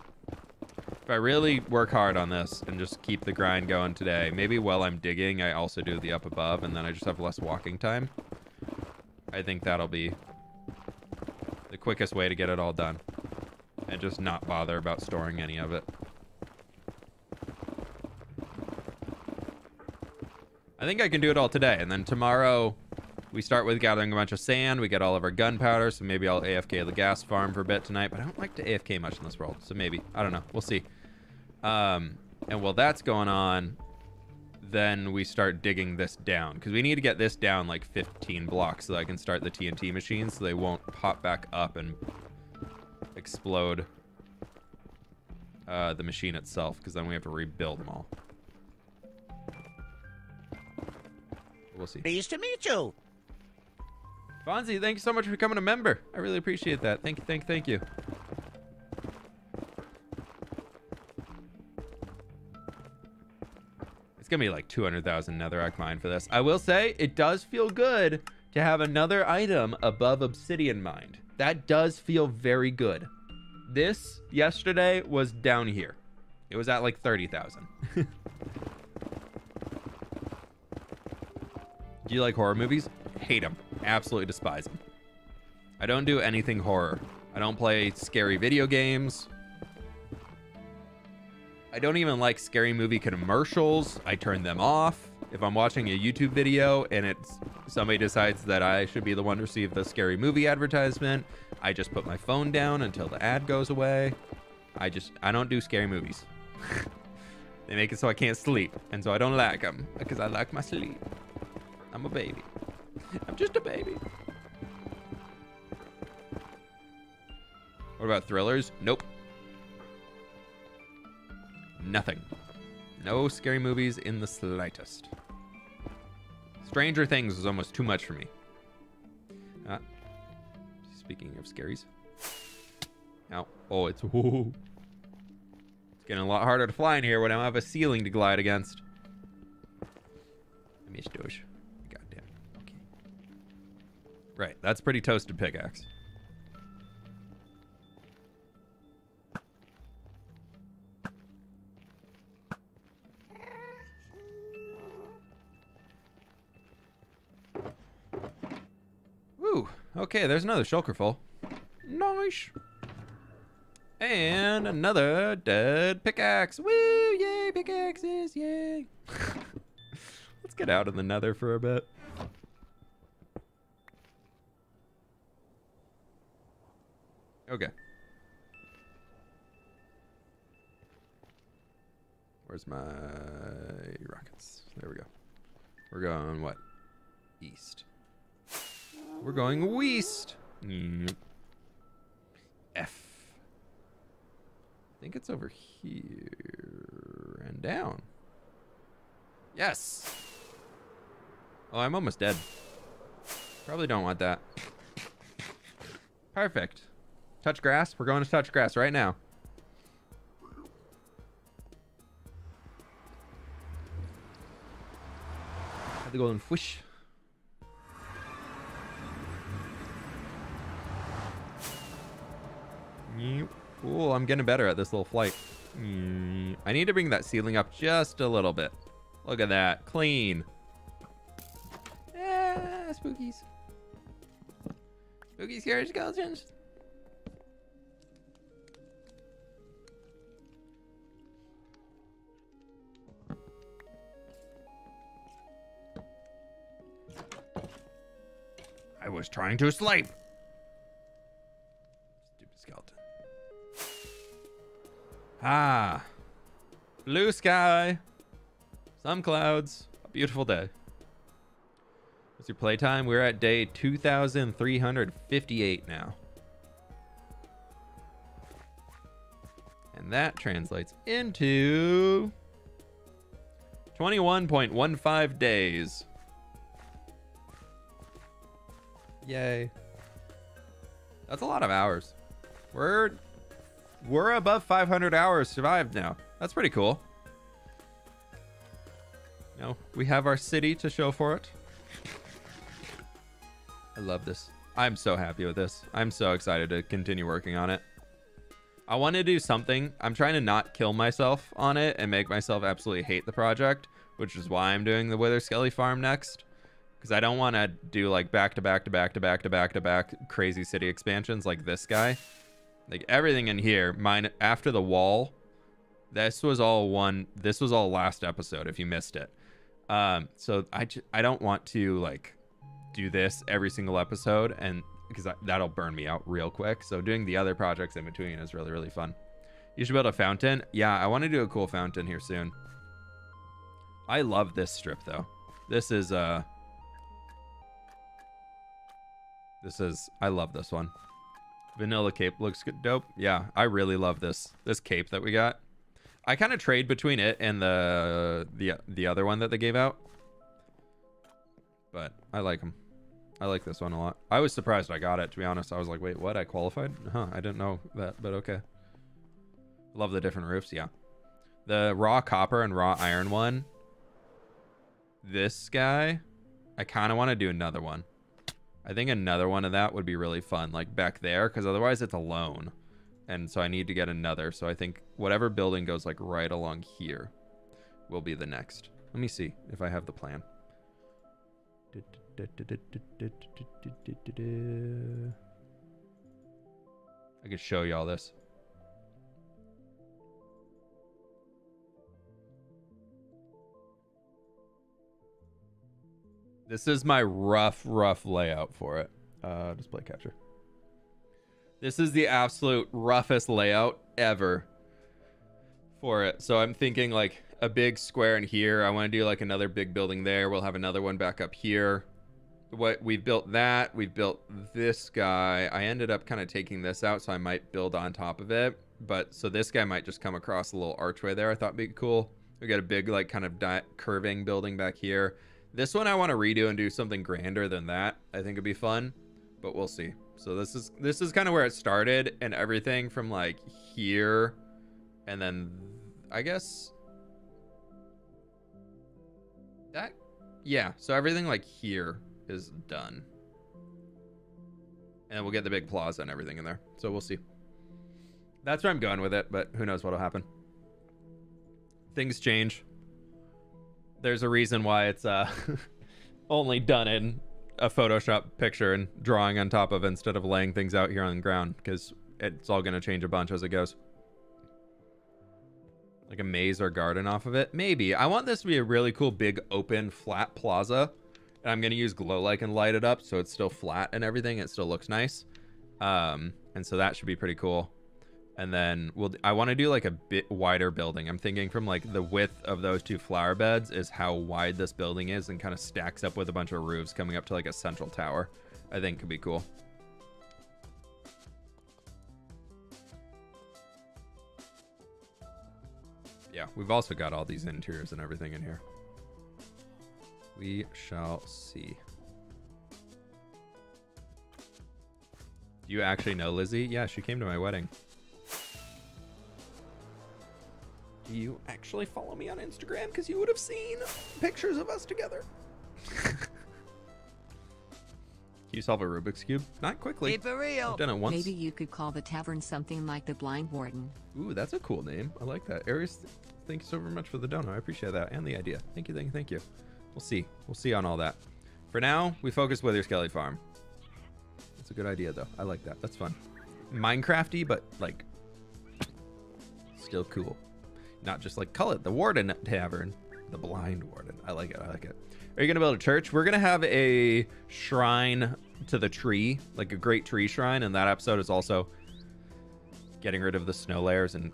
if I really work hard on this and just keep the grind going today, maybe while I'm digging, I also do the up above and then I just have less walking time. I think that'll be the quickest way to get it all done and just not bother about storing any of it. I think I can do it all today, and then tomorrow we start with gathering a bunch of sand. We get all of our gunpowder, so maybe I'll A F K the gas farm for a bit tonight, but I don't like to A F K much in this world, so maybe. I don't know. We'll see. Um, and while that's going on, then we start digging this down, because we need to get this down like fifteen blocks so that I can start the T N T machines so they won't pop back up and explode uh, the machine itself, because then we have to rebuild them all. We'll see. Pleased to meet you. Fonzie, thank you so much for becoming a member. I really appreciate that. Thank you, thank, thank you. It's going to be like two hundred thousand netherrack mine for this. I will say it does feel good to have another item above obsidian mined. That does feel very good. This yesterday was down here. It was at like thirty thousand. Do you like horror movies? Hate them. Absolutely despise them. I don't do anything horror. I don't play scary video games. I don't even like scary movie commercials. I turn them off. If I'm watching a YouTube video and it's somebody decides that I should be the one to receive the scary movie advertisement, I just put my phone down until the ad goes away. I just, I don't do scary movies. They make it so I can't sleep, and so I don't like them because I like my sleep. I'm a baby. I'm just a baby. What about thrillers? Nope. Nothing. No scary movies in the slightest. Stranger Things is almost too much for me. Uh, speaking of scaries. Ow. Oh, it's... Whoa. It's getting a lot harder to fly in here when I have a ceiling to glide against. I missed those. Goddamn. Okay. Right. That's pretty toasted pickaxe. Ooh. Okay, there's another shulker full. Nice. And another dead pickaxe. Woo! Yay, pickaxes! Yay! Let's get out of the nether for a bit. Okay. Where's my rockets? There we go. We're going what? East. We're going west. Mm. F. I think it's over here and down. Yes. Oh, I'm almost dead. Probably don't want that. Perfect. Touch grass. We're going to touch grass right now. Have the golden fish. Yep. Ooh, I'm getting better at this little flight. Mm, I need to bring that ceiling up just a little bit. Look at that. Clean. Ah, spookies. Spooky, scary skeletons. I was trying to sleep. Stupid skeleton. Ah, blue sky, some clouds, a beautiful day. What's your playtime? We're at day two thousand three hundred fifty-eight now. And that translates into twenty-one point one five days. Yay. That's a lot of hours. We're... We're above five hundred hours survived now. That's pretty cool. No, we have our city to show for it. I love this. I'm so happy with this. I'm so excited to continue working on it. I want to do something. I'm trying to not kill myself on it and make myself absolutely hate the project, which is why I'm doing the Wither Skelly Farm next. Because I don't want to do like back to back to back to back to back to back crazy city expansions like this guy. Like everything in here, mine after the wall, this was all one. This was all last episode. If you missed it, um, so I j I don't want to like do this every single episode, and because that'll burn me out real quick. So doing the other projects in between is really really fun. You should build a fountain. Yeah, I want to do a cool fountain here soon. I love this strip though. This is uh, this is I love this one. Vanilla cape looks good. Dope. Yeah, I really love this this cape that we got. I kind of trade between it and the the the other one that they gave out, but I like them. I like this one a lot. I was surprised I got it, to be honest. I was like, wait, what? I qualified? Huh? I didn't know that, but okay. Love the different roofs. Yeah, the raw copper and raw iron one. This guy, I kind of want to do another one. I think another one of that would be really fun, like back there, because otherwise it's alone. And so I need to get another. So I think whatever building goes like right along here will be the next. Let me see if I have the plan. I could show you all this. This is my rough, rough layout for it. Uh, display catcher. This is the absolute roughest layout ever for it. So I'm thinking like a big square in here. I want to do like another big building there. We'll have another one back up here. What we built that, we built this guy. I ended up kind of taking this out, so I might build on top of it. But so this guy might just come across a little archway there. I thought would be cool. We got a big like kind of di curving building back here. This one I want to redo and do something grander than that. I think it'd be fun, but we'll see. So this is this is kind of where it started, and everything from like here, and then I guess that, yeah. So everything like here is done, and we'll get the big plaza and everything in there. So we'll see. That's where I'm going with it, but who knows what'll happen. Things change. There's a reason why it's uh only done in a Photoshop picture and drawing on top of, instead of laying things out here on the ground, because it's all going to change a bunch as it goes. Like a maze or garden off of it, maybe. I want this to be a really cool big open flat plaza, and I'm going to use glow like and light it up so it's still flat and everything. It still looks nice, um and so that should be pretty cool. And then we'll, I want to do like a bit wider building. I'm thinking from like the width of those two flower beds is how wide this building is, and kind of stacks up with a bunch of roofs coming up to like a central tower. I think could be cool. Yeah, we've also got all these interiors and everything in here. We shall see. Do you actually know Lizzie? Yeah, she came to my wedding. Do you actually follow me on Instagram? Because you would have seen pictures of us together. Can you solve a Rubik's Cube? Not quickly. For real. I've done it once. Maybe you could call the tavern something like the Blind Warden. Ooh, that's a cool name. I like that. Aries, th thank you so very much for the donor. I appreciate that and the idea. Thank you, thank you, thank you. We'll see. We'll see on all that. For now, we focus Wither Skelly Farm. That's a good idea, though. I like that. That's fun. Minecrafty, but like still cool. Not just like, call it the Warden Tavern, the Blind Warden. I like it. I like it. Are you going to build a church? We're going to have a shrine to the tree, like a great tree shrine. And that episode is also getting rid of the snow layers and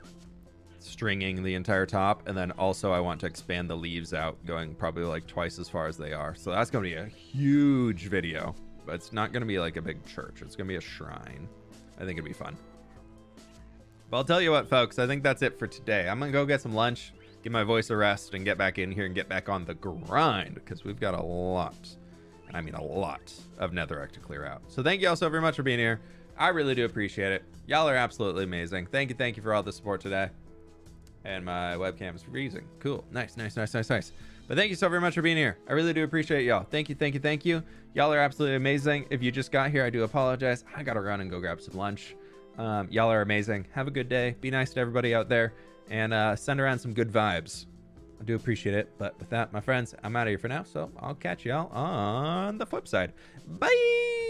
stringing the entire top. And then also I want to expand the leaves out, going probably like twice as far as they are. So that's going to be a huge video, but it's not going to be like a big church. It's going to be a shrine. I think it'd be fun. But I'll tell you what, folks, I think that's it for today. I'm going to go get some lunch, give my voice a rest, and get back in here and get back on the grind, because we've got a lot, and I mean a lot, of netherrack to clear out. So thank you all so very much for being here. I really do appreciate it. Y'all are absolutely amazing. Thank you. Thank you for all the support today. And my webcam is freezing. Cool. Nice, nice, nice, nice, nice. But thank you so very much for being here. I really do appreciate y'all. Thank you, thank you, thank you. Y'all are absolutely amazing. If you just got here, I do apologize. I got to run and go grab some lunch. Um, y'all are amazing. Have a good day. Be nice to everybody out there, and uh, send around some good vibes. I do appreciate it. But with that, my friends, I'm out of here for now. So I'll catch y'all on the flip side. Bye.